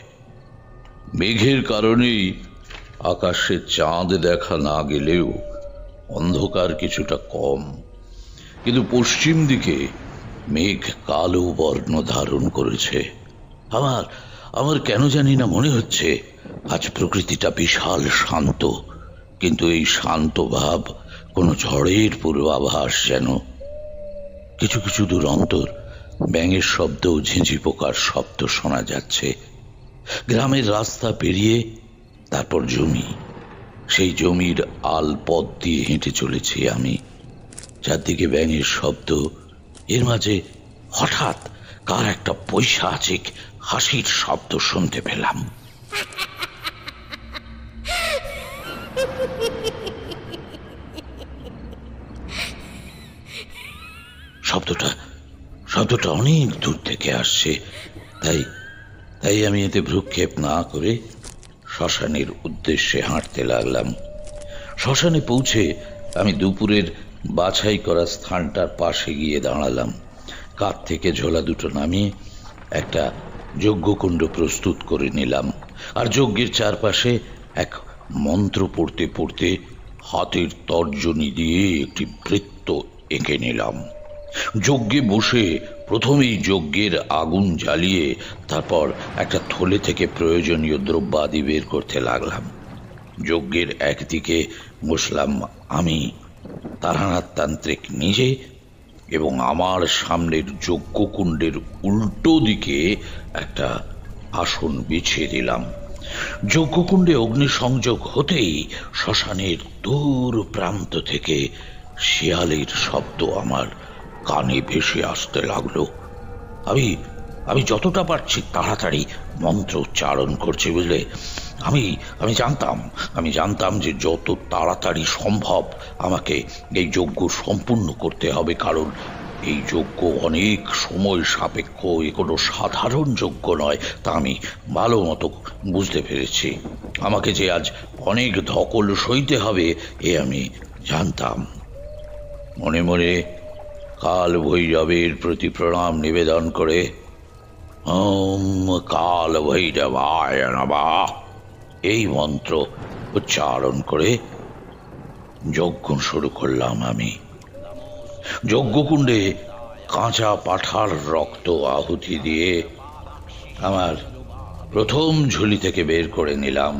মেঘের কারণেই আকাশে চাঁদ দেখা না গেলেও অন্ধকার কিছুটা কম, কিন্তু পশ্চিম দিকে মেঘ কালো বর্ণ ধারণ করেছে। আমার আমার কেন জানি না মনে হচ্ছে আজ প্রকৃতিটা বিশাল শান্ত, কিন্তু এই শান্ত ভাব কোনো ঝড়ের পূর্বাভাস যেন। কিছু কিছু দূর অন্তর ব্যাঙের শব্দ ও ঝিঁঝি পোকার শব্দ শোনা যাচ্ছে। গ্রামের রাস্তা পেরিয়ে তারপর জমি, সেই জমির আল পথ দিয়ে হেঁটে চলেছি আমি। চারদিকে ব্যাঙের শব্দ, এর মাঝে হঠাৎ কার একটা পৈশাচিক হাসির শব্দ শুনতে পেলাম। শব্দটা শব্দটা অনেক দূর থেকে আসছে, তাই তাই আমি এতে ভ্রুক্ষেপ না করে শ্মশানের উদ্দেশ্যে হাঁটতে লাগলাম। শ্মশানে পৌঁছে আমি দুপুরের বাছাই করা স্থানটার পাশে গিয়ে দাঁড়ালাম। কাঁধ থেকে ঝোলা দুটো নামিয়ে একটা যজ্ঞকুণ্ড প্রস্তুত করে নিলাম, আর যজ্ঞের চারপাশে এক মন্ত্র পড়তে পড়তে হাতের তর্জনী দিয়ে একটি বৃত্ত এঁকে নিলাম। যজ্ঞে বসে প্রথমেই যজ্ঞের আগুন জ্বালিয়ে তারপর একটা থলে থেকে প্রয়োজনীয় দ্রব্যাদি বের করতে লাগলাম। যজ্ঞের একদিকে বসলাম আমি, তারানাথ তান্ত্রিক নিজে, এবং আমার সামনের যজ্ঞকুণ্ডের উল্টো দিকে একটা আসন বিছিয়ে দিলাম। যজ্ঞকুণ্ডে অগ্নিসংযোগ হতেই শ্মশানের দূর প্রান্ত থেকে শিয়ালের শব্দ আমার কানে ভেসে আসতে লাগলো। আমি আমি যতটা পারছি তাড়াতাড়ি মন্ত্র উচ্চারণ করছি, বুঝলে। আমি আমি জানতাম আমি জানতাম যে যত তাড়াতাড়ি সম্ভব আমাকে এই যজ্ঞ সম্পূর্ণ করতে হবে, কারণ এই যজ্ঞ অনেক সময় সাপেক্ষ, এ কোনো সাধারণ যজ্ঞ নয়, তা আমি ভালো মতো বুঝতে পেরেছি। আমাকে যে আজ অনেক ধকল সইতে হবে এ আমি জানতাম। মনে মনে কাল ভৈরবের প্রতি প্রণাম নিবেদন করে ওম কাল ভৈরবায় নমঃ এই মন্ত্র উচ্চারণ করে যজ্ঞ শুরু করলাম আমি। যজ্ঞকুণ্ডে কাঁচা পাঁঠার রক্ত আহুতি দিয়ে আমার প্রথম ঝুলি থেকে বের করে নিলাম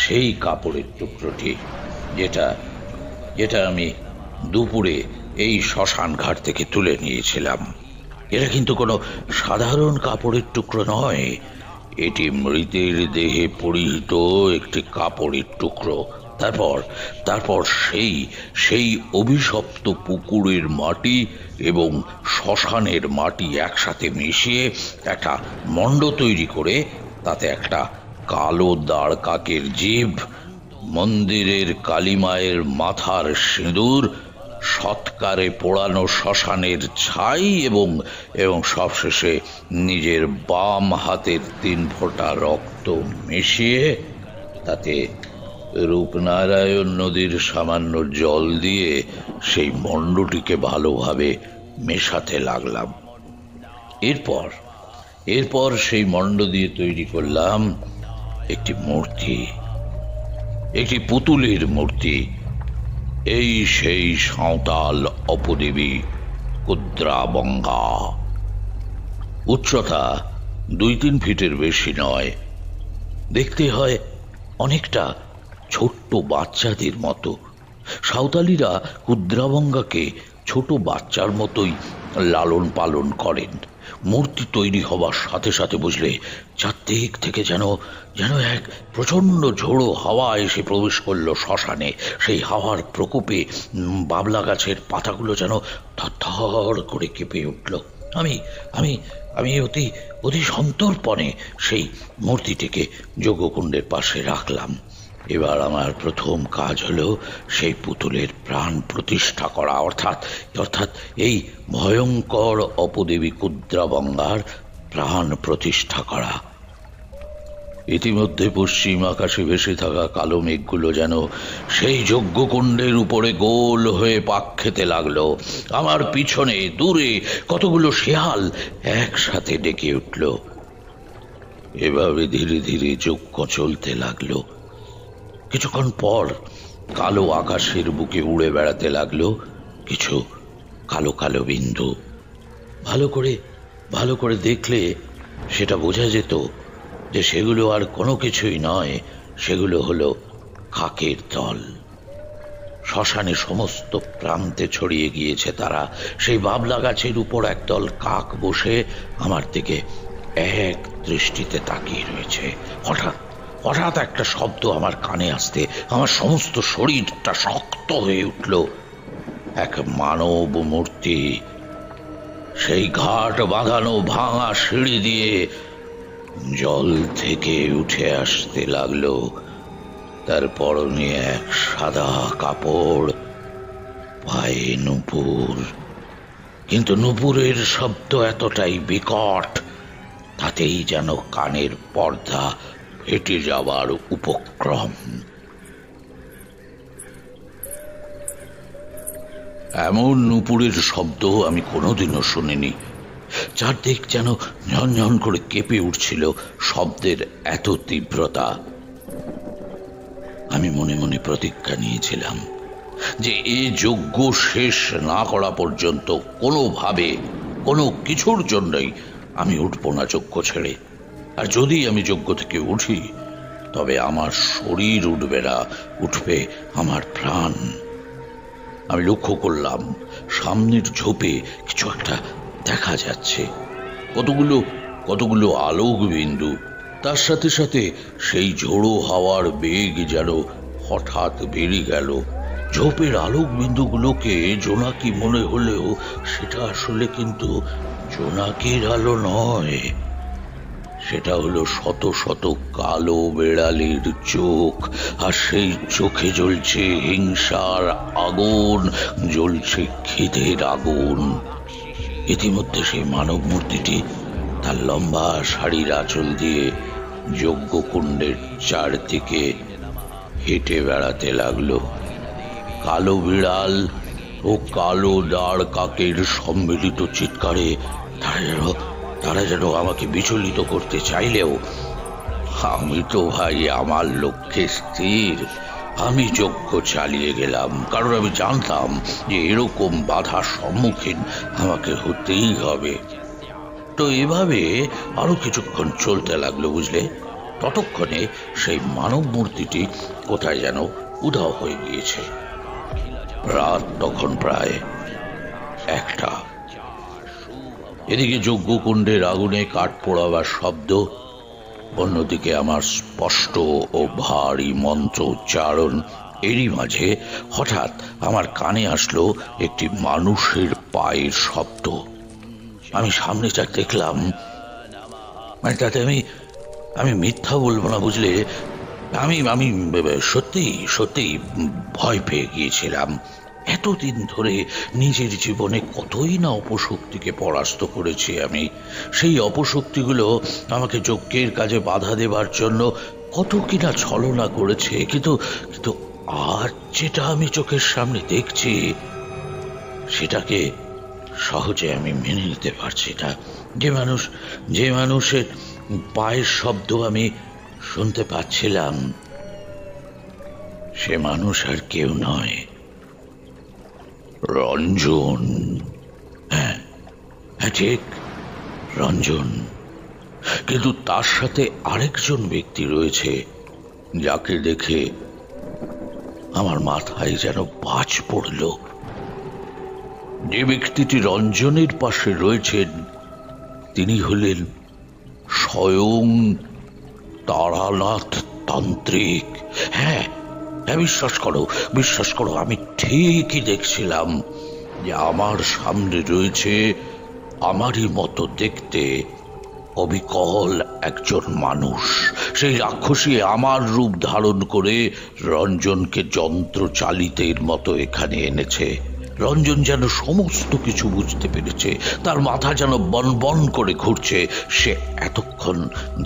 সেই কাপড়ের টুকরোটি যেটা যেটা আমি দুপুরে এই শ্মশান ঘাট থেকে তুলে নিয়েছিলাম। এটা কিন্তু কোনো সাধারণ কাপড়ের টুকরো নয়, এটি মৃতের দেহে পরিহিত একটি কাপড়ের টুকরো, তারপর তারপর সেই সেই অভিশপ্ত পুকুরের মাটি এবং শ্মশানের মাটি একসাথে মিশিয়ে একটা মণ্ড তৈরি করে তাতে একটা কালো দাঁড় কাকের জীব, মন্দিরের কালীমায়ের মাথার সিঁদুর, সৎকারে পোড়ানো শ্মশানের ছাই এবং এবং সবশেষে নিজের বাম হাতের তিন ফোঁটা রক্ত মিশিয়ে তাতে রূপনারায়ণ নদীর সামান্য জল দিয়ে সেই মণ্ডটিকে ভালোভাবে মেশাতে লাগলাম। এরপর এরপর সেই মণ্ড দিয়ে তৈরি করলাম একটি মূর্তি, একটি পুতুলের মূর্তি। এই সেই সাঁওতাল অপদেবী কুদ্রা বঙ্গা। উচ্চতা দুই তিন ফিটের বেশি নয়, দেখতে হয় অনেকটা ছোট্ট বাচ্চাদের মতো। সাঁওতালিরা কুদ্রা বঙ্গাকে ছোট বাচ্চার মতোই লালন পালন করেন। মূর্তি তৈরি হবার সাথে সাথে বুঝলে চারদিক থেকে যেন যেন এক প্রচণ্ড ঝোড়ো হাওয়া এসে প্রবেশ করল শ্মশানে। সেই হাওয়ার প্রকোপে বাবলা গাছের পাতাগুলো যেন থরথর করে কেঁপে উঠল। আমি আমি আমি অতি অতি সন্তর্পণে সেই মূর্তিটিকে যজ্ঞকুণ্ডের পাশে রাখলাম। এবার আমার প্রথম কাজ হলো সেই পুতুলের প্রাণ প্রতিষ্ঠা করা, অর্থাৎ অর্থাৎ এই ভয়ঙ্কর অপদেবী কুদ্রা বঙ্গার প্রাণ প্রতিষ্ঠা করা। ইতিমধ্যে পশ্চিম আকাশে ভেসে থাকা কালো মেঘগুলো যেন সেই যজ্ঞকুণ্ডের উপরে গোল হয়ে পাক খেতে লাগলো। আমার পিছনে দূরে কতগুলো শেয়াল একসাথে ডেকে উঠল। এভাবে ধীরে ধীরে যজ্ঞ চলতে লাগলো। কিছুক্ষণ পর কালো আকাশের বুকে উড়ে বেড়াতে লাগলো কিছু কালো কালো বিন্দু। ভালো করে ভালো করে দেখলে সেটা বোঝা যেত যে সেগুলো আর কোনো কিছুই নয়, সেগুলো হলো কাকের দল। শ্মশানে সমস্ত প্রান্তে ছড়িয়ে গিয়েছে তারা। সেই বাবলা গাছের উপর একদল কাক বসে আমার দিকে এক দৃষ্টিতে তাকিয়ে রয়েছে। হঠাৎ হঠাৎ একটা শব্দ আমার কানে আসতে আমার সমস্ত শরীরটা শক্ত হয়ে উঠল। এক মানব মূর্তি সেই ঘাট বাঁধানো ভাঙা সিঁড়ি দিয়ে জল থেকে উঠে আসতে লাগলো। তার পরনে এক সাদা কাপড়, পায়ে নূপুর, কিন্তু নূপুরের শব্দ এতটাই বিকট তাতেই যেন কানের পর্দা হেঁটে যাওয়ার উপক্রম। এমন নুপুরের শব্দ আমি কোনোদিনও শুনিনি। চারদিক যেন ঝনঝন করে কেঁপে উঠছিল শব্দের এত তীব্রতা। আমি মনে মনে প্রতিজ্ঞা নিয়েছিলাম যে এ যজ্ঞ শেষ না করা পর্যন্ত কোনোভাবে কোনো কিছুর জন্যই আমি উঠব না যজ্ঞ ছেড়ে। আর যদি আমি যজ্ঞ থেকে উঠি তবে আমার শরীর উঠবে না, উঠবে আমার প্রাণ। আমি লক্ষ্য করলাম সামনের ঝোপে কিছু একটা দেখা যাচ্ছে, কতগুলো কতগুলো আলোক বিন্দু। তার সাথে সাথে সেই ঝোড়ো হাওয়ার বেগ যেন হঠাৎ বেড়ে গেল। ঝোপের আলোক বিন্দুগুলোকে জোনাকি মনে হলেও সেটা আসলে কিন্তু জোনাকির আলো নয়, সেটা হলো শত শত কালো বেড়ালির চোখ। আর সেই চোখে জ্বলছে হিংসার আগুন, জ্বলছে খিদের আগুন। ইতিমধ্যে সেই মানব মূর্তিটি তার লম্বা শাড়ির আঁচল দিয়ে যজ্ঞকুণ্ডের চারদিকে হেঁটে বেড়াতে লাগলো। কালো বিড়াল ও কালো দাঁড় কাকের সম্মিলিত চিৎকারে তারা তারা যেন আমাকে বিচলিত করতে চাইলেও আমি তো ভাই আমার লক্ষ্যে স্থির। আমি যজ্ঞ চালিয়ে গেলাম, কারণ আমি জানতাম যে এরকম বাধার সম্মুখীন আমাকে হতেই হবে। তো এভাবে আরো কিছুক্ষণ চলতে লাগলো, বুঝলে। ততক্ষণে সেই মানব মূর্তিটি কোথায় যেন উধাও হয়ে গিয়েছে। রাত তখন প্রায় একটা। এদিকে যজ্ঞকুণ্ডের আগুনে কাঠ পোড়াবার শব্দ, অন্যদিকে আমার স্পষ্ট ও ভারী মন্ত্র উচ্চারণ एरी माझे हठात् आमार काने आसलो एकटी मानुषेर पायेर शब्द। आमी सामने ताक देखलाम, माने ताते आमी आमी मिथ्या बोलबो ना बुझले, आमी आमी सत्यि सत्यि भय पेये गियेछिलाम। एतदिन धरे निजेर जीवने कतई ना अपशक्तिके परास्त करेछि आमी। सेई अपशक्तिगुलो आमाके यज्ञेर काजे बाधा देवार जन्य कत कि ना छलना करेছে, কিন্তু কিন্তু আর যেটা আমি চোখের সামনে দেখছি সেটাকে সহজে আমি মেনে নিতে পারছি না। যে মানুষ যে মানুষের পায়ের শব্দ আমি শুনতে পাচ্ছিলাম সে মানুষ আর কেউ নয়, রঞ্জন। হ্যাঁ হ্যাঁ ঠিক, রঞ্জন। কিন্তু তার সাথে আরেকজন ব্যক্তি রয়েছে যাকে দেখে আমার মাথায় যেন বাজ পড়ল। যে ব্যক্তিটি রঞ্জনের পাশে রয়েছেন তিনি হলেন স্বয়ং তারানাথ তান্ত্রিক। হ্যাঁ হ্যাঁ বিশ্বাস করো বিশ্বাস করো আমি ঠিকই দেখছিলাম যে আমার সামনে রয়েছে আমারই মতো দেখতে অবিকল একজন মানুষ। সেই রাক্ষসী আমার রূপ ধারণ করে রঞ্জনকে যন্ত্র চালিতের মতো এখানে এনেছে। রঞ্জন যেন সমস্ত কিছু বুঝতে পেরেছে, তার মাথা যেন বন বন করে ঘুরছে। সে এতক্ষণ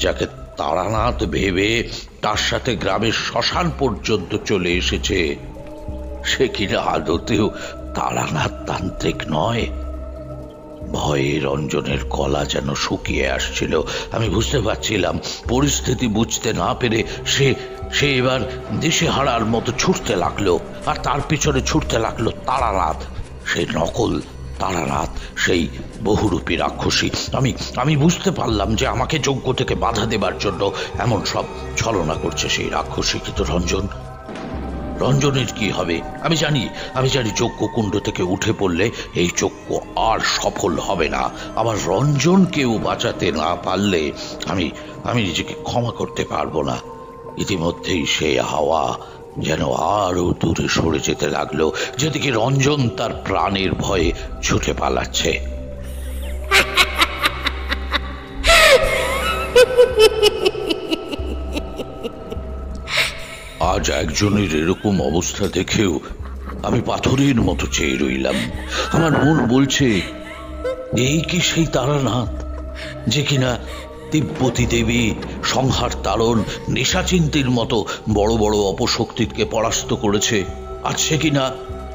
যাকে তারানাথ ভেবে তার সাথে গ্রামের শ্মশান পর্যন্ত চলে এসেছে সে কিনা আদতেও তারানাথ তান্ত্রিক নয়। ভয়ে রঞ্জনের গলা যেন শুকিয়ে আসছিল। আমি বুঝতে পারছিলাম পরিস্থিতি বুঝতে না পেরে সে সে এবার দিশেহারার মতো ছুটতে লাগলো, আর তার পিছনে ছুটতে লাগলো তারানাথ, সেই নকল তারানাথ, সেই বহুরূপী রাক্ষসী। আমি আমি বুঝতে পারলাম যে আমাকে যজ্ঞ থেকে বাধা দেবার জন্য এমন সব ছলনা করছে সেই রাক্ষসী। কিন্তু রঞ্জন রঞ্জনের কি হবে? আমি জানি আমি জানি যজ্ঞ কুণ্ড থেকে উঠে পড়লে এই যজ্ঞ আর সফল হবে না। আমার রঞ্জনকেও বাঁচাতে না পারলে আমি আমি নিজেকে ক্ষমা করতে পারবো না। ইতিমধ্যেই সেই হাওয়া যেন আরও দূরে সরে যেতে লাগলো, যেদিকে রঞ্জন তার প্রাণের ভয়ে ছুটে পালাচ্ছে। আজ একজনের এরকম অবস্থা দেখেও আমি পাথরের মতো চেয়ে রইলাম। আমার মন বলছে এই কি সেই তারানাথ যে কিনা তিব্বতী দেবী, সংহার তারণ, নিশাচিন্তির মতো বড় বড় অপশক্তিকে পরাস্ত করেছে, আর সে কিনা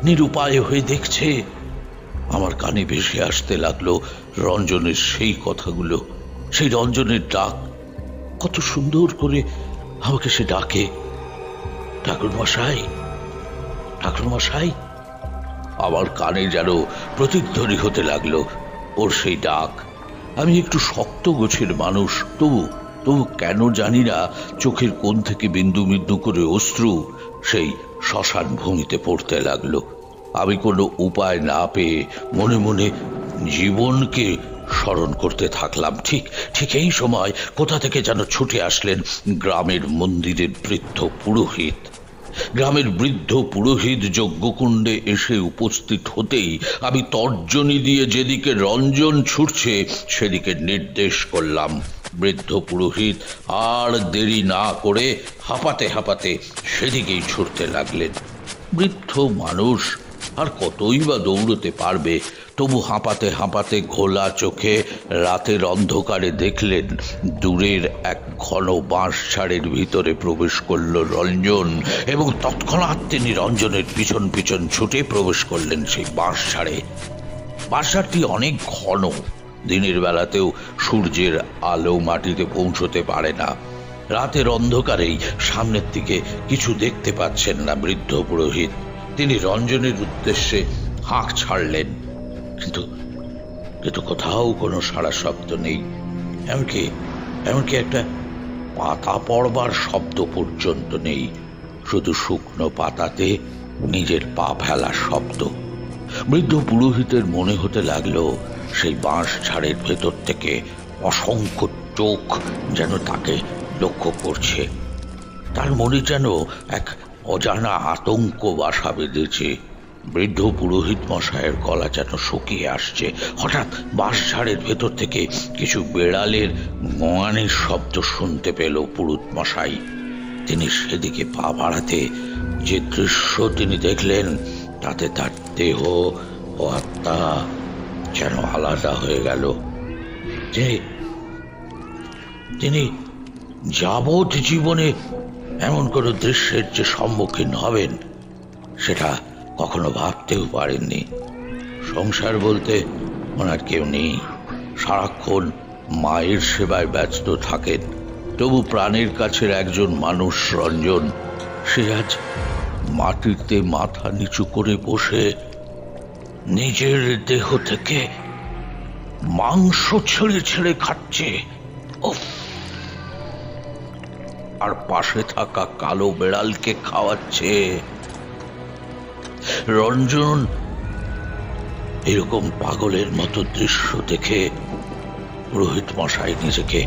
নিরুপায় হয়ে দেখছে। আমার কানে ভেসে আসতে লাগলো রঞ্জনের সেই কথাগুলো, সেই রঞ্জনের ডাক। কত সুন্দর করে আমাকে সে ডাকে, ঠাকুরমশাই ঠাকুরমশাই। আমার কানে যেন প্রতিধ্বনি হতে লাগলো ওর সেই ডাক। আমি একটু শক্ত গোছের মানুষ, তবু তবু কেন জানি না চোখের কোণ থেকে বিন্দু বিন্দু করে অশ্রু সেই শ্মশান ভূমিতে পড়তে লাগলো। আমি কোনো উপায় না পেয়ে মনে মনে জীবনকে স্মরণ করতে থাকলাম। ঠিক ঠিক এই সময় কোথা থেকে যেন ছুটে আসলেন গ্রামের মন্দিরের বৃদ্ধ পুরোহিত। গ্রামের বৃদ্ধ পুরোহিত যজ্ঞকুণ্ডে এসে উপস্থিত হতেই আমি তর্জনী দিয়ে যেদিকে রঞ্জন ছুটছে সেদিকে নির্দেশ করলাম। বৃদ্ধ পুরোহিত আর দেরি না করে হাঁপাতে হাঁপাতে সেদিকেই ছুটতে লাগলেন। বৃদ্ধ মানুষ আর কতই বা দৌড়তে পারবে, তবু হাঁপাতে হাঁপাতে ঘোলা চোখে রাতের অন্ধকারে দেখলেন দূরের এক ঘন বাঁশ ছাড়ের ভিতরে প্রবেশ করল রঞ্জন, এবং তৎক্ষণাৎ তিনি রঞ্জনের পিছন পিছন ছুটে প্রবেশ করলেন সেই বাঁশ ছাড়ে। বাঁশ ছাড়টি অনেক ঘন, দিনের বেলাতেও সূর্যের আলো মাটিতে পৌঁছতে পারে না। রাতের অন্ধকারেই সামনের দিকে কিছু দেখতে পাচ্ছেন না বৃদ্ধ পুরোহিত। তিনি রঞ্জনের উদ্দেশ্যে হাঁক ছাড়লেন, কিন্তু কিন্তু কোথাও কোনো সাড়া শব্দ নেই, এমনকি এমনকি একটা পাতা পড়বার শব্দ পর্যন্ত নেই। শুধু শুকনো পাতাতে নিজের পা ফেলার শব্দ। বৃদ্ধ পুরোহিতের মনে হতে লাগলো সেই বাঁশ ছাড়ের ভেতর থেকে অসংখ্য চোখ যেন তাকে লক্ষ্য করছে। তার মনে যেন এক अजाना आतंक बासा बेधेছে। বৃদ্ধ पुरोहित মশায়ের গলা যেন শুকিয়ে আসছে। হঠাৎ বাঁশঝাড়ের ভেতর থেকে কিছু বেড়ালের গোয়ানের শব্দ শুনতে পেল পুরোহিত মশাই। তিনি সেদিকে পা বাড়াতে যে দৃশ্য তিনি দেখলেন তাতে তার দেহ ও আত্মা যেন আলাদা হয়ে গেল। তিনি যাবত জীবনে এমন কোনো দৃশ্যের যে সম্মুখীন হবেন সেটা কখনো ভাবতেও পারেননি। সংসার বলতে ওনার কেউ নেই, সারাক্ষণ মায়ের সেবায় ব্যস্ত থাকেন। তবু প্রাণের কাছের একজন মানুষ রঞ্জন, সে আজ মাটিতে মাথা নিচু করে বসে নিজের দেহ থেকে মাংস ছেড়ে ছেড়ে খাচ্ছে। আর পাশে থাকা কালো বেড়ালকে খাওয়াচ্ছে। রঞ্জন এরকম পাগলের মতো দৃশ্য দেখে পুরোহিত মশাই নিজেকে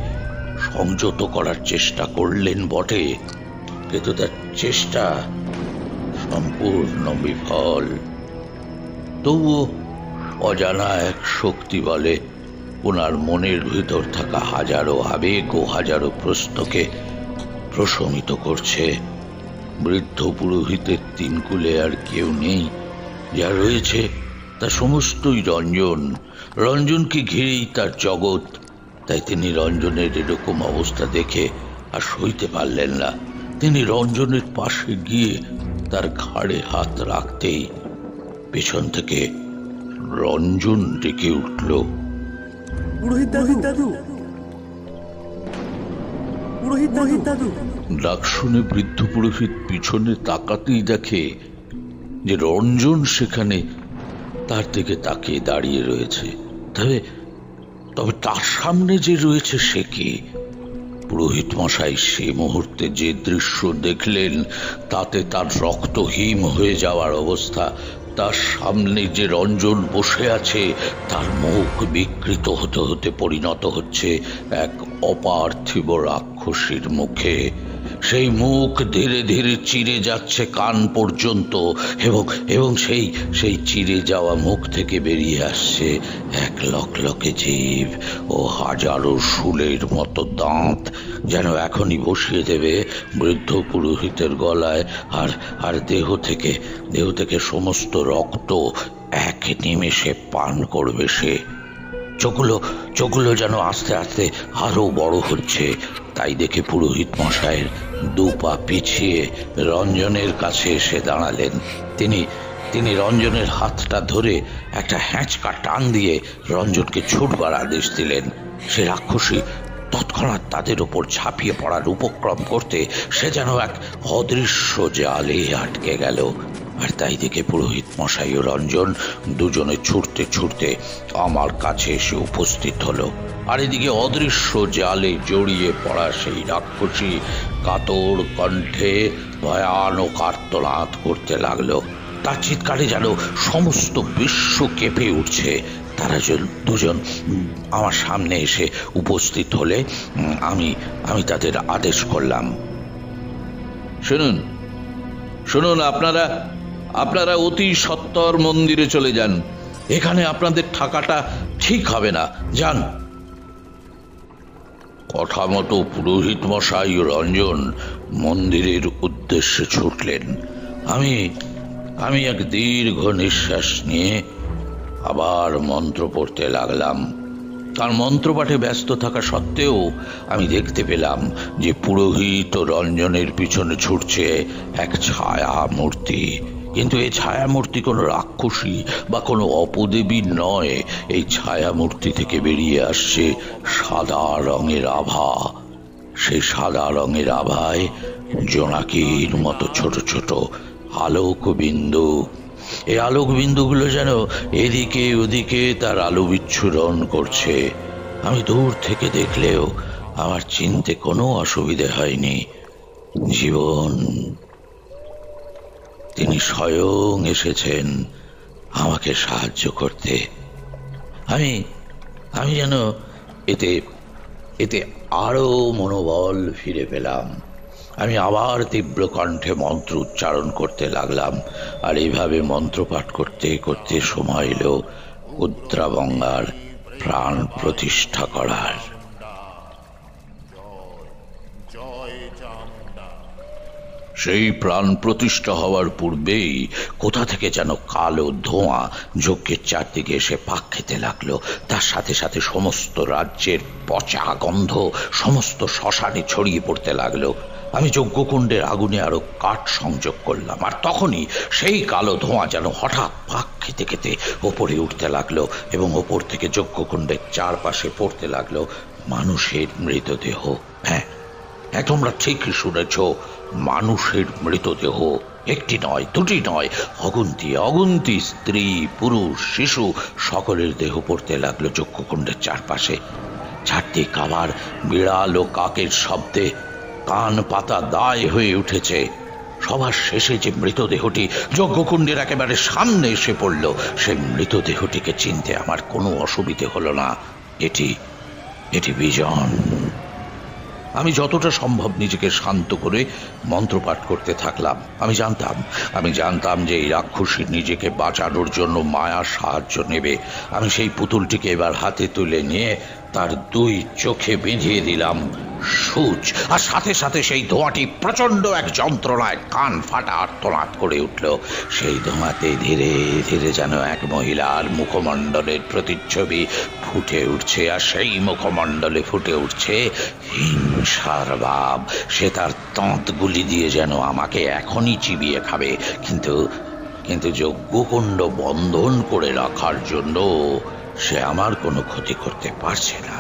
সংযত করার চেষ্টা করলেন বটে, কিন্তু তার চেষ্টা সম্পূর্ণ বিফল। তবুও অজানা এক শক্তি বলে ওনার মনের ভিতর থাকা হাজারো আবেগ ও হাজারো প্রশ্নকে প্রশমিত করছে। বৃদ্ধ পুরোহিতের তিনকুলে আর কেউ নেই, যা রয়েছে তা সমস্তই রঞ্জন। রঞ্জনকে ঘিরেই তার জগৎ। তাই তিনি রঞ্জনের এরকম অবস্থা দেখে আর সইতে পারলেন না। তিনি রঞ্জনের পাশে গিয়ে তার ঘাড়ে হাত রাখতেই পেছন থেকে রঞ্জন ডেকে উঠল, পুরোহিত দাদু। ডাক শুনে বৃদ্ধ পুরোহিত পিছনে তাকাতেই দেখে যে রঞ্জন সেখানে তার দিকে তাকিয়ে দাঁড়িয়ে রয়েছে। তবে তবে তার সামনে যে রয়েছে সে কি? পুরোহিত মশাই সে মুহূর্তে যে দৃশ্য দেখলেন তাতে তার রক্ত হিম হয়ে যাওয়ার অবস্থা। তার সামনে যে রঞ্জন বসে আছে তার মুখ বিকৃত হতে হতে পরিণত হচ্ছে এক অপার্থিব রাক্ষসীর মুখে। সেই মুখ ধীরে ধীরে চিরে যাচ্ছে কান পর্যন্ত, এবং এবং সেই সেই চিরে যাওয়া মুখ থেকে বেরিয়ে আসছে এক লকলকে জীব ও হাজারো শুলের মতো দাঁত, যেন এখনই বসিয়ে দেবে বৃদ্ধ পুরোহিতের গলায়। আর আর দেহ থেকে দেহ থেকে সমস্ত রক্ত এক নিমেষে পান করবে সে। চোখগুলো চোখগুলো যেন আস্তে আস্তে আরো বড় হচ্ছে। তাই দেখে পুরোহিত মশায়ের দু পা পিছিয়ে রঞ্জনের কাছে এসে দাঁড়ালেন। তিনি তিনি রঞ্জনের হাতটা ধরে একটা হ্যাঁচকা টান দিয়ে রঞ্জনকে ছুটবার আদেশ দিলেন। সে রাক্ষসী তৎক্ষণাৎ তাদের ওপর ঝাঁপিয়ে পড়ার উপক্রম করতে সে যেন এক অদৃশ্য জালে আটকে গেল। আর তাই দেখে পুরোহিত মশাই ও রঞ্জন দুজনে ছুটতে ছুটতে আমার কাছে এসে উপস্থিত হলো। আর এদিকে অদৃশ্য জালে জড়িয়ে পড়া সেই রাক্ষসী কাতর কণ্ঠে ভয়ানক আর্তনাদ করতে লাগলো। তার চিৎকারে যেন সমস্ত বিশ্ব কেঁপে উঠছে। তারা দুজন আমার সামনে এসে উপস্থিত হলে আমি আমি তাদের আদেশ করলাম, শুনুন শুনুন আপনারা আপনারা অতি সত্বর মন্দিরে চলে যান, এখানে আপনাদের থাকাটা ঠিক হবে না, যান। কথা মতো পুরোহিত মশাই রঞ্জন মন্দিরের উদ্দেশ্যে ছুটলেন। আমি আমি এক দীর্ঘ নিঃশ্বাস নিয়ে আবার মন্ত্র পড়তে লাগলাম। তার মন্ত্রপাঠে ব্যস্ত থাকা সত্ত্বেও আমি দেখতে পেলাম যে পুরোহিত রঞ্জনের পিছনে ছুটছে এক ছায়া মূর্তি। কিন্তু এই ছায়া মূর্তি কোনো রাক্ষসী বা কোনো অপদেবী নয়। এই ছায়া মূর্তি থেকে বেরিয়ে আসছে সাদা রঙের আভা। সেই সাদা রঙের আভায় জোনাকির মতো ছোট ছোট আলোক বিন্দু। এই আলোক বিন্দুগুলো যেন এদিকে ওদিকে তার আলো বিচ্ছুরণ করছে। আমি দূর থেকে দেখলেও আমার চিনতে কোনো অসুবিধে হয়নি। জীবন, তিনি স্বয়ং এসেছেন আমাকে সাহায্য করতে। আমি আমি যেন এতে এতে আরো মনোবল ফিরে পেলাম। আমি আবার তীব্র কণ্ঠে মন্ত্র উচ্চারণ করতে লাগলাম। আর এইভাবে মন্ত্র পাঠ করতে করতে সময় এলো কুদ্রা বঙ্গার প্রাণ প্রতিষ্ঠা করার। সেই প্রাণ প্রতিষ্ঠা হওয়ার পূর্বেই কোথা থেকে যেন কালো ধোঁয়া যজ্ঞের চারদিকে এসে পাক খেতে লাগলো। তার সাথে সাথে সমস্ত রাজ্যের পচা গন্ধ সমস্ত শ্মশানে ছড়িয়ে পড়তে লাগলো। আমি যজ্ঞকুণ্ডের আগুনে আরো কাঠ সংযোগ করলাম, আর তখনই সেই কালো ধোঁয়া যেন হঠাৎ পাক খেতে খেতে ওপরে উঠতে লাগলো এবং ওপর থেকে যজ্ঞকুণ্ডের চারপাশে পড়তে লাগলো মানুষের মৃতদেহ। হ্যাঁ, তোমরা ঠিকই শুনেছ, মানুষের মৃতদেহ। একটি নয়, দুটি নয়, অগুন্তি অগুন্তি স্ত্রী পুরুষ শিশু সকলের দেহ পড়তে লাগলো যজ্ঞকুণ্ডের চারপাশে। চারদিক আবার বিড়াল ও কাকের শব্দে কান পাতা দায় হয়ে উঠেছে। সবার শেষে যে মৃতদেহটি যজ্ঞকুণ্ডের একেবারে সামনে এসে পড়ল, সেই মৃতদেহটিকে চিনতে আমার কোনো অসুবিধে হলো না। এটি এটি বিজন। আমি যতটা সম্ভব নিজেকে শান্ত করে মন্ত্রপাঠ করতে থাকলাম। আমি জানতাম আমি জানতাম যে এই রাক্ষসী নিজেকে বাঁচানোর জন্য মায়া সাহায্য নেবে। আমি সেই পুতুলটিকে এবার হাতে তুলে নিয়ে তার দুই চোখে বেঁধে দিলাম সূচ, আর সাথে সাথে সেই ধোঁয়াটি প্রচণ্ড এক যন্ত্রণায় কান ফাটা আর্তনাদ করে উঠল। সেই ধোঁয়াতে ধীরে ধীরে যেন এক মহিলার মুখমণ্ডলের প্রতিচ্ছবি ফুটে উঠছে, আর সেই মুখমণ্ডলে ফুটে উঠছে হিংসার ভাব। সে তার দাঁতগুলি দিয়ে যেন আমাকে এখনই চিবিয়ে খাবে, কিন্তু কিন্তু যজ্ঞকুণ্ড বন্ধন করে রাখার জন্য সে আমার কোনো ক্ষতি করতে পারছে না।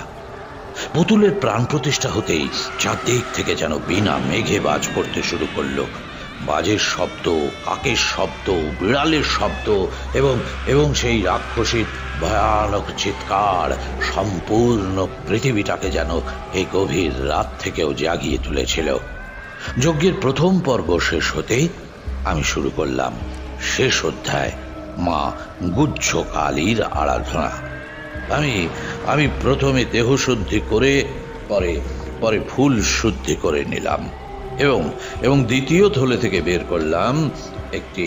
পুতুলের প্রাণ প্রতিষ্ঠা হতেই চারদিক থেকে যেন বিনা মেঘে বাজ পড়তে শুরু করলো। বাজের শব্দ, কাকের শব্দ, বিড়ালের শব্দ এবং এবং সেই রাক্ষসীর ভয়ানক চিৎকার সম্পূর্ণ পৃথিবীটাকে যেন এই গভীর রাত থেকেও জাগিয়ে তুলেছিল। যজ্ঞের প্রথম পর্ব শেষ হতেই আমি শুরু করলাম শেষ অধ্যায় মা গুহ্যকালীর আরাধনা। আমি আমি প্রথমে দেহ শুদ্ধি করে পরে পরে ফুল শুদ্ধি করে নিলাম এবং এবং দ্বিতীয় থলে থেকে বের করলাম একটি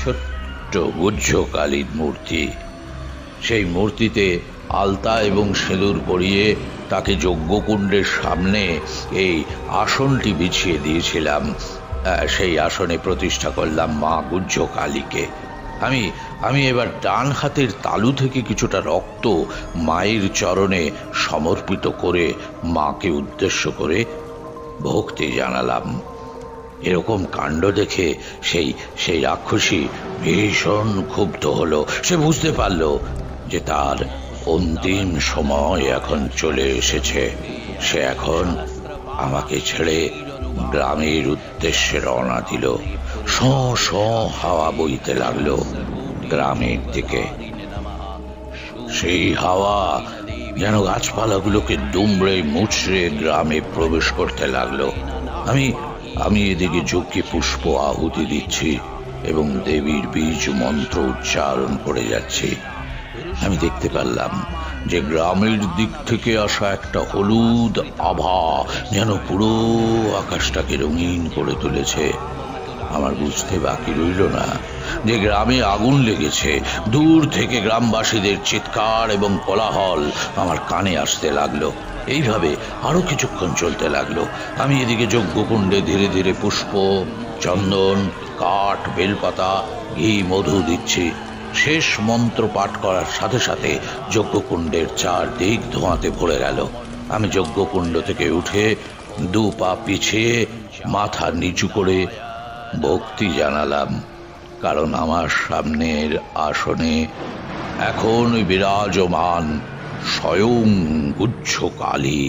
ছোট্ট গুহ্যকালীর মূর্তি। সেই মূর্তিতে আলতা এবং সিঁদুর পরিয়ে তাকে যজ্ঞকুণ্ডের সামনে এই আসনটি বিছিয়ে দিয়েছিলাম। সেই আসনে প্রতিষ্ঠা করলাম মা গুহ্যকালীকে। আমি আমি এবার ডান হাতের তালু থেকে কিছুটা রক্ত মায়ের চরণে সমর্পিত করে মাকে উদ্দেশ্য করে ভক্তি জানালাম। এরকম কাণ্ড দেখে সেই সেই রাক্ষসী ভীষণ ক্ষুব্ধ হলো। সে বুঝতে পারল যে তার অন্তিম সময় এখন চলে এসেছে। সে এখন আমাকে ছেড়ে গ্রামের উদ্দেশ্যে রওনা দিল। শোঁ শোঁ হাওয়া বইতে লাগলো গ্রামের দিকে। সেই হাওয়া যেন গাছপালাগুলোকে দুমড়ে মুচড়ে গ্রামে প্রবেশ করতে লাগলো। আমি আমি এদিকে যজ্ঞে পুষ্প আহুতি দিচ্ছি এবং দেবীর বীজ মন্ত্র উচ্চারণ করে যাচ্ছি। আমি দেখতে পারলাম যে গ্রামের দিক থেকে আসা একটা হলুদ আভা যেন পুরো আকাশটাকে রঙিন করে তুলেছে। আমার বুঝতে বাকি রইল না যে গ্রামে আগুন লেগেছে। দূর থেকে গ্রামবাসীদের চিৎকার এবং কোলাহল আমার কানে আসতে লাগলো। এইভাবে আরো কিছুক্ষণ চলতে লাগলো। আমি এদিকে যজ্ঞকুণ্ডে ধীরে ধীরে পুষ্প, চন্দন, কাঠ, বেলপাতা, ঘি, মধু দিচ্ছি। শেষ মন্ত্র পাঠ করার সাথে সাথে যজ্ঞকুণ্ডের চারদিক ধোঁয়াতে ভরে গেল। আমি যজ্ঞকুণ্ড থেকে উঠে দু পা পিছিয়ে মাথা নিচু করে ভক্তি জানালাম, কারণ আমার সামনের আসনে এখন বিরাজমান স্বয়ং গুহ্যকালী।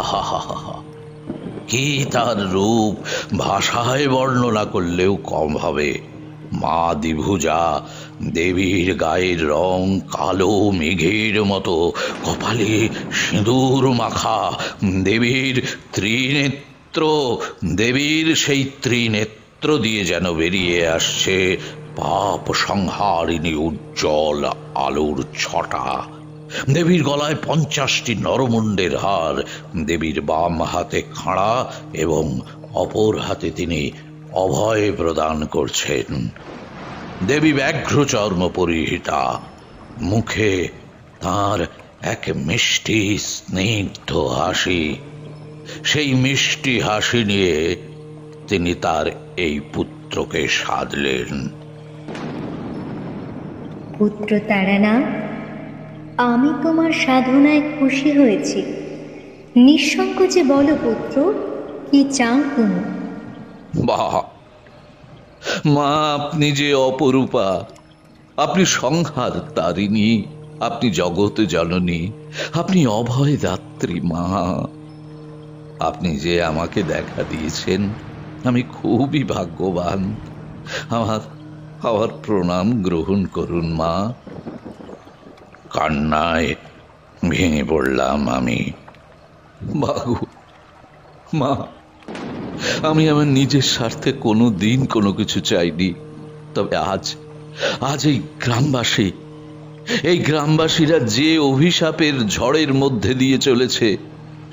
আহা হা হা, কি তার রূপ! ভাষায় বর্ণনা করলেও কম হবে। মা দ্বিভুজা দেবীর গায়ের রং কালো মেঘের মতো, কপালে সিঁদুর মাখা। দেবীর ত্রিনেত্র, দেবীর সেই ত্রিনেত্র দিয়ে যেন বেরিয়ে আসছে পাপ সংহারিণী উজ্জ্বল আলোর ছটা। দেবীর গলায় পঞ্চাশটি নরমুণ্ডের হার, দেবীর বাম হাতে খাঁড়া এবং অপর হাতে তিনি অভয় প্রদান করছেন। দেবী ব্যাঘ্র চর্ম পরিহিতা, মুখে তার এক মিষ্টি স্নিগ্ধ হাসি। সেই মিষ্টি হাসি নিয়ে তিনি তার এই পুত্রকে সাধলেন। পুত্র তারানা, আমি তোমার সাধনায় খুশি হয়েছি। নিঃসংকোচে বলো পুত্র, কি চাও তুমি? বাহ মা, আপনি যে অপরূপা, আপনি সংহার তারিণী, আপনি জগৎ জননী, আপনি অভয় দাত্রী মা, আপনি যে আমাকে দেখা দিয়েছেন আমি খুবই ভাগ্যবান। আমার আমার প্রণাম গ্রহণ করুন মা। কান্নায় ভেঙে পড়লাম আমি। বাবু মা, আমি আমার নিজের স্বার্থে কোনো দিন কোনো কিছু চাইনি, তবে আজ আজ এই গ্রামবাসী এই গ্রামবাসীরা যে অভিশাপের ঝড়ের মধ্যে দিয়ে চলেছে,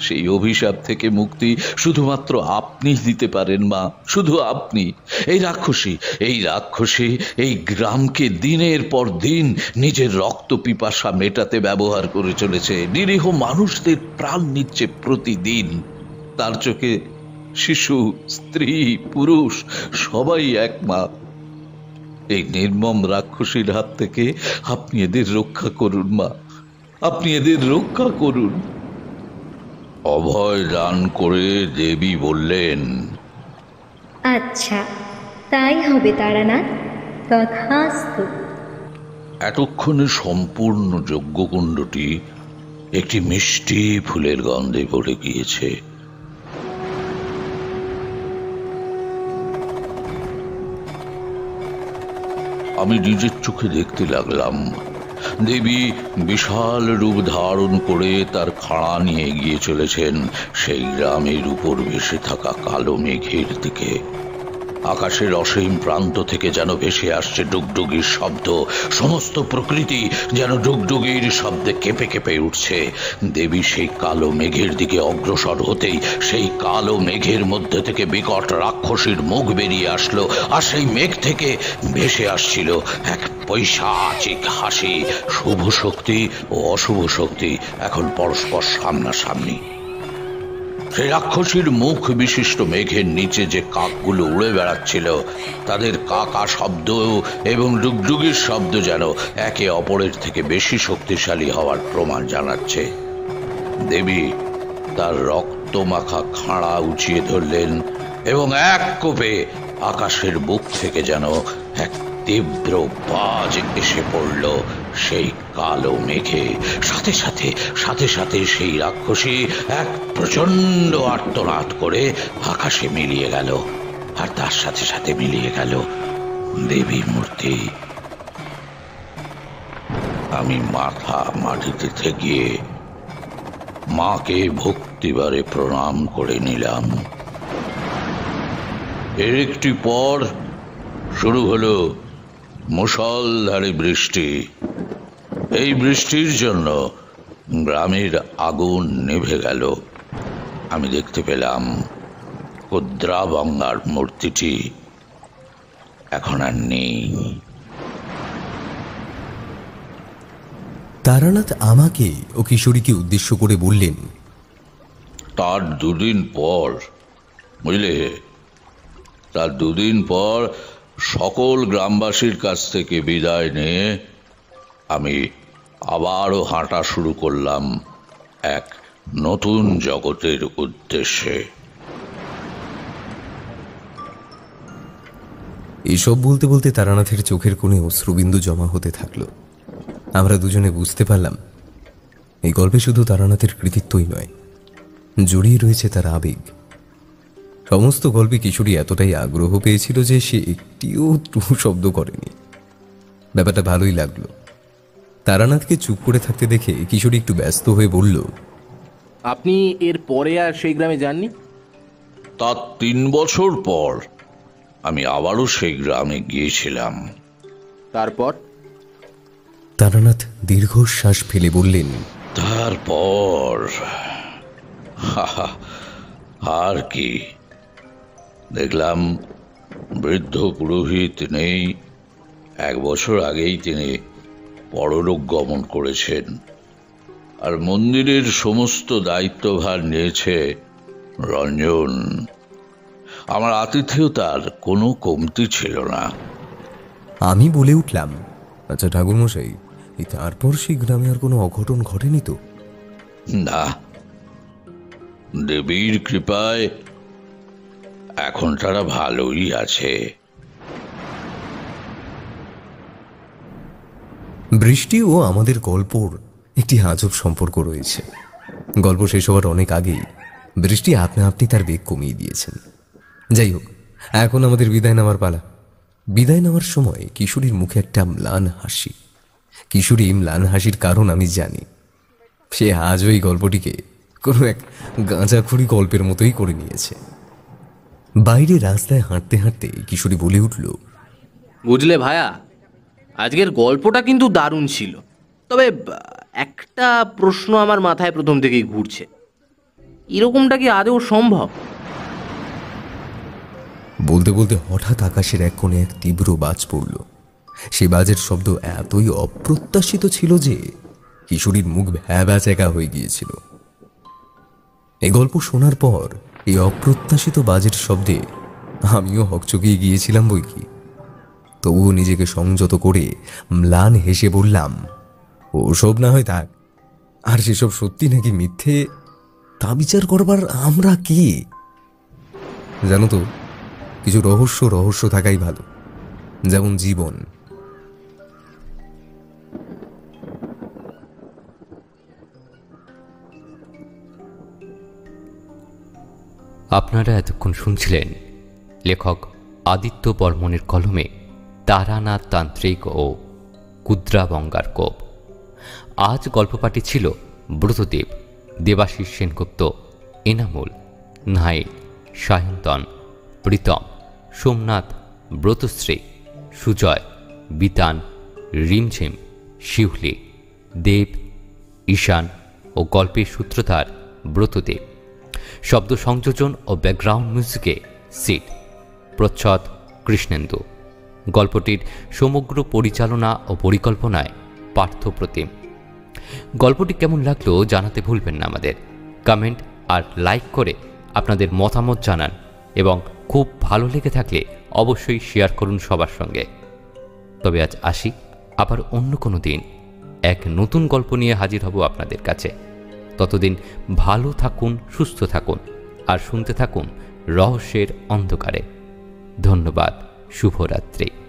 সেই অভিশাপ থেকে মুক্তি শুধুমাত্র আপনি দিতে পারেন মা, শুধু আপনি। এই রাক্ষসী এই রাক্ষসী এই গ্রামকে দিনের পর দিন নিজের রক্ত পিপাসা মেটাতে ব্যবহার করে চলেছে, নিরীহ মানুষদের প্রাণ নিচ্ছে প্রতিদিন। তার চোখে শিশু, স্ত্রী, পুরুষ সবাই এক মা। এই নির্মম রাক্ষসীর হাত থেকে আপনি এদের রক্ষা করুন মা, আপনি এদের রক্ষা করুন। অভয় দান করে দেবী বললেন, আচ্ছা তাই হবে তারানাথ, তথাস্তু। এতক্ষণে সম্পূর্ণ যজ্ঞকুণ্ডটি একটি মিষ্টি ফুলের গন্ধে ভরে গিয়েছে। আমি নিজের চোখে দেখতে লাগলাম দেবী বিশাল রূপ ধারণ করে তার খাড়া নিয়ে গিয়ে চলেছেন সেই গ্রামের উপর ভেসে থাকা কালো মেঘের দিকে। আকাশের অসীম প্রান্ত থেকে যেন ভেসে আসছে ডুগডুগির শব্দ, সমস্ত প্রকৃতি যেন ডুগডুগির শব্দে কেঁপে কেঁপে উঠছে। দেবী সেই কালো মেঘের দিকে অগ্রসর হতেই সেই কালো মেঘের মধ্যে থেকে বিকট রাক্ষসীর মুখ বেরিয়ে আসলো, আর সেই মেঘ থেকে ভেসে আসছিল এক পৈশাচিক হাসি। শুভ শক্তি ও অশুভ শক্তি এখন পরস্পর সামনাসামনি। সেই রাক্ষসীর মুখ বিশিষ্ট মেঘের নিচে যে কাকগুলো উড়ে বেড়াচ্ছিল, তাদের কাকা শব্দ এবং ডুগডুগির শব্দ যেন একে অপরের থেকে বেশি শক্তিশালী হওয়ার প্রমাণ জানাচ্ছে। দেবী তার রক্তমাখা খাঁড়া উঁচিয়ে ধরলেন এবং এক কোপে আকাশের বুক থেকে যেন এক তীব্র বাজ এসে পড়ল সেই কালো মেঘে। সাথে সাথে সাথে সাথে সেই রাক্ষসী এক প্রচন্ড আর্তনাদ করে আকাশে মিলিয়ে গেল, আর তার সাথে সাথে মিলিয়ে গেল দেবী মূর্তি। আমি মাথা মাটিতে ঠেকিয়ে মাকে ভক্তিবারে প্রণাম করে নিলাম। এর একটি পর শুরু হলো মুষলধারে বৃষ্টি। এই বৃষ্টির জন্য গ্রামের আগুন নিভে গেল। আমি দেখতে পেলাম কুদ্রা বাঙ্গার মূর্তিটি এখন আর নেই। তারানাথ আমাকে ও কিশোরীকে উদ্দেশ্য করে বললেন, তার দুদিন পর বুঝলে তার দুদিন পর সকল গ্রামবাসীর কাছ থেকে বিদায় নিয়ে আমি আবারও হাঁটা শুরু করলাম এক নতুন জগতের উদ্দেশ্যে। এসব বলতে বলতে তারানাথের চোখের কোণে অশ্রুবিন্দু জমা হতে থাকলো। আমরা দুজনে বুঝতে পারলাম এই গল্পে শুধু তারানাথের কৃতিত্বই নয়, জড়িয়ে রয়েছে তার আবেগ। সমস্ত গল্পে কিশোরী এতটাই আগ্রহ পেয়েছিল যে সে একটিও টুঁ শব্দ করেনি। ব্যাপারটা ভালোই লাগলো। তারানাথকে চুপ করে থাকতে দেখে কিশোরী একটু ব্যস্ত হয়ে বলল, আপনি এর পরে আর সেই গ্রামে যাননি? তার তিন বছর পর আমি আবারও সেই গ্রামে গিয়েছিলাম। তারপর? তারানাথ দীর্ঘশ্বাস ফেলে বললেন, তারপর আর কি, দেখলাম বৃদ্ধ পুরোহিত নেই, এক বছর আগেই তিনি পরলোক গমন করেছেন, আর মন্দিরের সমস্ত দায়িত্বভার নিয়েছে রঞ্জন। আমার আতিথেয়তার কোনো কমতি ছিল না। আমি বলে উঠলাম, আচ্ছা ঠাকুরমশাই, তারপর সেই গ্রামে আর কোনো অঘটন ঘটেনি তো? না, দেবীর কৃপায় এখন তারা ভালোই আছে। বৃষ্টি ও আমাদের গল্পর একটি আজব সম্পর্ক রয়েছে। গল্প শেষ হওয়ার অনেক আগেই বৃষ্টি আপনা আপনি তার বেগ কমিয়ে দিয়েছেন। যাই হোক, এখন আমাদের বিদায় নেওয়ার পালা। বিদায় নেওয়ার সময় কিশোরীর মুখে একটা ম্লান হাসি। কিশোরী ম্লান হাসির কারণ আমি জানি। সে আজ ওই গল্পটিকে কোনো এক গাঁজাখুরি গল্পের মতোই করে নিয়েছে। বাইরে রাস্তায় হাঁটতে হাঁটতে কিশোরী বলে উঠল, বুঝলে ভায়া, আজকের গল্পটা কিন্তু দারুণ ছিল, তবে একটা প্রশ্ন আমার মাথায় প্রথম থেকেই ঘুরছে, এরকমটা কি আদৌ সম্ভব? বলতে বলতে হঠাৎ আকাশের এক কোণে এক তীব্র বাজ পড়ল। সে বাজের শব্দ এতই অপ্রত্যাশিত ছিল যে কিশোরীর মুখ ভ্যাবা চ্যাকা হয়ে গিয়েছিল। এই গল্প শোনার পর এই অপ্রত্যাশিত বাজের শব্দে আমিও হকচকিয়ে গিয়েছিলাম বই কি, তবুও নিজেকে সংযত করে ম্লান হেসে বললাম, ওসব না হয় থাক, আর সেসব সত্যি নাকি মিথ্যে তা বিচার করবার আমরা কি? জানো তো, কিছু রহস্য রহস্য থাকাই ভালো, যেমন জীবন। আপনারা এতক্ষণ শুনছিলেন লেখক আদিত্য বর্মনের কলমে তারানাথ তান্ত্রিক ও কুদ্রা বঙ্গার কোপ। আজ গল্পপাঠে ছিল ব্রতদেব, দেবাশিস সেনগুপ্ত, এনামুল, নাইল, সায়ন্তন, প্রীতম, সোমনাথ, ব্রতশ্রী, সুজয়, বিতান, রিমঝিম, শিউলি, দেব, ঈশান ও গল্পের সূত্রধার ব্রতদেব। শব্দ সংযোজন ও ব্যাকগ্রাউন্ড মিউজিকে সিড, প্রচ্ছদ কৃষ্ণেন্দু। গল্পটির সমগ্র পরিচালনা ও পরিকল্পনায় পার্থপ্রতিম। গল্পটি কেমন লাগলো জানাতে ভুলবেন না আমাদের। কমেন্ট আর লাইক করে আপনাদের মতামত জানান এবং খুব ভালো লেগে থাকলে অবশ্যই শেয়ার করুন সবার সঙ্গে। তবে আজ আসি, আবার অন্য কোনো দিন এক নতুন গল্প নিয়ে হাজির হব আপনাদের কাছে। ততদিন ভালো থাকুন, সুস্থ থাকুন আর শুনতে থাকুন রহস্যের অন্ধকারে। ধন্যবাদ, শুভরাত্রি।